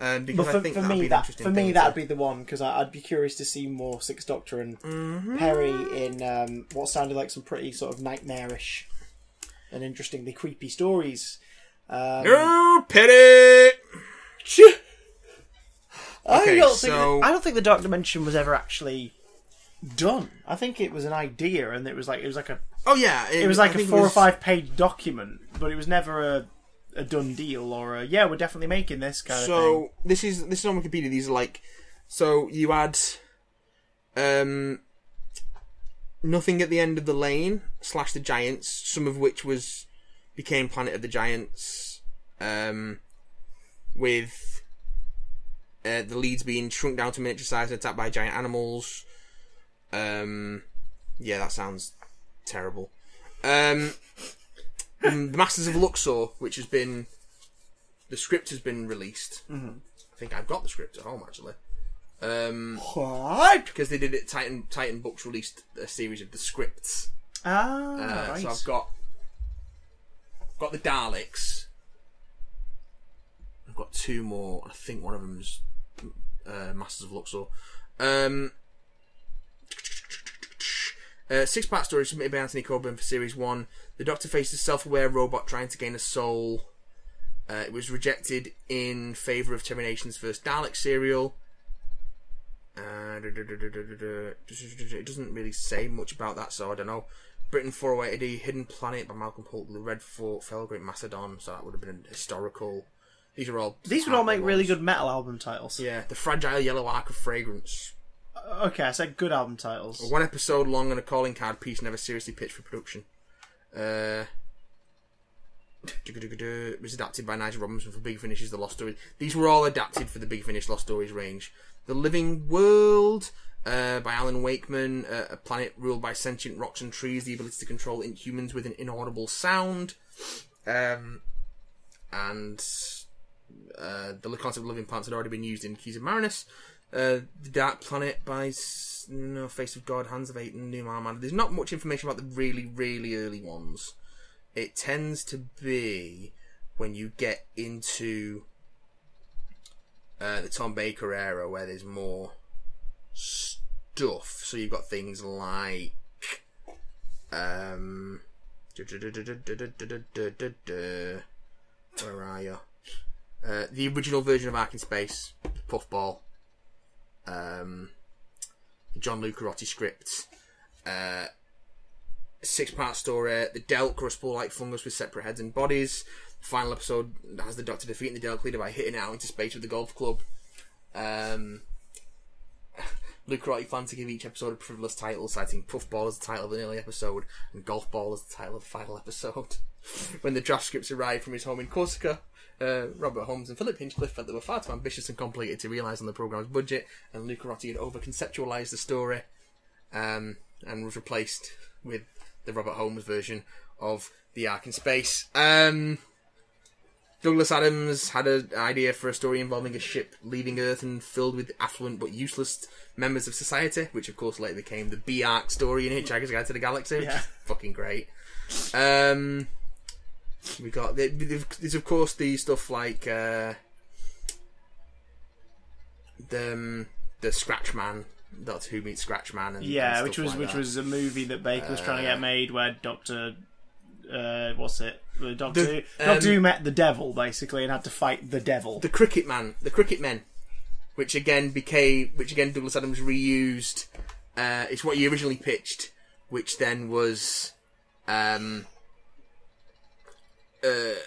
Um, because well, for, I think for that'd me, be that, for me that'd be the one because I'd be curious to see more Six Doctor and mm-hmm. Perry in um, what sounded like some pretty sort of nightmarish and interestingly creepy stories. Um, no pity. I okay, don't think so... I don't think the Dark Dimension was ever actually done. I think it was an idea, and it was like it was like a oh yeah, it, it was like I a four was... or five page document, but it was never a. a done deal or a, yeah, we're definitely making this kind so, of thing. So this is this is on Wikipedia. These are like, so you had um, Nothing at the End of the Lane slash the Giants, some of which was became Planet of the Giants, um, with uh, the leads being shrunk down to miniature size and attacked by giant animals. Um, yeah, that sounds terrible. Um, um, the Masters of Luxor, which has been the script has been released. Mm-hmm. I think I've got the script at home actually. Um, what? Because they did it. Titan Titan Books released a series of the scripts. Ah, uh, right. So I've got I've got the Daleks. I've got two more. I think one of them's uh, Masters of Luxor. Um, uh, six-part story submitted by Anthony Coburn for series one. The Doctor faced a self-aware robot trying to gain a soul. Uh, it was rejected in favour of Termination's first Dalek serial. Uh, da, da, da, da, da, da, da. It doesn't really say much about that, so I don't know. Britain four oh eight A D, Hidden Planet by Malcolm Polk, The Red Fort, Fell Great Macedon, so that would have been a historical... These are all... These would all make ones. Really good metal album titles. Yeah, The Fragile Yellow Arc of Fragrance. Uh, okay, I said good album titles. A one episode long and a calling card piece never seriously pitched for production. Uh, it was adapted by Nigel Robinson for Big Finish's The Lost Stories. These were all adapted for the Big Finish Lost Stories range. The Living World uh, by Alan Wakeman, uh, a planet ruled by sentient rocks and trees, the ability to control inhumans with an inaudible sound, um, and uh, the concept of living plants had already been used in Keys of Marinus. Uh, the Dark Planet by no Face of God, Hands of Eight, and New Man. There's not much information about the really, really early ones. It tends to be when you get into uh, the Tom Baker era where there's more stuff. So you've got things like um, where are you? Uh, the original version of Ark in Space, Puffball. Um, John Lucarotti script, uh, six-part story. The Delk are a spore-like fungus with separate heads and bodies. The final episode has the Doctor defeating the Delk leader by hitting it out into space with the golf club. Um, Lucarotti planned to give each episode a frivolous title, citing Puffball as the title of an early episode and Golf Ball as the title of the final episode. When the draft scripts arrived from his home in Corsica, uh, Robert Holmes and Philip Hinchcliffe felt they were far too ambitious and complicated to realise on the programme's budget, and Lucarotti had over-conceptualised the story um, and was replaced with the Robert Holmes version of The Ark in Space. Um, Douglas Adams had an idea for a story involving a ship leaving Earth and filled with affluent but useless members of society, which of course later became the B-Arc story in Hitchhiker's Guide to the Galaxy, which yeah. is fucking great. Um, we got there's of course the stuff like uh, the um, the Scratch Man. Doctor Who meets Scratch Man, and yeah, and stuff which was like which that. was a movie that Baker was uh, trying to get made where Doctor, uh, what's it? Doctor the, Who, Doctor um, Who met the devil basically and had to fight the devil. The Cricket Man, the Cricket Men, which again became, which again Douglas Adams reused. Uh, it's what he originally pitched, which then was, um, uh,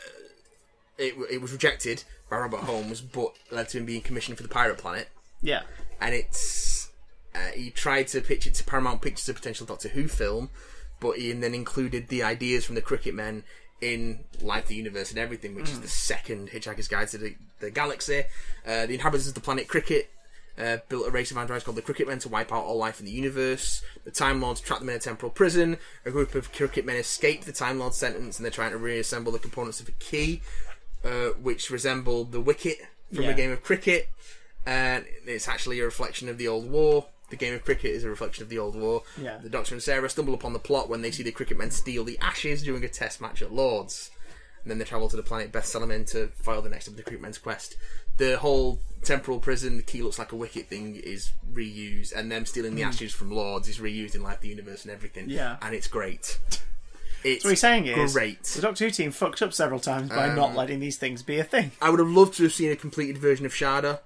it it was rejected by Robert Holmes, but led to him being commissioned for the Pirate Planet. Yeah, and it's. Uh, he tried to pitch it to Paramount Pictures, a potential Doctor Who film, but he then included the ideas from the Cricket Men in Life, the Universe, and Everything, which mm. is the second Hitchhiker's Guide to the, the Galaxy. Uh, the inhabitants of the planet Cricket uh, built a race of androids called the Cricket Men to wipe out all life in the universe. The Time Lords trapped them in a temporal prison. A group of Cricket Men escaped the Time Lord sentence, and they're trying to reassemble the components of a key, uh, which resembled the wicket from yeah. a game of cricket. And it's actually a reflection of the old war. The game of cricket is a reflection of the old war. Yeah. The Doctor and Sarah stumble upon the plot when they see the Cricket Men steal the ashes during a test match at Lord's. And then they travel to the planet Beth Salaman to foil the next of the Cricket Men's quest. The whole temporal prison, the key looks like a wicket thing, is reused. And them stealing the mm. ashes from Lord's is reused in Life, the Universe, and Everything. Yeah. And it's great. It's so what he's saying is, great. The Doctor Who team fucked up several times by um, not letting these things be a thing. I would have loved to have seen a completed version of Shada.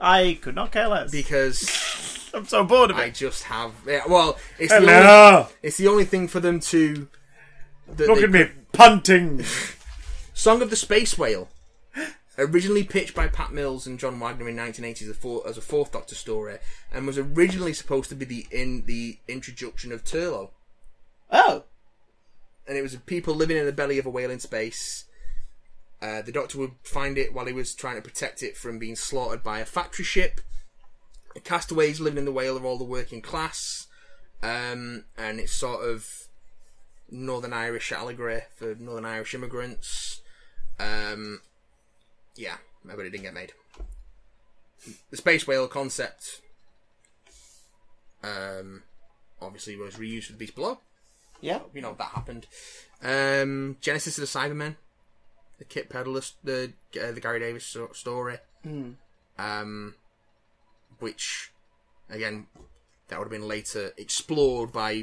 I could not care less. Because... I'm so bored of it. I just have... Yeah, well, it's the, only, it's the only thing for them to... Look at me, punting! Song of the Space Whale. Originally pitched by Pat Mills and John Wagner in nineteen eighties as a fourth Doctor story, and was originally supposed to be the in the introduction of Turlo. Oh! And it was people living in the belly of a whale in space... Uh, the Doctor would find it while he was trying to protect it from being slaughtered by a factory ship. The castaways living in the whale are all the working class. Um, and it's sort of Northern Irish allegory for Northern Irish immigrants. Um, yeah, but it didn't get made. The space whale concept um, obviously was reused for the Beast Below. Yeah. You know, that happened. Um, Genesis of the Cybermen. The Kit Pedler, the uh, the Gary Davis story, mm. um, which again that would have been later explored by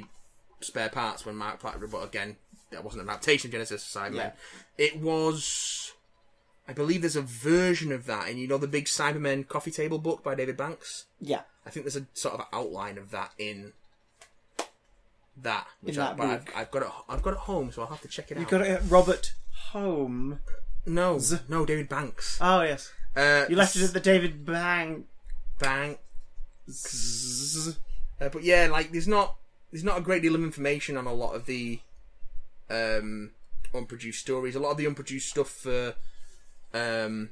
Spare Parts when Mark Platt, but again that wasn't an adaptation of Genesis of Cybermen. Yeah. It was, I believe, there's a version of that, and you know the big Cybermen coffee table book by David Banks. Yeah, I think there's a sort of outline of that in. That, which in that I, but I've, I've got it. I've got it home, so I'll have to check it you out. You got it at Robert Home? No, Z no, David Banks. Oh yes, uh, you left it at the David Bank Banks. Uh, but yeah, like there's not there's not a great deal of information on a lot of the um, unproduced stories. A lot of the unproduced stuff for um,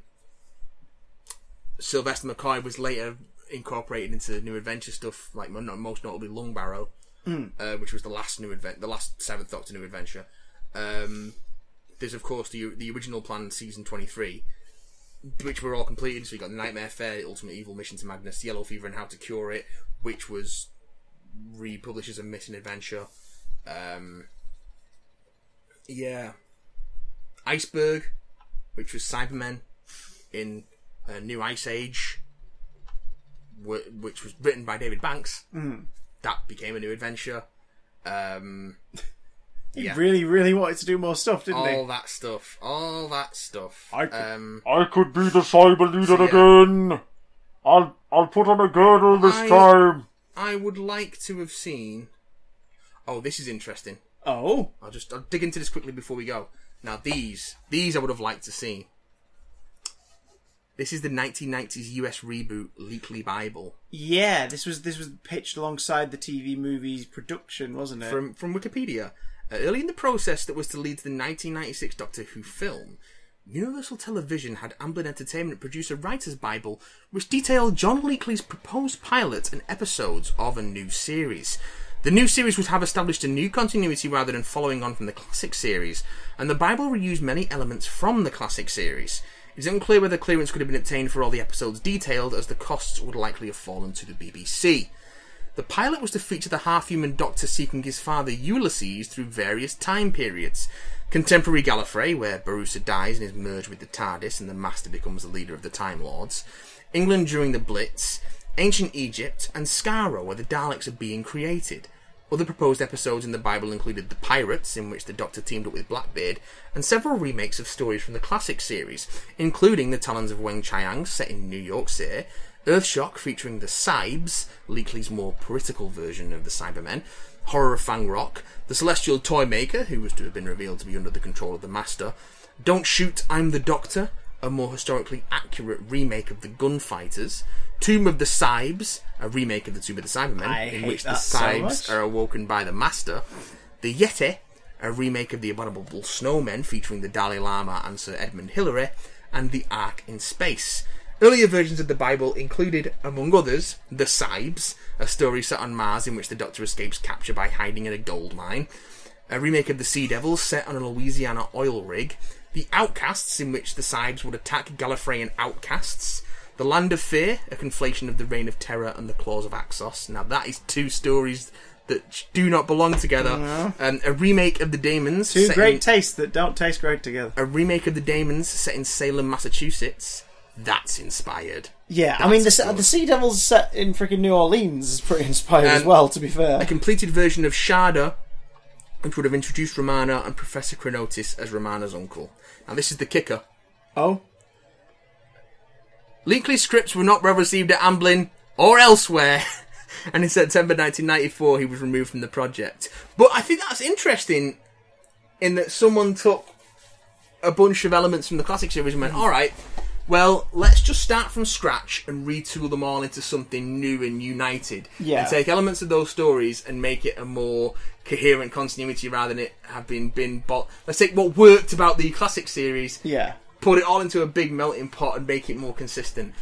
Sylvester McCoy was later incorporated into New Adventure stuff, like most notably Lung Barrow. Mm. Uh, which was the last new advent, the last seventh Doctor New Adventure. Um, there's of course the the original plan, season twenty-three, which were all completed. So you got Nightmare Fair, Ultimate Evil, Mission to Magnus, Yellow Fever, and How to Cure It, which was republished as a missing adventure. Um, yeah, Iceberg, which was Cybermen in uh, New Ice Age, which was written by David Banks. Mm. That became a new adventure. Um, he yeah. really, really wanted to do more stuff, didn't all he? All that stuff. All that stuff. I could, um, I could be the cyber leader so yeah. again. I'll I'll put on a girdle this I, time. I would like to have seen... Oh, this is interesting. Oh? I'll just I'll dig into this quickly before we go. Now, these. These I would have liked to see. This is the nineteen nineties U S reboot, Leakley Bible. Yeah, this was this was pitched alongside the T V movie's production, wasn't it? From from Wikipedia, uh, early in the process that was to lead to the nineteen ninety-six Doctor Who film, Universal Television had Amblin Entertainment produce a writer's Bible which detailed John Leakley's proposed pilot and episodes of a new series. The new series would have established a new continuity rather than following on from the classic series, and the Bible reused many elements from the classic series. It is unclear whether clearance could have been obtained for all the episodes detailed, as the costs would likely have fallen to the B B C. The pilot was to feature the half-human Doctor seeking his father Ulysses through various time periods. Contemporary Gallifrey, where Barusa dies and is merged with the TARDIS and the Master becomes the leader of the Time Lords, England during the Blitz, Ancient Egypt, and Skaro, where the Daleks are being created. Other proposed episodes in the Bible included The Pirates, in which the Doctor teamed up with Blackbeard, and several remakes of stories from the classic series, including The Talons of Weng Chiang, set in New York City, Earthshock featuring the Cybes, Leakley's more political version of the Cybermen, Horror of Fang Rock, The Celestial Toymaker, who was to have been revealed to be under the control of the Master, Don't Shoot, I'm the Doctor, a more historically accurate remake of The Gunfighters, Tomb of the Cybes, a remake of The Tomb of the Cybermen, I in which the Cybes so are awoken by the Master, The Yeti, a remake of The Abominable Snowmen featuring the Dalai Lama and Sir Edmund Hillary, and The Ark in Space. Earlier versions of the Bible included, among others, The Cybes, a story set on Mars in which the Doctor escapes capture by hiding in a gold mine, a remake of The Sea Devils set on a Louisiana oil rig, The Outcasts, in which the Cybes would attack Gallifreyan outcasts, The Land of Fear, a conflation of The Reign of Terror and The Claws of Axos. Now that is two stories that do not belong together. No. Um, a remake of The Daemons. Two great in, tastes that don't taste great together. A remake of The Daemons set in Salem, Massachusetts. That's inspired. Yeah, That's I mean, the, the Sea Devils set in freaking New Orleans is pretty inspired um, as well, to be fair. A completed version of Sharda, which would have introduced Romana and Professor Chronotis as Romana's uncle. Now, this is the kicker. Oh? Leakley's scripts were not well received at Amblin or elsewhere, and in September nineteen ninety-four, he was removed from the project. But I think that's interesting, in that someone took a bunch of elements from the classic series and went, alright, well, let's just start from scratch and retool them all into something new and united. Yeah. And take elements of those stories and make it a more coherent continuity rather than it have been... been bought. Let's take what worked about the classic series, yeah, put it all into a big melting pot and make it more consistent.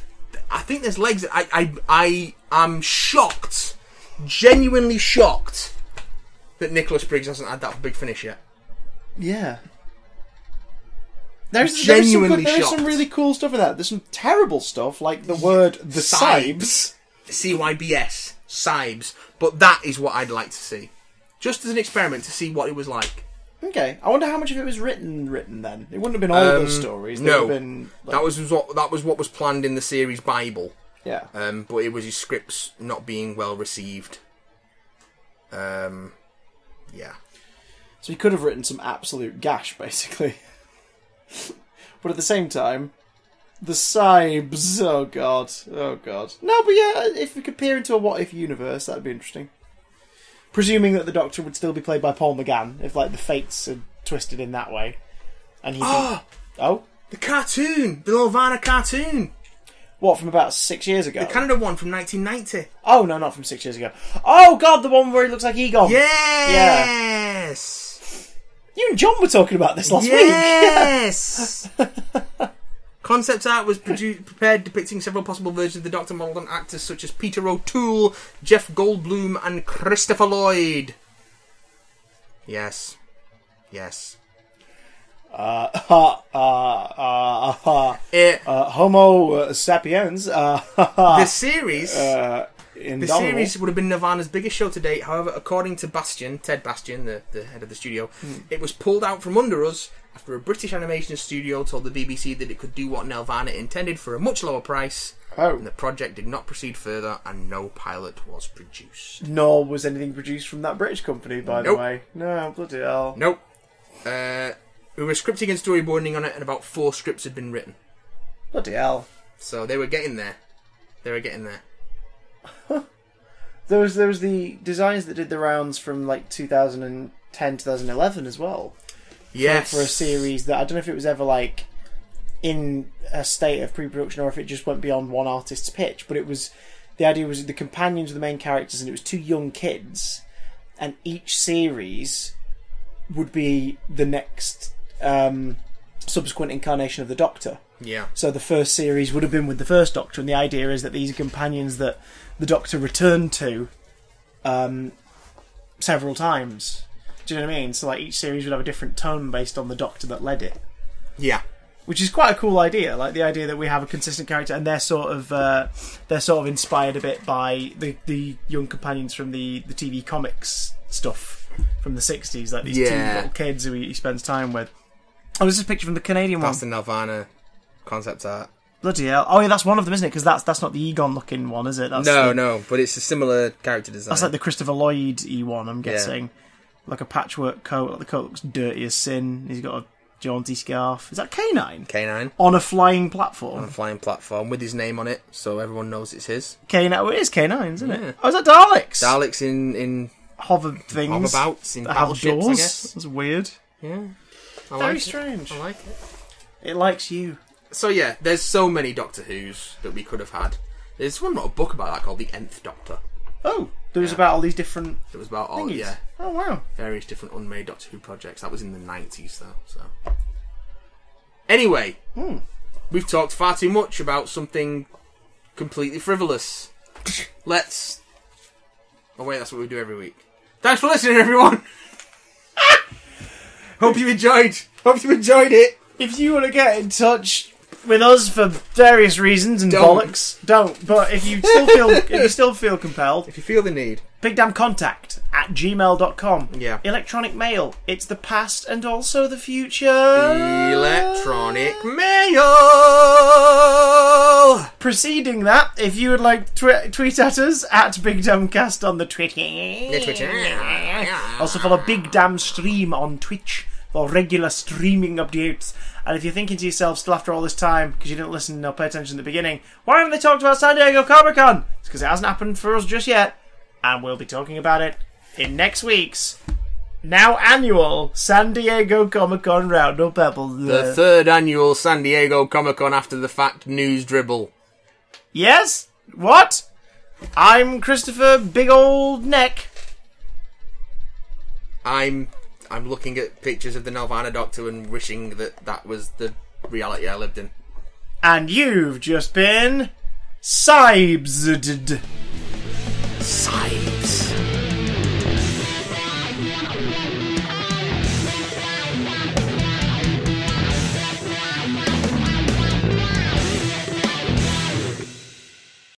I think there's legs... I, I, I am shocked, genuinely shocked, that Nicholas Briggs hasn't had that big finish yet. Yeah. There's, there's, some, good, there's some really cool stuff in that. There's some terrible stuff, like the word the Cybes. C Y B S. Cybes. But that is what I'd like to see. Just as an experiment to see what it was like. Okay. I wonder how much of it was written written then. It wouldn't have been all um, those stories. They no. Would have been, like... that, was what, that was what was planned in the series Bible. Yeah. Um, but it was his scripts not being well received. Um, yeah. So he could have written some absolute gash, basically. But at the same time, the Cybes, oh god, oh god. No, but yeah, if we could peer into a what-if universe, that'd be interesting. Presuming that the Doctor would still be played by Paul McGann, if, like, the fates had twisted in that way. And he oh, can... oh? The cartoon! The Nelvana cartoon! What, from about six years ago? The Canada one from nineteen ninety. Oh, no, not from six years ago. Oh god, the one where he looks like Egon! Yes! Yeah. You and John were talking about this last yes! week. Yes! Concept art was produced, prepared depicting several possible versions of the Doctor modelled on actors such as Peter O'Toole, Jeff Goldblum and Christopher Lloyd. Yes. Yes. Uh, ha, uh, uh, ha, uh, uh, Homo uh, sapiens. Uh, ha, ha, the series... Uh, The series would have been Nelvana's biggest show to date. However, according to Bastian, Ted Bastian, the, the head of the studio, mm. it was pulled out from under us after a British animation studio told the B B C that it could do what Nelvana intended for a much lower price. Oh. And the project did not proceed further and no pilot was produced. Nor was anything produced from that British company, by nope. the way. No, bloody hell. Nope. Uh, we were scripting and storyboarding on it and about four scripts had been written. Bloody hell. So they were getting there. They were getting there. there was there was the designs that did the rounds from like two thousand ten, two thousand eleven as well. Yes, for, for a series that I don't know if it was ever like in a state of pre-production or if it just went beyond one artist's pitch. But it was the idea was the companions of the main characters, and it was two young kids, and each series would be the next um, subsequent incarnation of the Doctor. Yeah. So the first series would have been with the first Doctor, and the idea is that these are companions that the Doctor returned to um, several times. Do you know what I mean? So like each series would have a different tone based on the Doctor that led it. Yeah. Which is quite a cool idea, like the idea that we have a consistent character, and they're sort of uh, they're sort of inspired a bit by the the young companions from the the T V comics stuff from the sixties, like these yeah. two little kids who he spends time with. Oh, this is a picture from the Canadian that's one. That's the Nelvana concept art. Bloody hell! Oh yeah, that's one of them, isn't it? Because that's that's not the Egon looking one, is it? That's no, the, no, but it's a similar character design. That's like the Christopher Lloyd E one, I'm guessing. Yeah. Like a patchwork coat. Like the coat looks dirty as sin. He's got a jaunty scarf. Is that K nine? K nine. On a flying platform. On a flying platform with his name on it, so everyone knows it's his. K nine. Well, it is K nine, isn't yeah. it? Oh, is that Daleks? Daleks in... in hover things. Hoverbouts in battleships, I guess. That's weird. Yeah. I Very like strange. It. I like it. It likes you. So, yeah, there's so many Doctor Who's that we could have had. There's one little book about that called The Nth Doctor. Oh, there was yeah. about all these different There was about all, thingies. yeah. Oh, wow. Various different unmade Doctor Who projects. That was in the nineties, though, so... Anyway, mm. we've talked far too much about something completely frivolous. Let's... Oh, wait, that's what we do every week. Thanks for listening, everyone! Hope you enjoyed! Hope you enjoyed it! If you want to get in touch... with us for various reasons and don't. bollocks, don't. But if you still feel, if you still feel compelled, if you feel the need, big damn contact at gmail dot com. Yeah, electronic mail. It's the past and also the future. Electronic mail. Preceding that, if you would like tw tweet at us at big damn cast on the Twitter. The Twitter. Also follow Big Damn Stream on Twitch for regular streaming updates. And if you're thinking to yourself, still after all this time, because you didn't listen or pay attention at the beginning, why haven't they talked about San Diego Comic-Con? It's because it hasn't happened for us just yet. And we'll be talking about it in next week's now annual San Diego Comic-Con Roundup Pebbles. The third annual San Diego Comic-Con after the fact news dribble. Yes? What? I'm Christopher Big Old Neck. I'm... I'm looking at pictures of the Nelvana Doctor and wishing that that was the reality I lived in. And you've just been... Cybes. Cybes.